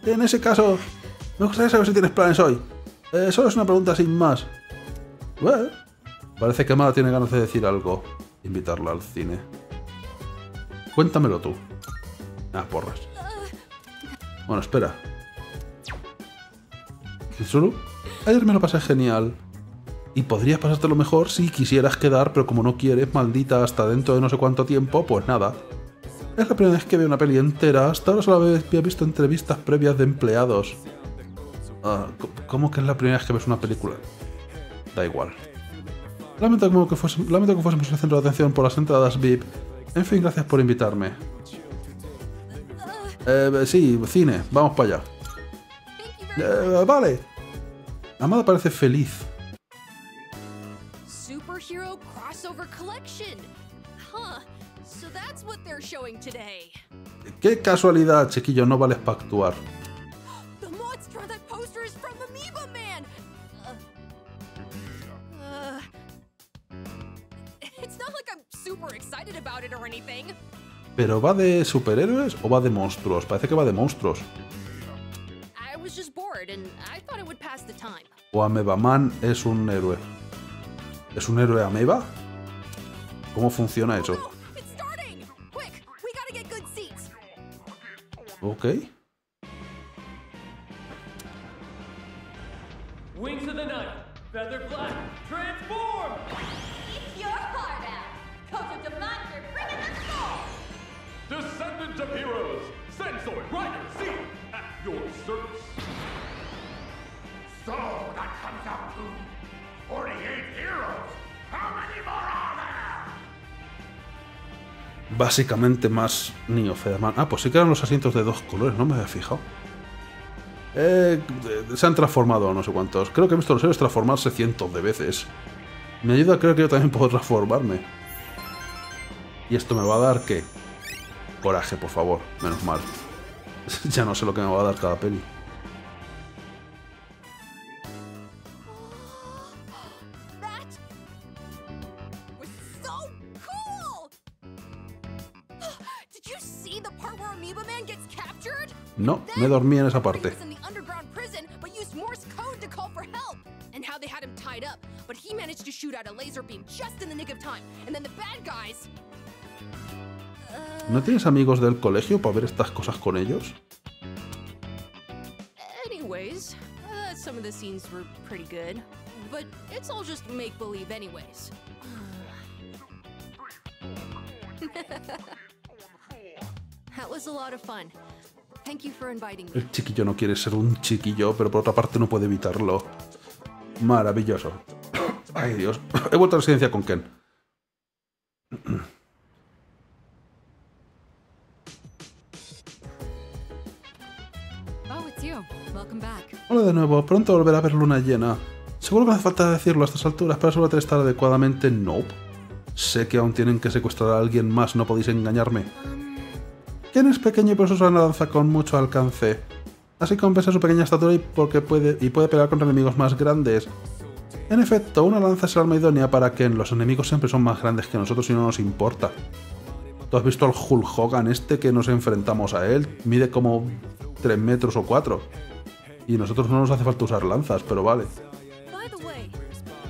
¿no? En ese caso, me gustaría saber si tienes planes hoy. Eh, solo es una pregunta sin más. Bueno, parece que Amada tiene ganas de decir algo. Invitarla al cine. Cuéntamelo tú. Ah, porras. Bueno, espera. Mitsuru, ayer me lo pasé genial. Y podrías pasártelo mejor si quisieras quedar, pero como no quieres, maldita, hasta dentro de no sé cuánto tiempo, pues nada. Es la primera vez que veo una peli entera, hasta ahora solo había visto entrevistas previas de empleados. Ah, ¿cómo que es la primera vez que ves una película? Da igual. Lamento, como que fuese, lamento que fuésemos el centro de atención por las entradas V I P. En fin, gracias por invitarme. Eh, sí, cine, vamos para allá. Eh, vale. Amada parece feliz. Superhero crossover collection. Huh. So that's what they're showing today. Qué casualidad, chiquillo, no vales para actuar. The monster that poster is from Amoeba Man. Uh, it's not like I'm super excited about it or anything. ¿Pero va de superhéroes o va de monstruos? Parece que va de monstruos. O Ameba Man es un héroe. ¿Es un héroe Ameba? ¿Cómo funciona eso? Ok. Básicamente más Neo Featherman. Ah, pues sí que eran los asientos de dos colores, no me había fijado. Eh, se han transformado a no sé cuántos. Creo que he visto a los héroes transformarse cientos de veces. Me ayuda, creo que yo también puedo transformarme. ¿Y esto me va a dar qué? Coraje, por favor. Menos mal. Ya no sé lo que me va a dar cada peli. No, me dormí en esa parte. ¿No tienes amigos del colegio para ver estas cosas con ellos? El chiquillo no quiere ser un chiquillo, pero por otra parte no puede evitarlo. Maravilloso. Ay, Dios. He vuelto a la residencia con Ken. Hola de nuevo. Pronto volverá a ver luna llena. Seguro que no hace falta decirlo a estas alturas, pero solo te estar adecuadamente. No. Sé que aún tienen que secuestrar a alguien más. No podéis engañarme. Ken es pequeño y por eso usa una lanza con mucho alcance. Así compensa su pequeña estatura y porque puede y puede pelear contra enemigos más grandes. En efecto, una lanza es el arma idónea para Ken. Los enemigos siempre son más grandes que nosotros y no nos importa. ¿Tú has visto al Hulk Hogan este que nos enfrentamos a él? Mide como tres metros o cuatro. Y nosotros no nos hace falta usar lanzas, pero vale.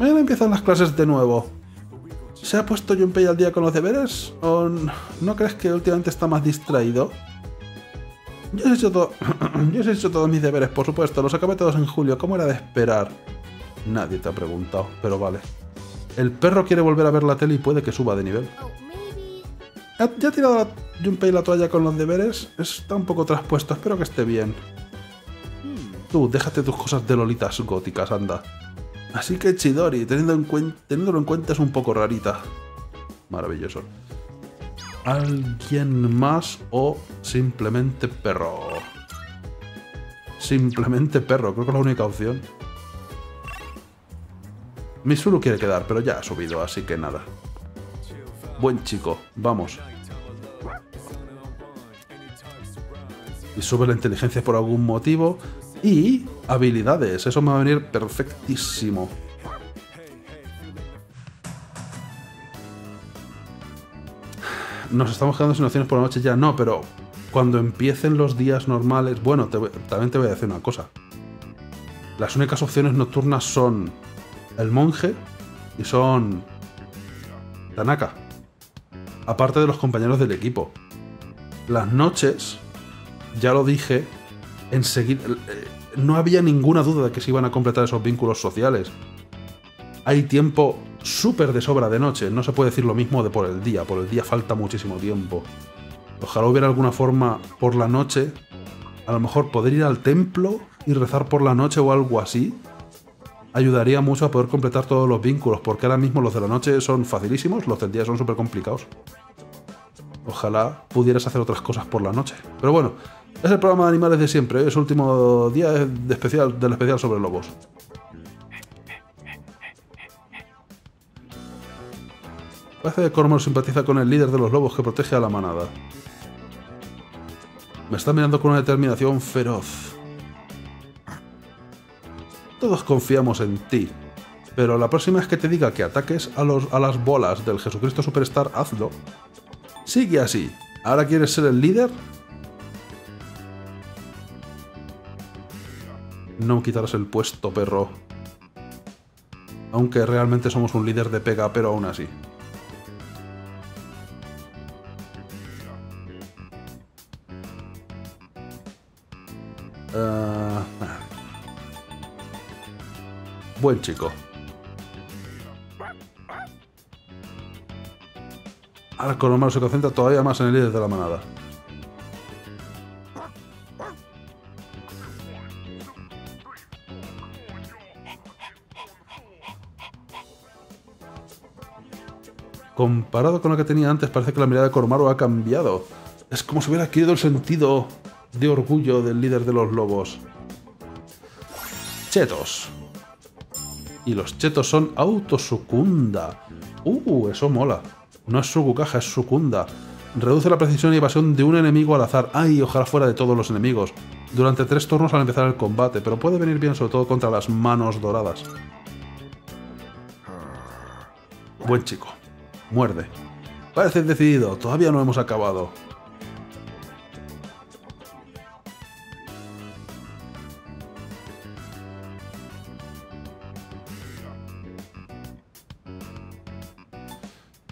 Mañana empiezan las clases de nuevo. ¿Se ha puesto Junpei al día con los deberes? ¿O no crees que últimamente está más distraído? Yo he hecho, to Yo he hecho todos mis deberes, por supuesto. Los acabé todos en julio. ¿Cómo era de esperar? Nadie te ha preguntado, pero vale. El perro quiere volver a ver la tele y puede que suba de nivel. ¿Ya ha tirado a Junpei la toalla con los deberes? Está un poco traspuesto. Espero que esté bien. Tú, déjate tus cosas de lolitas góticas, anda. Así que Chidori, teniendo en teniéndolo en cuenta, es un poco rarita. Maravilloso. ¿Alguien más o simplemente perro? Simplemente perro, creo que es la única opción. Mitsuru quiere quedar, pero ya ha subido, así que nada. Buen chico, vamos. Y sube la inteligencia por algún motivo. Y habilidades, eso me va a venir perfectísimo. Nos estamos quedando sin opciones por la noche ya, no, pero cuando empiecen los días normales... Bueno, te, también te voy a decir una cosa. Las únicas opciones nocturnas son el monje y son Tanaka. Aparte de los compañeros del equipo. Las noches, ya lo dije... Enseguida, no había ninguna duda de que se iban a completar esos vínculos sociales. Hay tiempo súper de sobra de noche, no se puede decir lo mismo de por el día, por el día falta muchísimo tiempo. Ojalá hubiera alguna forma por la noche, a lo mejor poder ir al templo y rezar por la noche o algo así, ayudaría mucho a poder completar todos los vínculos, porque ahora mismo los de la noche son facilísimos, los del día son súper complicados. Ojalá pudieras hacer otras cosas por la noche, pero bueno... Es el programa de animales de siempre, es el último día de especial, del especial sobre lobos. Parece que Koromaru simpatiza con el líder de los lobos que protege a la manada. Me está mirando con una determinación feroz. Todos confiamos en ti, pero la próxima vez que te diga que ataques a, los, a las bolas del Jesucristo Superstar, hazlo. Sigue así. ¿Ahora quieres ser el líder? No quitarás el puesto, perro. Aunque realmente somos un líder de pega, pero aún así. Uh... Buen chico. Ahora Koromaru se concentra todavía más en el líder de la manada. Comparado con lo que tenía antes, parece que la mirada de Koromaru ha cambiado. Es como si hubiera adquirido el sentido de orgullo del líder de los lobos. Chetos. Y los chetos son autosukunda. Uh, eso mola. No es Sukukaja, es Sukunda. Reduce la precisión y evasión de un enemigo al azar. Ay, ojalá fuera de todos los enemigos. Durante tres turnos al empezar el combate, pero puede venir bien sobre todo contra las manos doradas. Buen chico. Muerde. Parece decidido. Todavía no hemos acabado.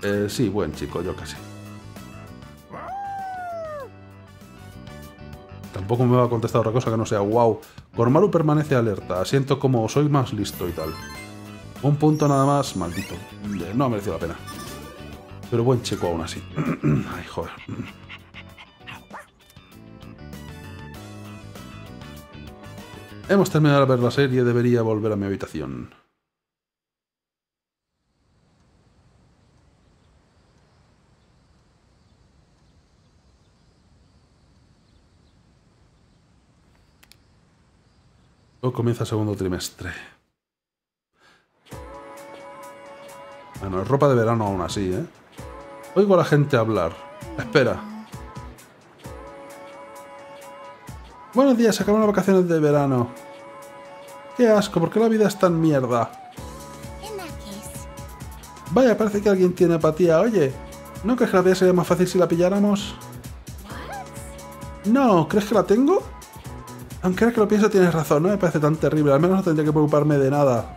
Eh, sí, buen chico, yo casi. Tampoco me va a contestar otra cosa que no sea wow. Koromaru permanece alerta, siento como soy más listo y tal. Un punto nada más, maldito. No ha merecido la pena. Pero buen chico aún así. Ay, joder. Hemos terminado de ver la serie, debería volver a mi habitación. Comienza el segundo trimestre. Bueno, es ropa de verano aún así, ¿eh? Oigo a la gente hablar. Espera. Buenos días, se acaban las vacaciones de verano. Qué asco, ¿por qué la vida es tan mierda? Vaya, parece que alguien tiene apatía, oye. ¿No crees que la vida sería más fácil si la pilláramos? No, ¿crees que la tengo? Aunque ahora que lo pienso tienes razón, no me parece tan terrible, al menos no tendría que preocuparme de nada.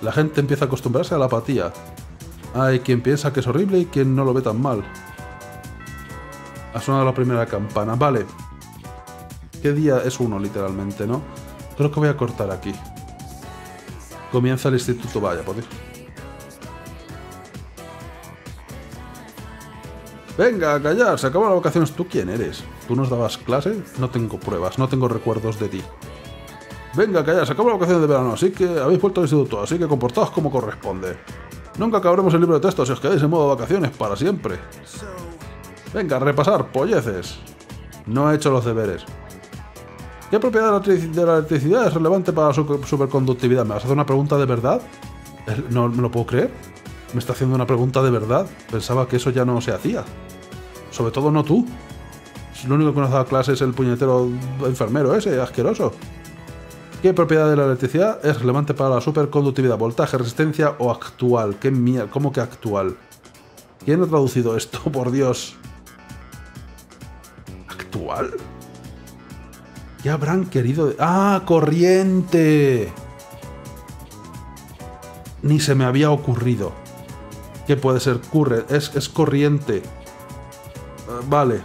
La gente empieza a acostumbrarse a la apatía. Hay quien piensa que es horrible y quien no lo ve tan mal. Ha sonado la primera campana, vale. ¿Qué día es uno, literalmente, no? Creo que voy a cortar aquí. Comienza el instituto, vaya, por Dios. Venga, callar, se acaban las vacaciones. ¿Tú quién eres? ¿Tú nos dabas clase? No tengo pruebas, no tengo recuerdos de ti. Venga, callar, se acaban las vacaciones de verano, así que habéis vuelto al instituto, así que comportaos como corresponde. Nunca acabaremos el libro de texto si os quedáis en modo vacaciones para siempre. Venga, repasar, polleces. No he hecho los deberes. ¿Qué propiedad de la electricidad es relevante para la superconductividad? ¿Me vas a hacer una pregunta de verdad? No me lo puedo creer. Me está haciendo una pregunta de verdad. Pensaba que eso ya no se hacía. Sobre todo no tú. Lo único que nos da clase es el puñetero enfermero ese, asqueroso. ¿Qué propiedad de la electricidad es relevante para la superconductividad? ¿Voltaje, resistencia o actual? ¿Qué mierda? ¿Cómo que actual? ¿Quién ha traducido esto? Por Dios. ¿Actual? ¿Qué habrán querido de... ¡Ah, corriente! Ni se me había ocurrido. ¿Qué puede ser? Curre, es, es corriente. Uh, vale.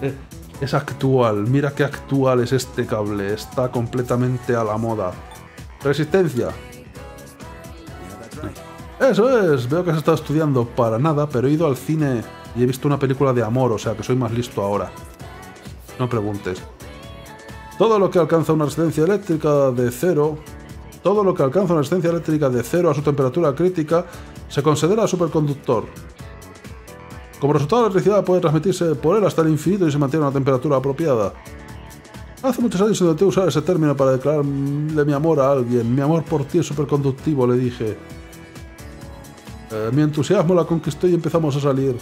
Eh, es actual. Mira qué actual es este cable. Está completamente a la moda. Resistencia. Eso es. Veo que has estado estudiando para nada, pero he ido al cine y he visto una película de amor, o sea que soy más listo ahora. No preguntes. Todo lo que alcanza una resistencia eléctrica de cero... Todo lo que alcanza una resistencia eléctrica de cero a su temperatura crítica se considera superconductor. Como resultado, la electricidad puede transmitirse por él hasta el infinito y se mantiene a una temperatura apropiada. Hace muchos años intenté usar ese término para declararle mi amor a alguien. Mi amor por ti es superconductivo, le dije. Eh, mi entusiasmo la conquistó y empezamos a salir.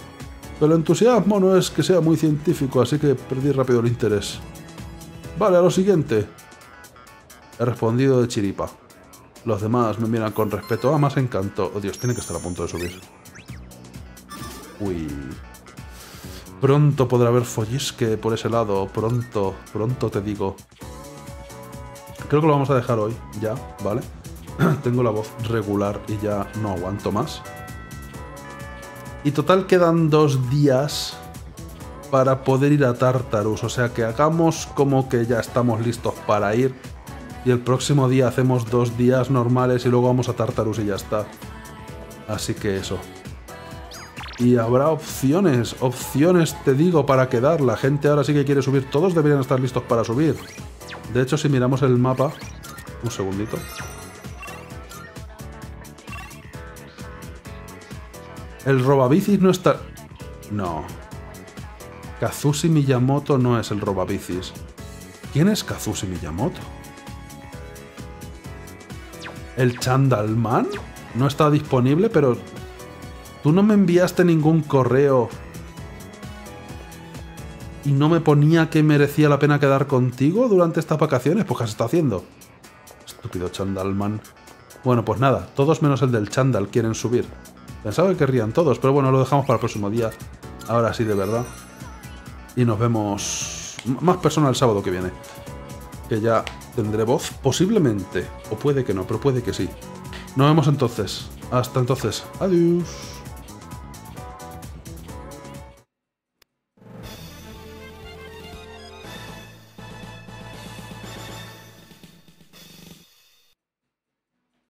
Pero el entusiasmo no es que sea muy científico, así que perdí rápido el interés. Vale, a lo siguiente. He respondido de chiripa. Los demás me miran con respeto. Ah, más encanto. Oh, Dios, tiene que estar a punto de subir. Uy. Pronto podrá haber follisque por ese lado. Pronto, pronto te digo. Creo que lo vamos a dejar hoy ya, ¿vale? Tengo la voz regular y ya no aguanto más. Y total quedan dos días para poder ir a Tartarus, o sea que hagamos como que ya estamos listos para ir y el próximo día hacemos dos días normales y luego vamos a Tartarus y ya está. Así que eso. Y habrá opciones, opciones te digo para quedar, la gente ahora sí que quiere subir, todos deberían estar listos para subir. De hecho si miramos el mapa, un segundito. El robabicis no está... No. Kazushi Miyamoto no es el robabicis. ¿Quién es Kazushi Miyamoto? ¿El Chandalman? No está disponible, pero... Tú no me enviaste ningún correo... Y no me ponía que merecía la pena quedar contigo durante estas vacaciones. Pues ¿qué se está haciendo? Estúpido Chandalman. Bueno, pues nada. Todos menos el del Chandal quieren subir. Pensaba que querrían todos, pero bueno, lo dejamos para el próximo día. Ahora sí, de verdad. Y nos vemos... Más personas el sábado que viene. Que ya tendré voz, posiblemente. O puede que no, pero puede que sí. Nos vemos entonces. Hasta entonces. Adiós.